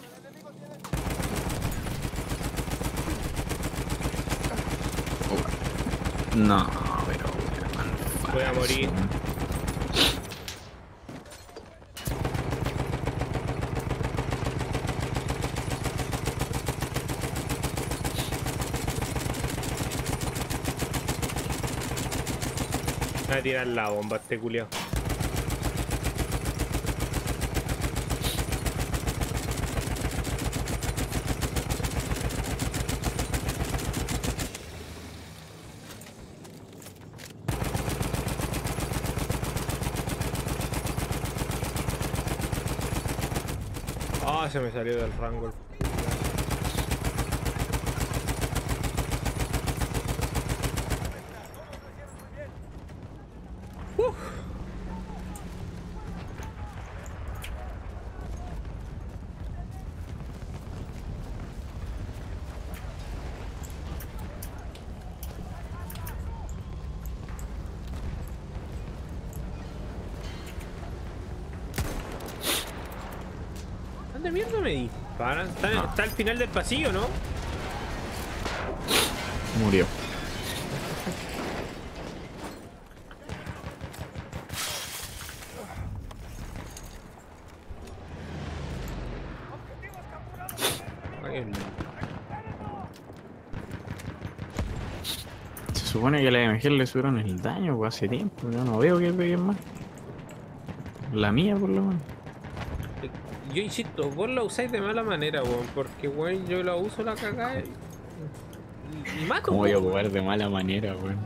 Oh. No, pero bueno, voy a morir. Voy a tirar la bomba, este culiao. Ah, oh, se me salió del rango. ¿De mierda me disparan? Está al final del pasillo, ¿no? Murió. Se supone que a la MG le subieron el daño, pues, hace tiempo. Yo no veo que peguen más. La mía, por lo menos. Yo insisto, vos la usáis de mala manera, weón, porque weón, yo la uso la cagada y mato. ¿Cómo voy a jugar de mala manera, weón?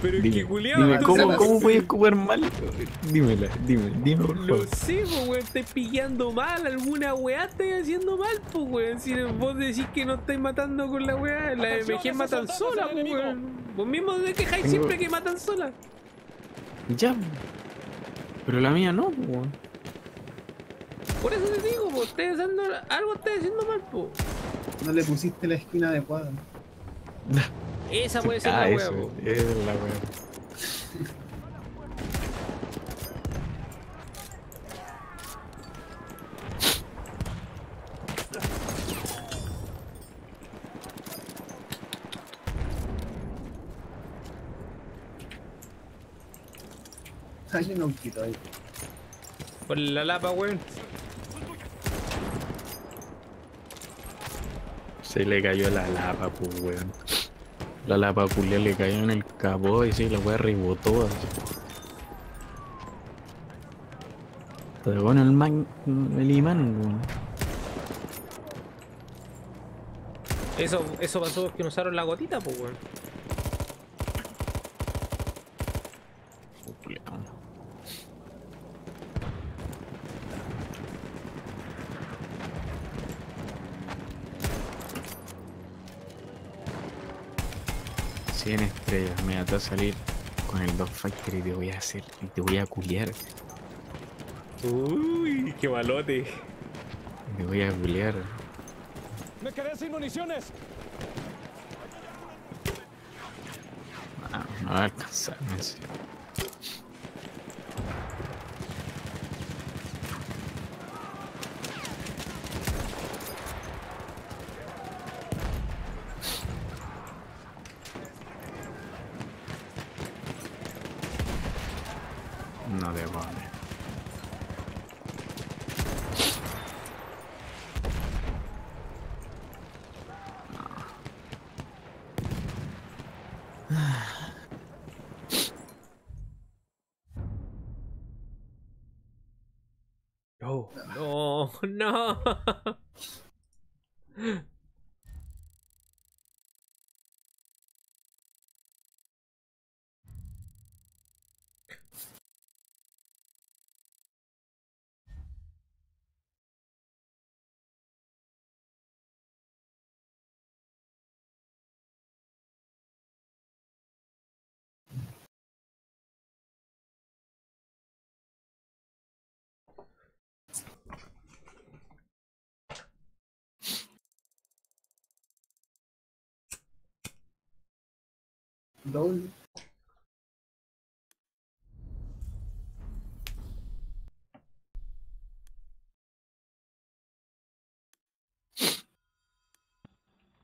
Pero dime, que culiado, dime, ¿cómo voy a jugar mal? Dímela, por favor. Lo sé, weón, estáis pillando mal, alguna weá estáis haciendo mal, pues, weón. Si vos decís que no estáis matando con la weá, la MG matan sola, weón. Vos mismos te quejáis siempre que matan sola. Ya, pero la mía no, weón. Por eso te digo, po, algo está haciendo mal, po. No le pusiste la esquina adecuada. Esa puede ser la hueá, po. Es la hueá. Hay un autito ahí. Por la lapa, weón. Se le cayó la lapa, pues, weón. La lapa culia le cayó en el capó y sí, la weá rebotó así. Pero bueno, el imán, weón. Eso pasó porque usaron la gotita, pues, weón. Mira, te voy a salir con el Dogfighter y te voy a hacer, y te voy a culiar. Uy, qué malote. Te voy a culiar. Me quedé sin municiones. No va a alcanzarme. Vale, vale. Oh, no, no. ¿Dónde?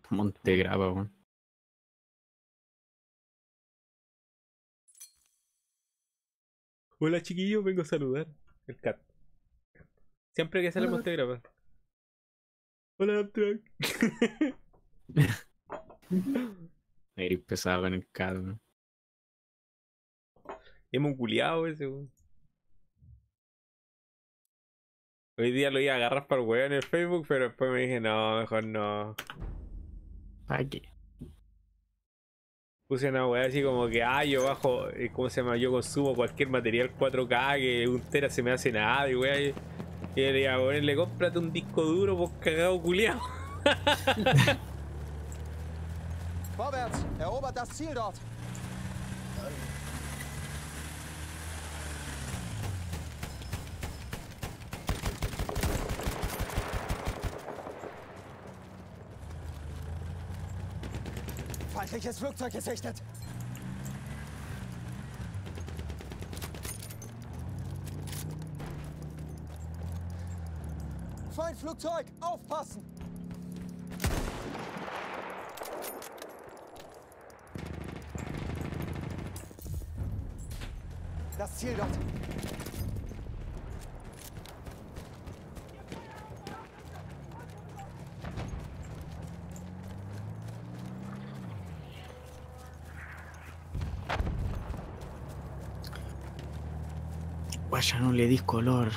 Monte graba, weón. Hola chiquillos, vengo a saludar. El cat. Siempre que sale Monte graba. Hola, Amtrak. Eres pesado con el cadro. Hemos culiado ese, weón. Hoy día lo iba a agarrar para el weón en el Facebook, pero después me dije, no, mejor no. ¿Para qué? Puse una weá así como que, yo bajo, ¿cómo se llama? Yo consumo cualquier material 4K que un tera se me hace nada, y weá. Y yo le iba a ponerle, cómprate un disco duro, vos cagado culiado. Vorwärts! Erobert das Ziel dort! Feindliches Flugzeug gesichtet! Feindflugzeug! Aufpassen! Das Ziel dort. Guaya no le dis color.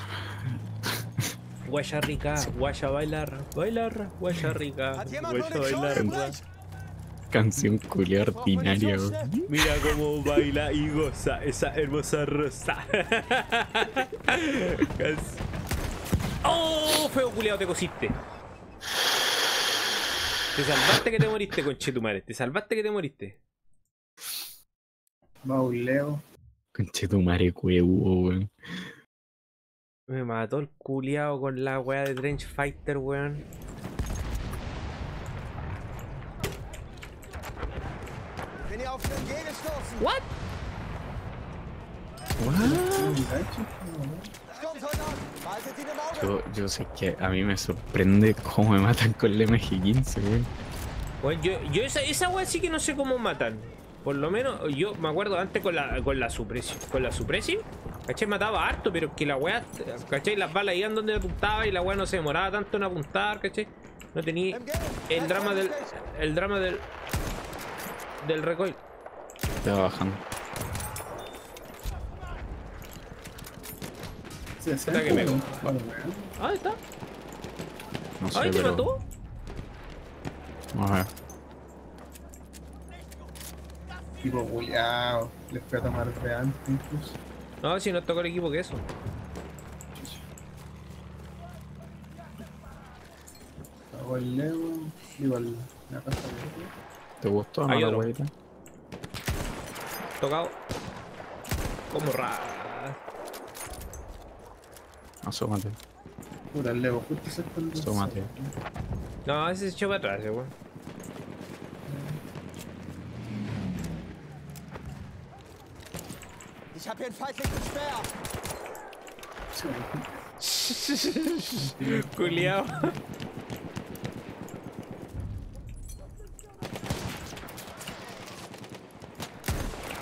Guaya rica, guaya bailar, bailar, guaya rica, guaya bailar. Canción culia ordinaria. Mira cómo baila y goza esa hermosa rosa. ¡Oh! Feo culiao, te cosiste. Te salvaste que te moriste, conchetumare. Te salvaste que te moriste. Mauleo. Conchetumare, cuevo, weón. Me mató el culiao con la weá de Trench Fighter, weón. What? Yo sé que a mí me sorprende cómo me matan con el MG15, weón. Bueno, yo esa weá sí que no sé cómo matan. Por lo menos yo me acuerdo antes con la supresión. Con la supresión, ¿cachai? Mataba harto, pero que la weá, ¿cachai? Las balas iban donde apuntaba y la weá no se demoraba tanto en apuntar, ¿cachai? No tenía el drama del. El drama del recoil. Estaba bajando. Está que me cojo. Ah, está. No sé, ¿te mató? Vamos a ver. Equipo culiao. Les voy a tomar de antes incluso. No, si no tocó el equipo que eso. Hago el Lego. Digo, la casa de... ¿Te gustó? Hay otro. Tocado. Como raro. Asómate. Pura el Lego, justo se está el... Asómate. No, ese se echó para atrás, weón. Ich hab hier ein feindliches Speer. Culiao.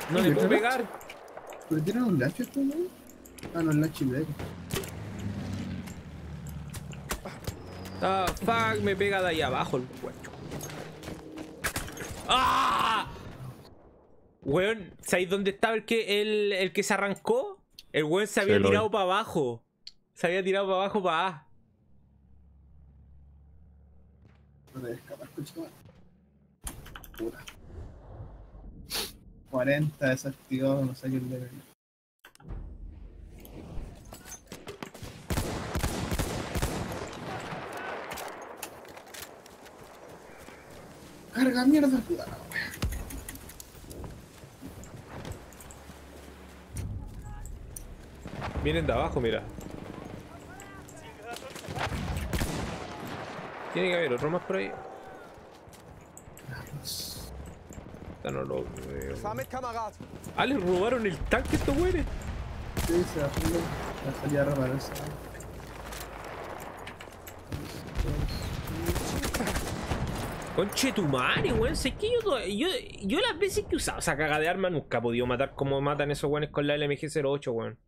No le puedo pegar. ¿Pero tiene un lacho, tú, no? Ah, no, es la chilena. Ah, fuck, me pega de ahí abajo el puerco. ¡Ah! Weón, ¿sabéis dónde estaba el que se arrancó? El weón se había tirado para abajo. Se había tirado para abajo para A. No te voy a escapar, escucha. Pura. 40 desactivado, no sé qué le venía. Carga mierda, puta la wea. Vienen de abajo, mira. Tiene que haber otro más por ahí. Esta no lo veo. Ah, les robaron el tanque estos güeyes. Sí, se va a salir a repararse. Conche tu madre, weón. Es que yo las veces que usaba esa caga de arma nunca he podido matar como matan esos weones con la LMG08, weón.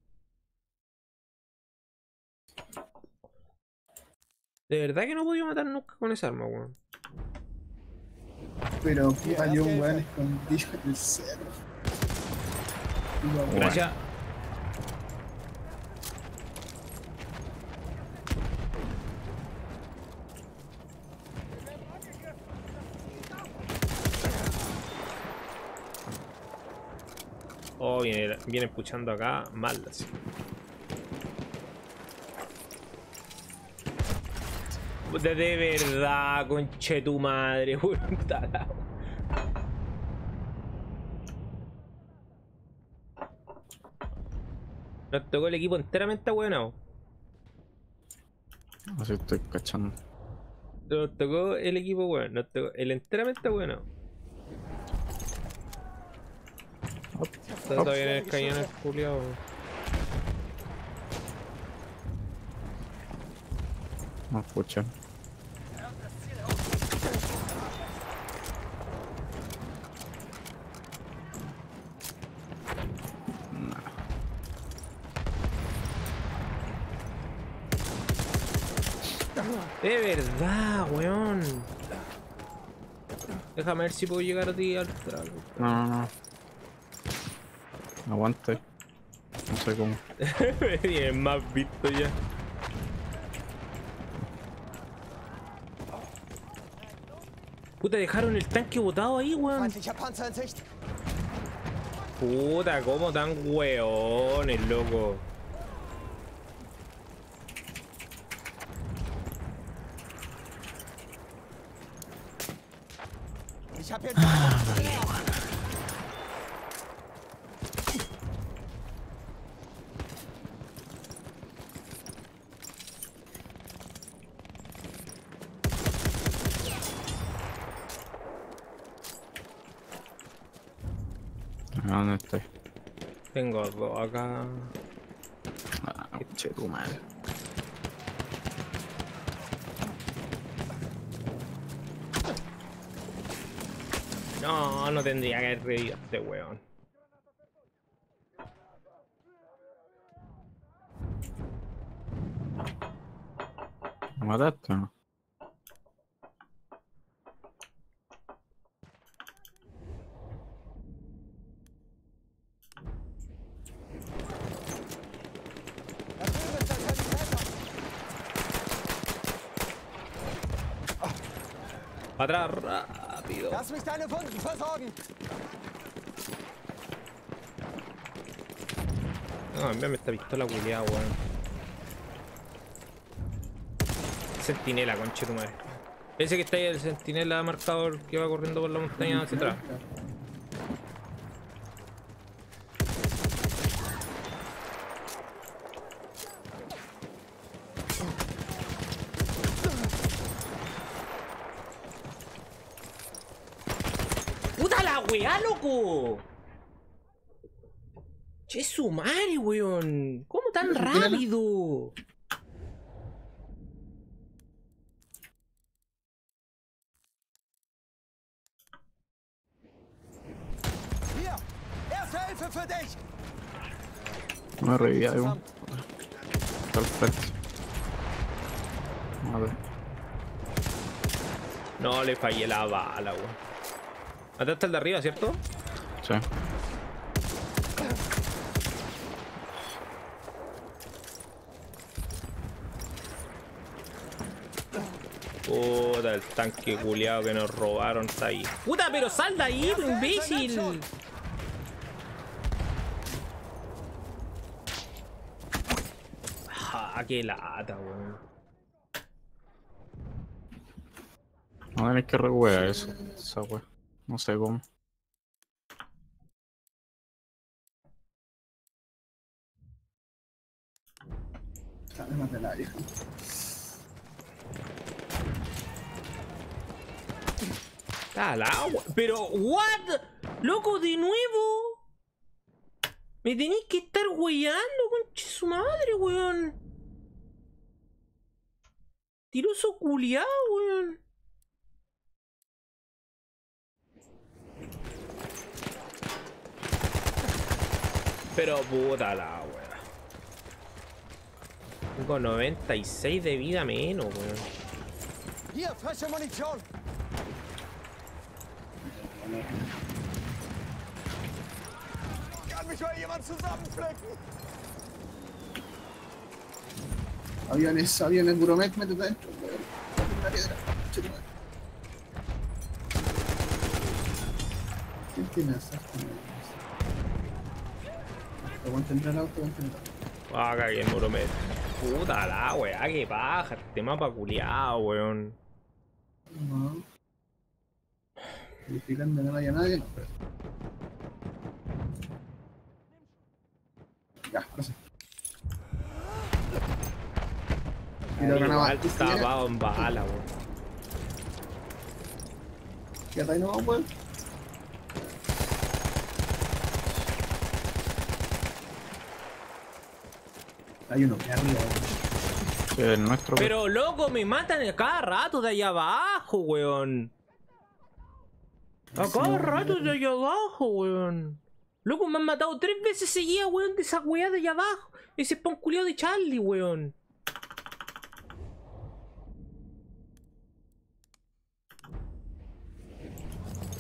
De verdad que no he podido matar nunca con esa arma, weón. Pero hay un weón escondido en el cerro. Gracias. Oh, viene puchando acá mal, así. De verdad, conche tu madre, weón. Nos tocó el equipo enteramente ahueonado. Así estoy cachando. Nos tocó el equipo, weón. Nos tocó el enteramente ahueonado. Está todavía en el cañón el culiao. No escuchan. De verdad, weón. Déjame ver si puedo llegar a ti al trago. No aguante. No sé cómo. Bien, más visto ya. Puta, dejaron el tanque botado ahí, weón. Puta, como tan weones, loco. Ah, vale, weón. ¿Dónde estoy? Tengo dos acá. Ah, che, tu madre. No, no tendría que haber reído este weón. ¿Me mataste o no? Atrás rápido. No, envíame esta pistola culiada, weón. Sentinela, conche tu madre. Parece que está ahí el sentinela marcador que va corriendo por la montaña hacia atrás. ¡Weá, loco! ¡Che, su madre, weón! ¿Cómo tan rápido? Me reí algo. Perfecto. A ver. No, le fallé la bala, güey. Mataste el de arriba, ¿cierto? Sí. Puta, el tanque culiado que nos robaron está ahí. Puta, pero sal de ahí, imbécil. Ah, qué lata, weón. No tenés que rehuear eso, esa wea. No sé cómo. Sale más del área. Está al agua. Pero, what? Loco, de nuevo. Me tenéis que estar weyando, conche su madre, weón. Tiroso culiado, weón. Pero puta la weá. Tengo 96 de vida menos, weón. Aviones, aviones, Buromet, métete dentro. Una piedra. ¿Quién tiene esa? Aguanta entrar el auto, aguanta entrar. Ah, cagué el Buromet. Puta la weá, que paja. Este mapa culiado, weón. No. Verificando que no haya nadie, no. Ya, no sé. Igual está tapado en bala, weón. Ya está ahí nomás, weón. Hay uno que arriba, weón. Nuestro... Pero loco, me matan cada rato de allá abajo, weón. A cada rato de allá abajo, weón. Loco, me han matado 3 veces seguidas, weón, de esa weá de allá abajo. Ese spawn culiao de Charlie, weón.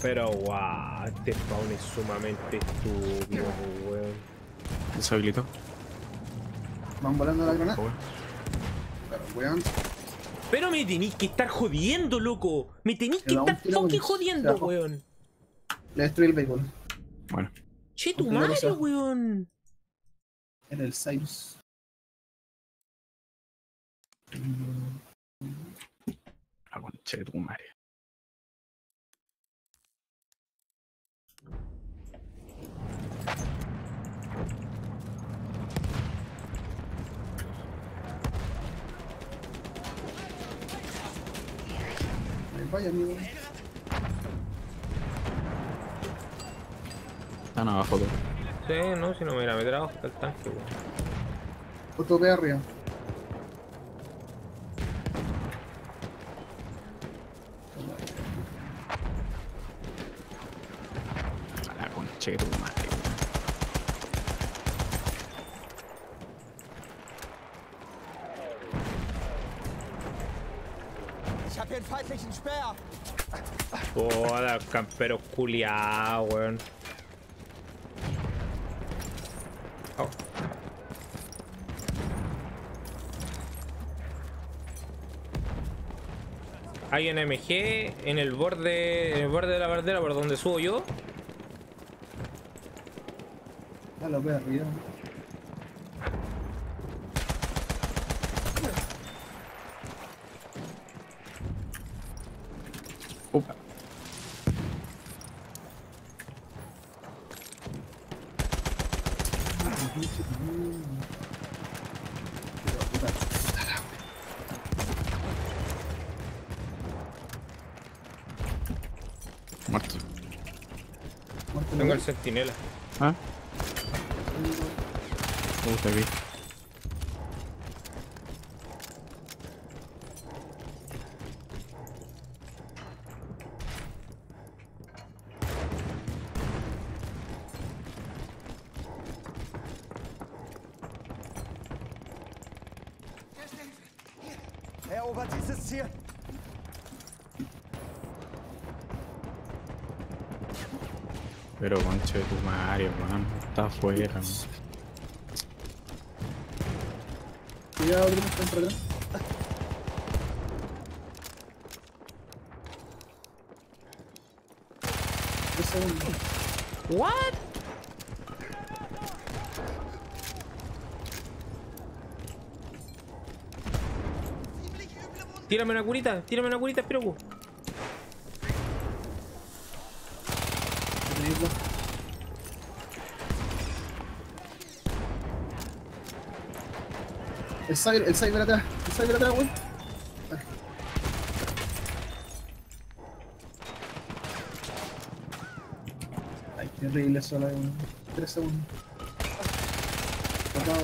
Pero wow, este spawn es sumamente estúpido, weón. Deshabilitó. Van volando la granada. Pero weón. Pero me tenéis que estar jodiendo, loco. Me tenéis que estar fucking jodiendo, weón. Le destruí el vehículo. Bueno. Che, tu madre, weón. Era el Cyrus. La concha de tu madre. Vaya, amigo. Están abajo, tú. Sí, no, si no, mira, me trabajo hasta el tanque, weón. Otro de arriba. A la concha que tu madre. Joder, campero culiao, weón. Oh. Hay un MG en el borde de la barrera por donde subo yo. Ah, lo veo arriba. Opa. Muerto. Tengo el centinela. ¿Ah? Te vi. erobert dieses Ziel. Pero concho de tu madre, man. Está afuera, man. Cuidado, abrimos con problema. What? Tírame una curita, Piroco. El cyber atrás, güey. Ay, qué horrible sola, güey. 3 segundos. Tocado.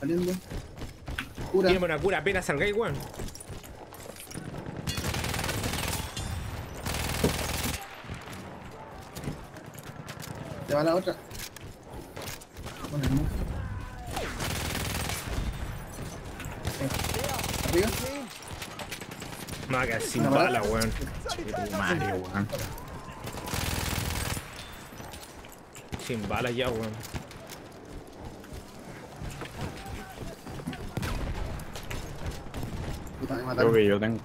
Saliendo. Cura. Tiene una cura, apenas salgáis, güey. Te va la otra. Bueno, no. Arriba. Maga sin bala, weón. Mario, weón. Sin bala ya, weón. Creo que yo tengo.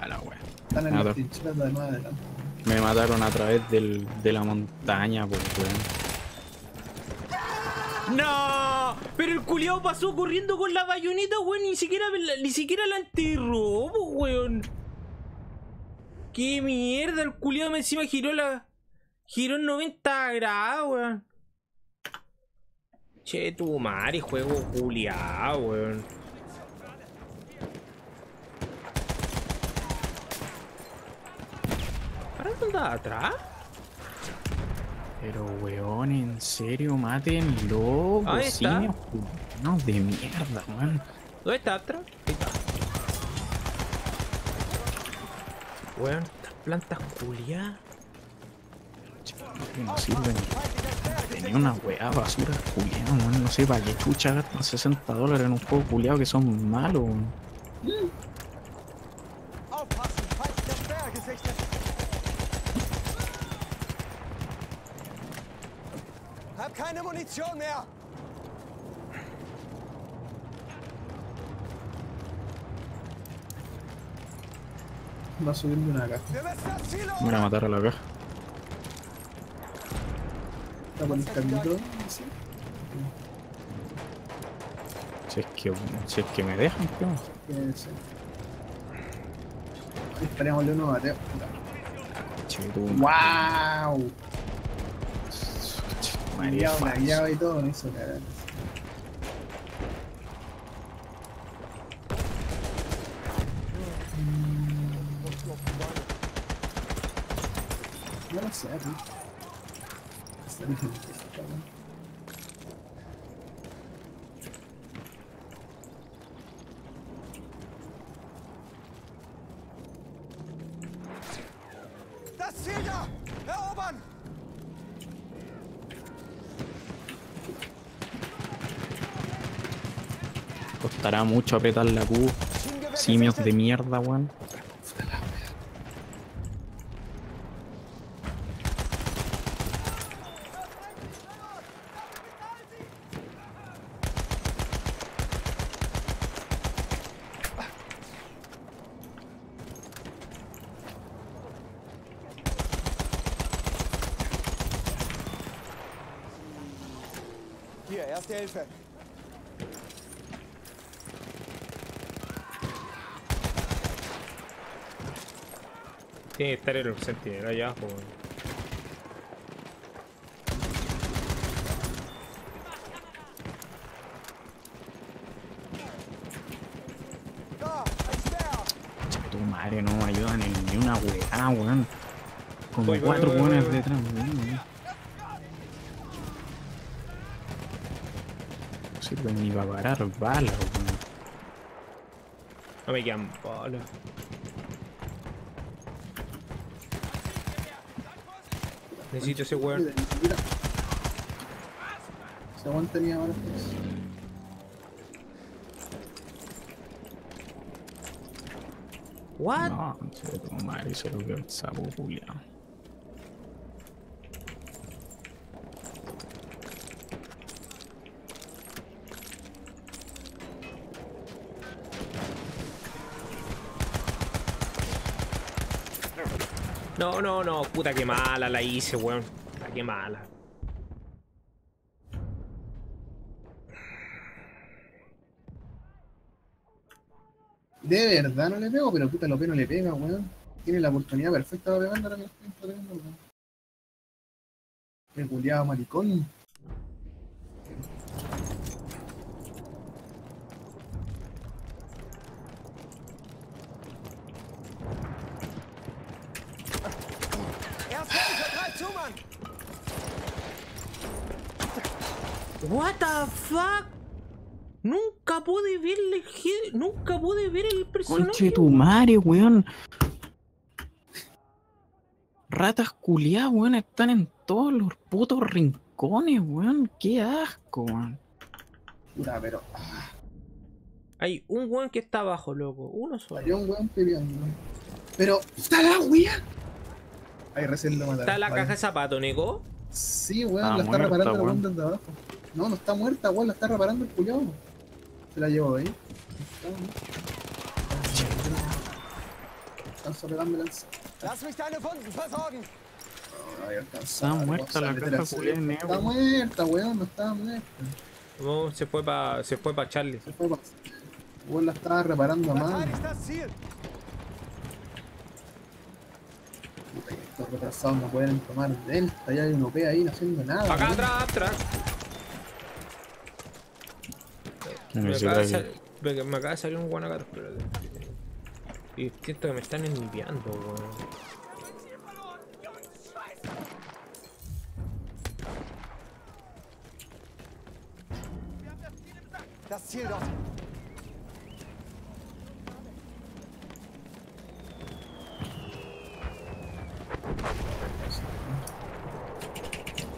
A la weón. Están en las trincheras de nuevo adelante. Me mataron a través de la montaña, por weón. ¡No! Pero el culiao pasó corriendo con la bayoneta, weón. Ni siquiera la antirrobo, weón. ¡Qué mierda! El culiao me encima giró la... Giró en 90 grados, weón. Che, tu madre, juego culiao, weón. ¿Anda atrás? Pero weón, en serio, mátenlo, vecinos culiados de mierda, weón. ¿Dónde está atrás? Ahí está. Weón, estas plantas culiadas. No sirven. Tenía una weá basura culiada, weón. No sé para qué chucha gastan $60 en un juego culiado que son malos, weón. Keine Munition mehr. Va subiendo una caja. Voy a matar a la caja. Está con el caminito. ¿Sí? Si es que me dejan, tío. Disparémosle uno a bateo. Wow. María y todo me hizo cagar. No lo sé, tío. Está bien, está bien. Costará mucho apretar la Q. Simios de mierda, weón. Hier, erste Hilfe. Tiene que estar el sentinela allá abajo. Tu madre, no me ayudan en ni una weá, weón. Como 4 weones detrás, weón. No sirven ni para parar balas, weón. No me quedan balas. Necesito ese weón. Ese weón tenía balas. What? No, se lo tomó mal y se lo quedó el sapo culiao. No, no, no, puta que mala la hice, weón. Puta que mala. De verdad no le pego, pero puta, lo que no le pega, weón. Tiene la oportunidad perfecta para pegarla, ahora que la estoy pegando, weón. El culiado maricón. What the fuck? Nunca pude ver el... Nunca pude ver el personaje. Conche tu madre, weón. Ratas culiadas, weón. Están en todos los putos rincones, weón. Qué asco, weón. Puta, pero... Hay un weón que está abajo, loco. Uno solo. Hay un weón peleando. Pero... ¡Está la wea! Ahí recién lo mataron. ¿Está la caja de zapato, Nico? Sí, weón. La está reparando la banda de abajo. No, no está muerta, weón, la está reparando el culiao. Se la llevó ahí. Alcanzo a pegarme lanza. Está muerta la caja culiao. Está muerta, weón, no estaba muerta. No, se fue para Charlie. Se fue para... Weón, la estaba reparando a mano. Puta, estos retrasados no pueden tomar delta, ya hay un OP ahí no haciendo nada. Acá atrás, atrás. Me acaba de salir un guanacato, pero... Y siento que me están enviando, weón.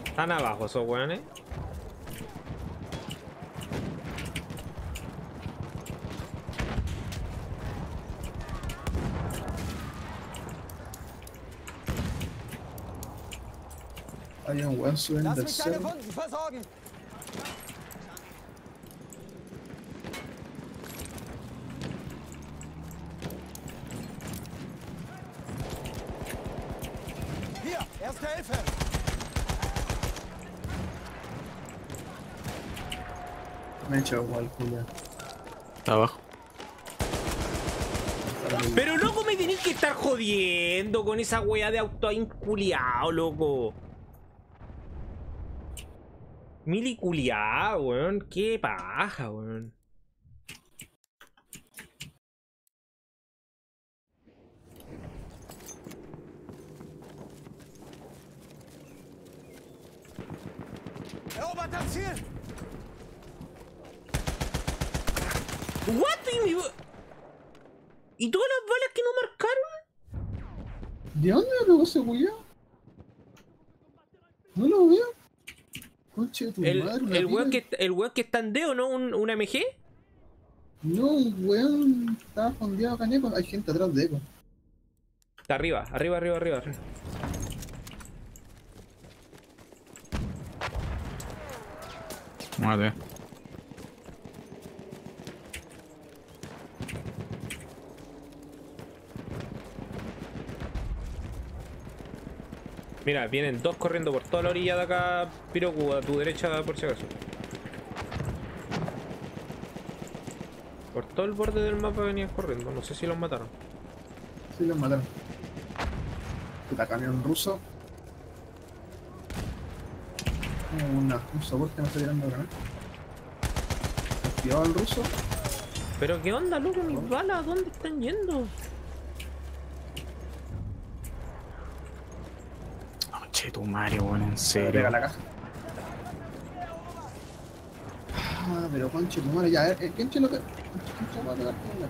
Están abajo esos weones. Hay un weón subiendo el suelo. Me he hecho igual, Julián. Está abajo. Pero loco, me tenés que estar jodiendo con esa weá de auto-aim culiao, loco. Mili culiá, weón, qué paja, weón. What? ¿Y todas las balas que no marcaron? ¿De dónde lo pegó ese culiá? No lo veo. El weón que está en D, ¿o no? ¿Un MG? No, un weón está fondeado acá en Eco. Hay gente atrás de Eco. Está arriba, arriba. Mate. Mira, vienen dos corriendo por toda la orilla de acá, Pirocu, a tu derecha por si acaso. Por todo el borde del mapa venían corriendo, no sé si los mataron. Sí, los mataron. Puta, camión ruso. Un soporte me está tirando acá. Activado el ruso. Pero qué onda, loco, mis balas, ¿dónde están yendo? Tu Mario, bueno, en serio. Pega la caja. Ah, pero conche tu madre, ya, el conche lo que. Conche va a pegar con la.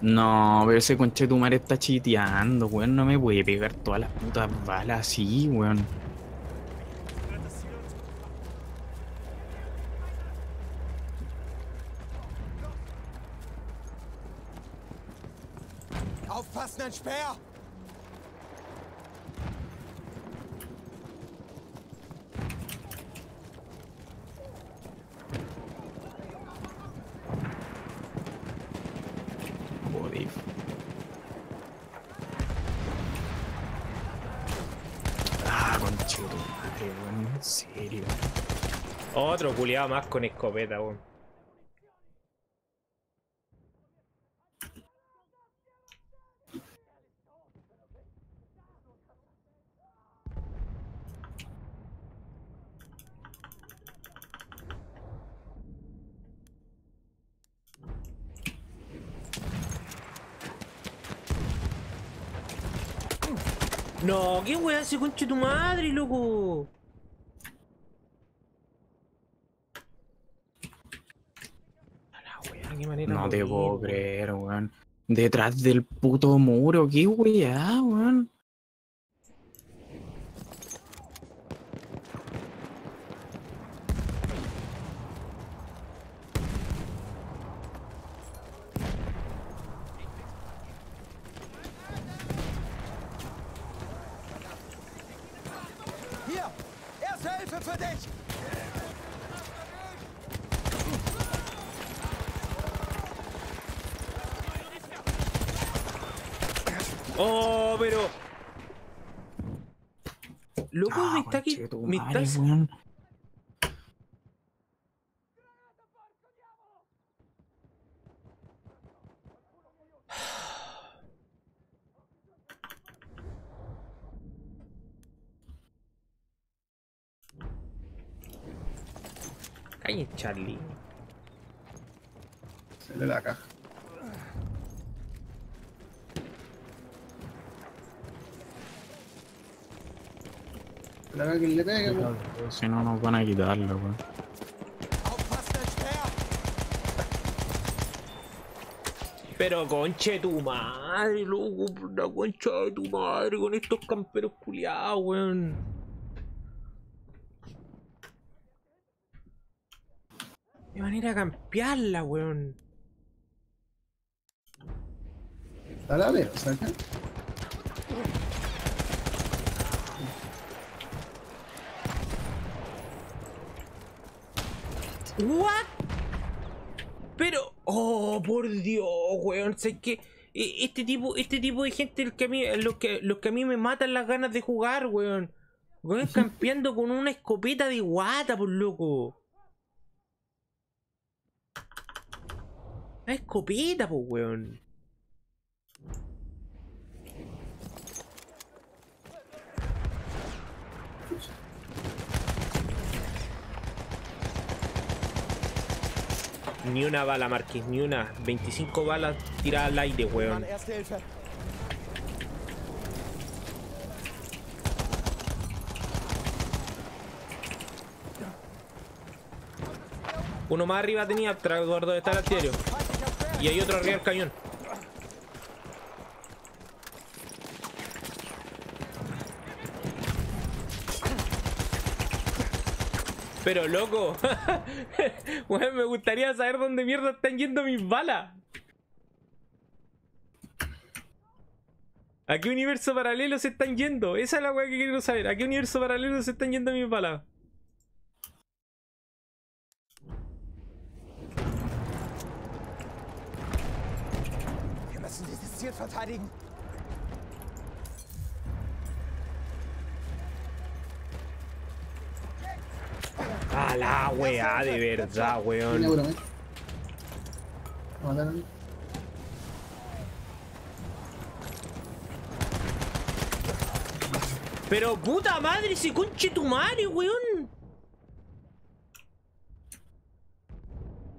No, pero ese conchetumare está chiteando, weón. No me puede pegar todas las putas balas así, weón. ¡Aufpassen, ein Speer! En serio. Otro culiado más con escopeta, weón. No, ¿qué weón hace conche tu madre, loco? No te puedo creer, weón. Detrás del puto muro, qué weá, weón. Hier, erste Hilfe für dich. Oh, pero... Loco, ah, me está aquí... Me está... Calle, Charlie. Se le da la caja. Que le pegue, pues. Si no nos van a quitarlo, weón. Pero conche tu madre, loco, la concha de tu madre con estos camperos culiados, weón. De manera a campearla, weón. Dale, saca. What? Pero, oh, por Dios, weón, sé que este tipo de gente el que a mí, los que a mí me matan las ganas de jugar, weón. Weón, campeando con una escopeta de guata, por loco. Una escopeta, por weón. Ni una bala, Marquis, ni una. 25 balas tiradas al aire, weón. Uno más arriba tenía, tras donde está el artillero. Y hay otro arriba del cañón. Pero loco, bueno, me gustaría saber dónde mierda están yendo mis balas. ¿A qué universo paralelo se están yendo? Esa es la weá que quiero saber. ¿A qué universo paralelo se están yendo mis balas? Wir müssen dieses Ziel verteidigen. A la weá, de verdad, weón. Pero puta madre, ese conche tu madre, weón.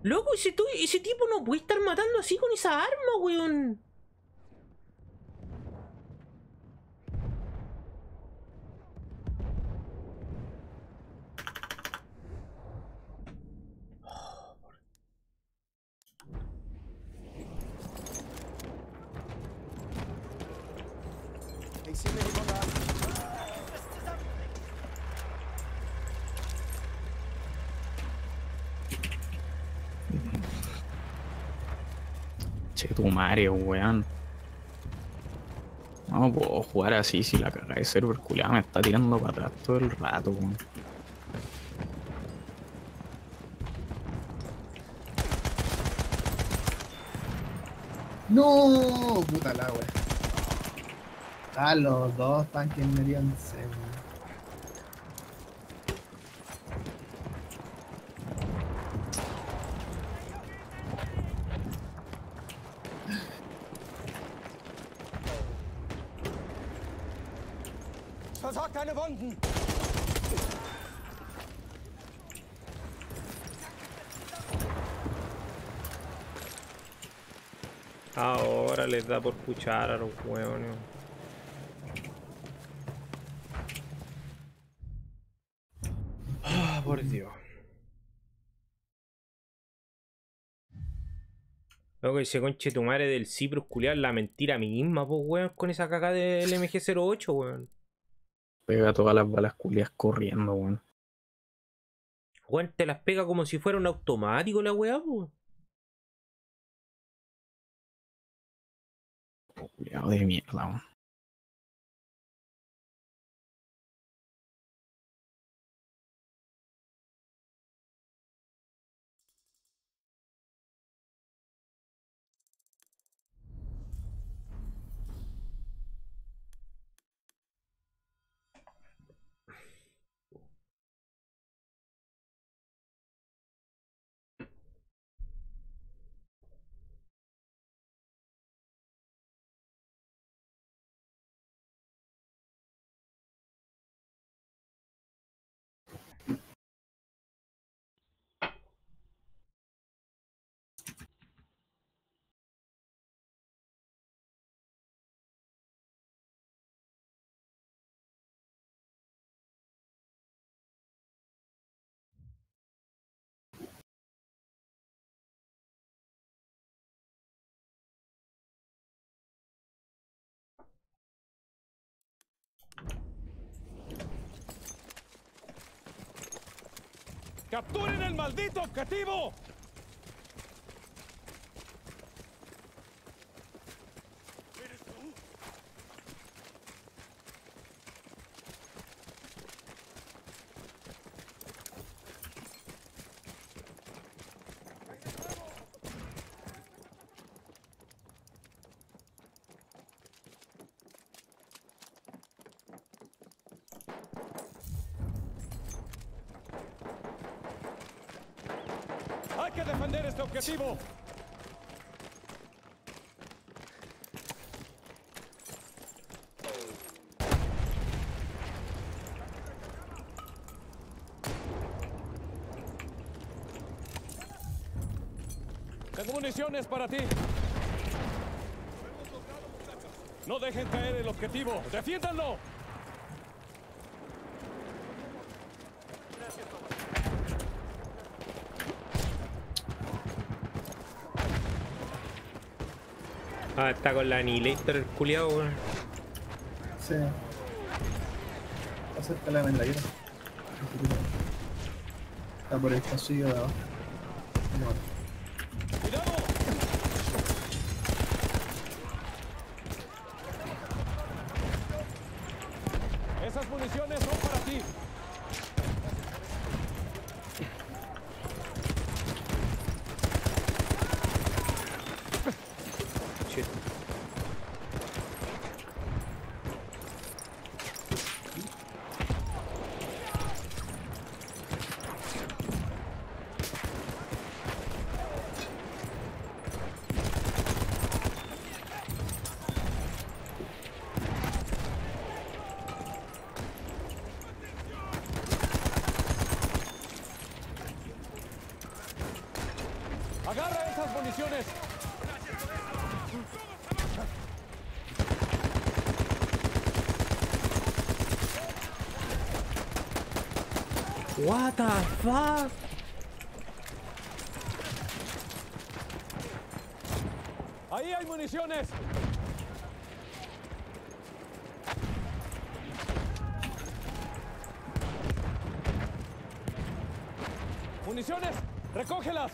Loco, ese tipo no puede estar matando así con esa arma, weón. Che, tu madre, weón. No puedo jugar así si la caga de server culiada me está tirando para atrás todo el rato, weón. No, puta la wea. Ah, los dos tanques me dieron seguro. Versorgt keine Wunden. Ahora les da por cuchara a los huevones. Ah, por Dios. Loco, ese conche tu madre del Cyprus culiar la mentira misma, pues weón, con esa caca del MG08, weón. Pega todas las balas culias corriendo, weón. Weón, te las pega como si fuera un automático la weá, weón. Cuidado de mierda, weón. ¡Capturen el maldito objetivo! ¿Eres tú? Hay que defender este objetivo. Tengo municiones para ti. No dejen caer el objetivo. ¡Defiéndanlo! Ah, está con la Annihilator el culiao, weón. Sí. Acerca la vendallera. Está por el pasillo de abajo. No. ¡Cuidado! Esas municiones son para ti. ¡Agarra esas municiones! What the fuck? ¡Ahí hay municiones! ¡Municiones! ¡Recógelas!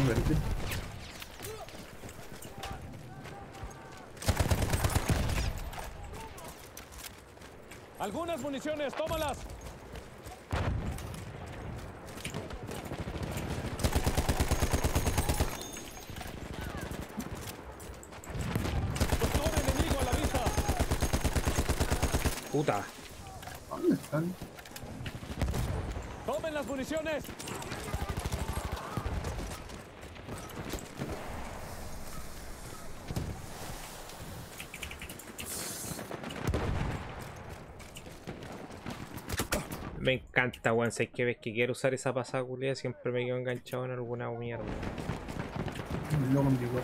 Verte. Algunas municiones, tómalas. Doctor enemigo a la vista. Puta. ¿Dónde están? Tomen las municiones. Me encanta, weón. Si es que ves que quiero usar esa pasada culia, siempre me quedo enganchado en alguna mierda. No, igual.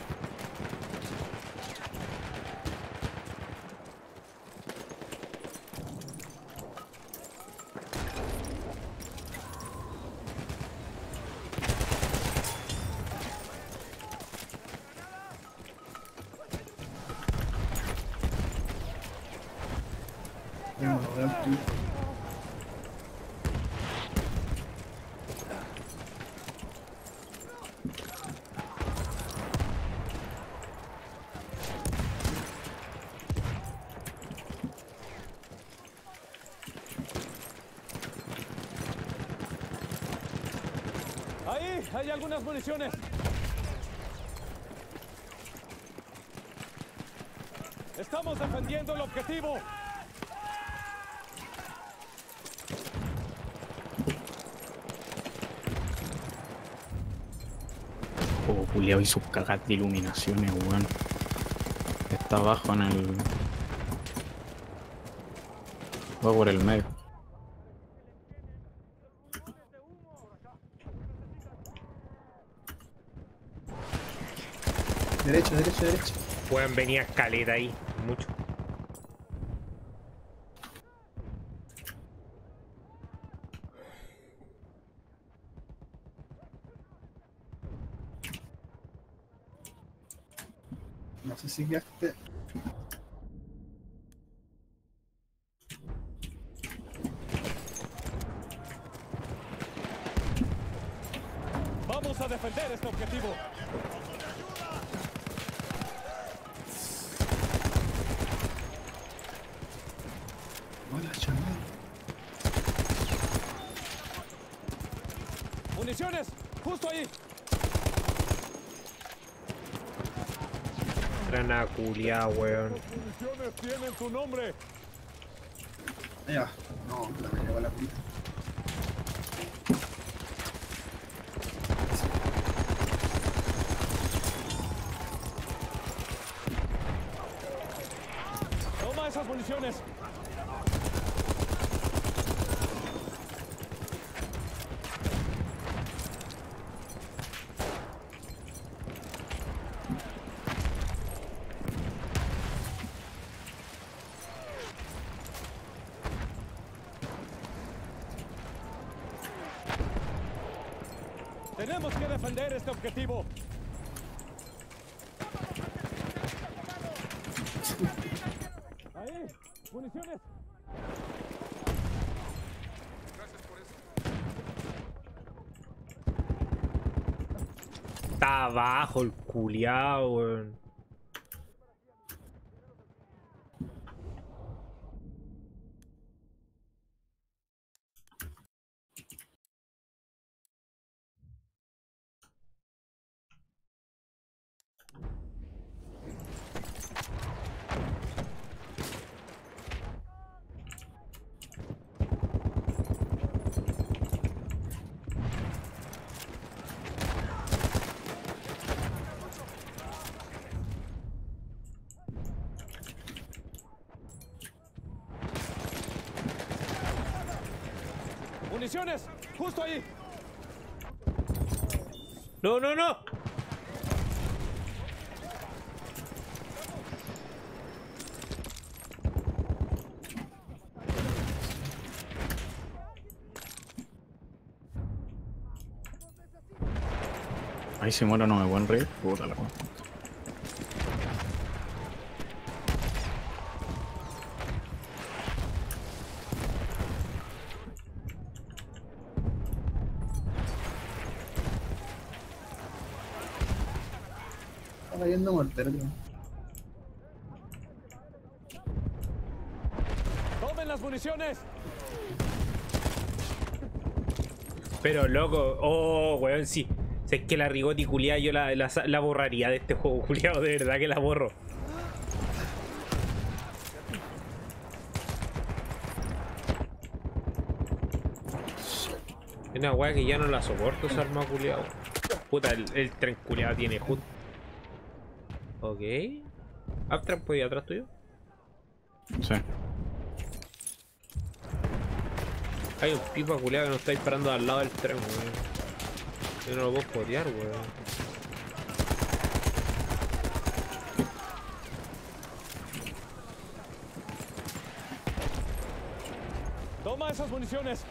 Hay algunas municiones. Estamos defendiendo el objetivo. Juego culiao y sus cagas de iluminaciones, weón. Está abajo en el... Va por el medio. Derecho, derecho, derecho. Pueden venir a escalera ahí, mucho. No sé si quedaste. Vamos a defender este objetivo. Municiones, justo ahí. Tranaculia, weón. Municiones tienen tu nombre. Ya, no, la me lleva la puta. Toma esas municiones. Tenemos que defender este objetivo. Ahí, municiones. Gracias por eso. Está abajo el culiao, weón. Municiones, justo ahí. No, no, no. Ahí se muera, no me voy a enreír. Puta la cosa. Está cayendo mortero, tío. ¡Tomen las municiones! Pero, loco, oh, weón, sí. Si es que la Rigotti culiada yo la borraría de este juego, culiado, de verdad que la borro. Es una weá que ya no la soporto, esa arma culiado. Puta, el tren culiado tiene HUD. Ok. ¿Uptramp puede ir atrás tuyo? Sí. Hay un pipa culiado que nos está disparando al lado del tren, weón. Yo no lo puedo jodear, weón. Toma esas municiones.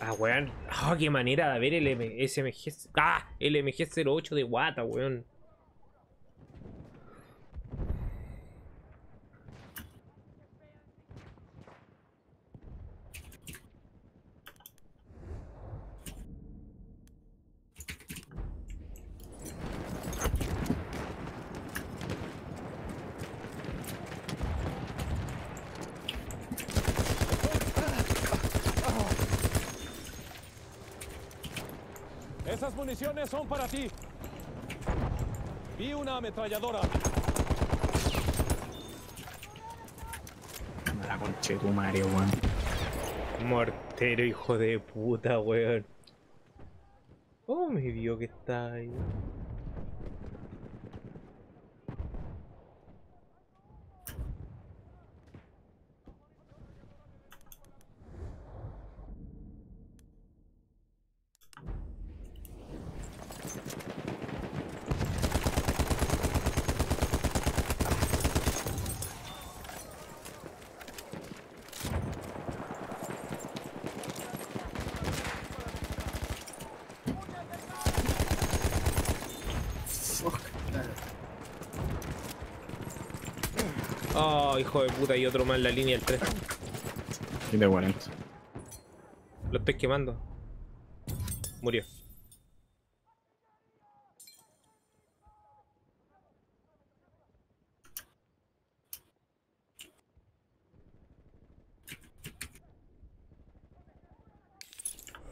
Ah, weón. Ah, qué manera de ver el SMG. Ah, el MG08 de Wata, weón. Esas municiones son para ti. Vi una ametralladora. La conche tu Mario, weón. Mortero, hijo de puta, weón. ¿Cómo me vio que está ahí? Oh, hijo de puta, y otro más en la línea del 3. Y de 40. Lo estoy quemando. Murió.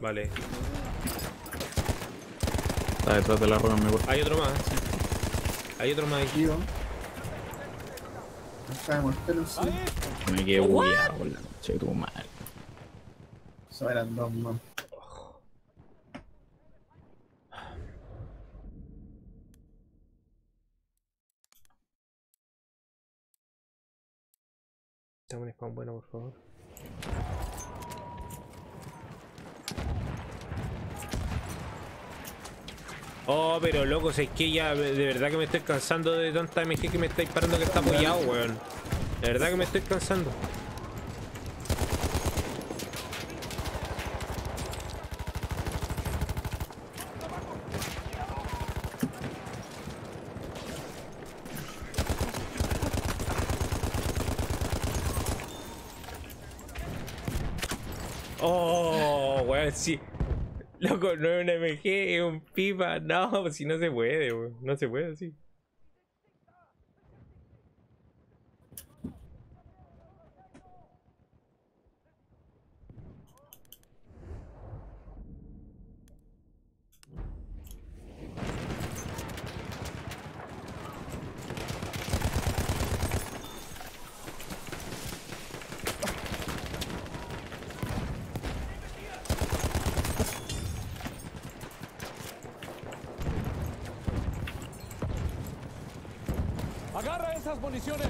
Vale. Está detrás de la roca, me gusta. Hay otro más. Hay otro más aquí. Me quedé bugueado con la noche de tu madre. Eso eran dos, man. Dame un spawn bueno, por favor. Oh, pero loco, es que ya de verdad que me estoy cansando de tanta MG que me está disparando que está apoyado, weón. De verdad que me estoy cansando. Oh, weón, sí. Loco, no es una MG, es un pipa. No, si no se puede, wey. No se puede así. Agarra esas municiones.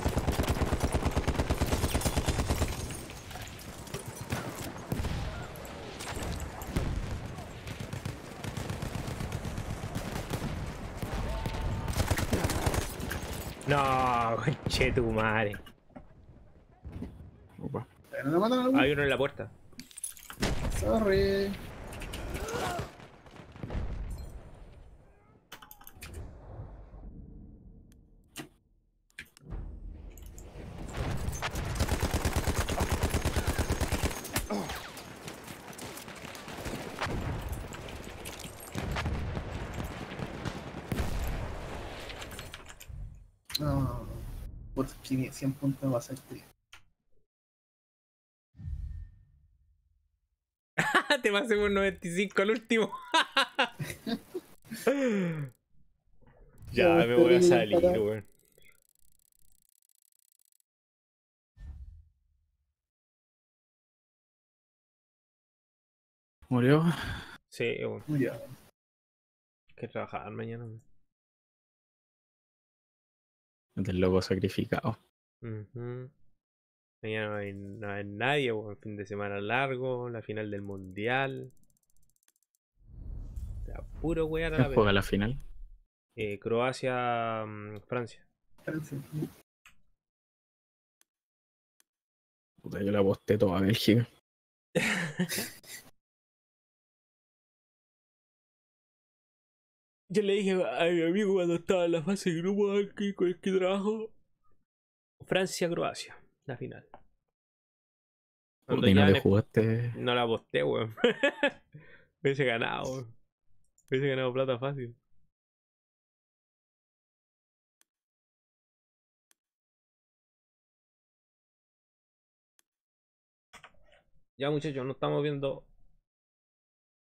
No, che tu madre. Opa. Hay uno en la puerta. Sorry. por 100 puntos va a ser triste. Te pasé por 95 al último. Ya me voy a salir, weón. ¿Murió? Sí, bueno. Murió. Hay que trabajar mañana. Del loco sacrificado. Mañana no hay nadie, bueno, fin de semana largo, la final del mundial. O sea, puro weón. ¿Quién juega la final? Croacia, Francia. Francia. Puta, yo la aposté toda a Bélgica. Yo le dije a mi amigo cuando estaba en la fase de grupo con el que trabajo, Francia-Croacia, la final. ¿Y no le jugaste? No la aposté, weón. Hubiese ganado, weón. Hubiese ganado plata fácil. Ya, muchachos, nos estamos viendo.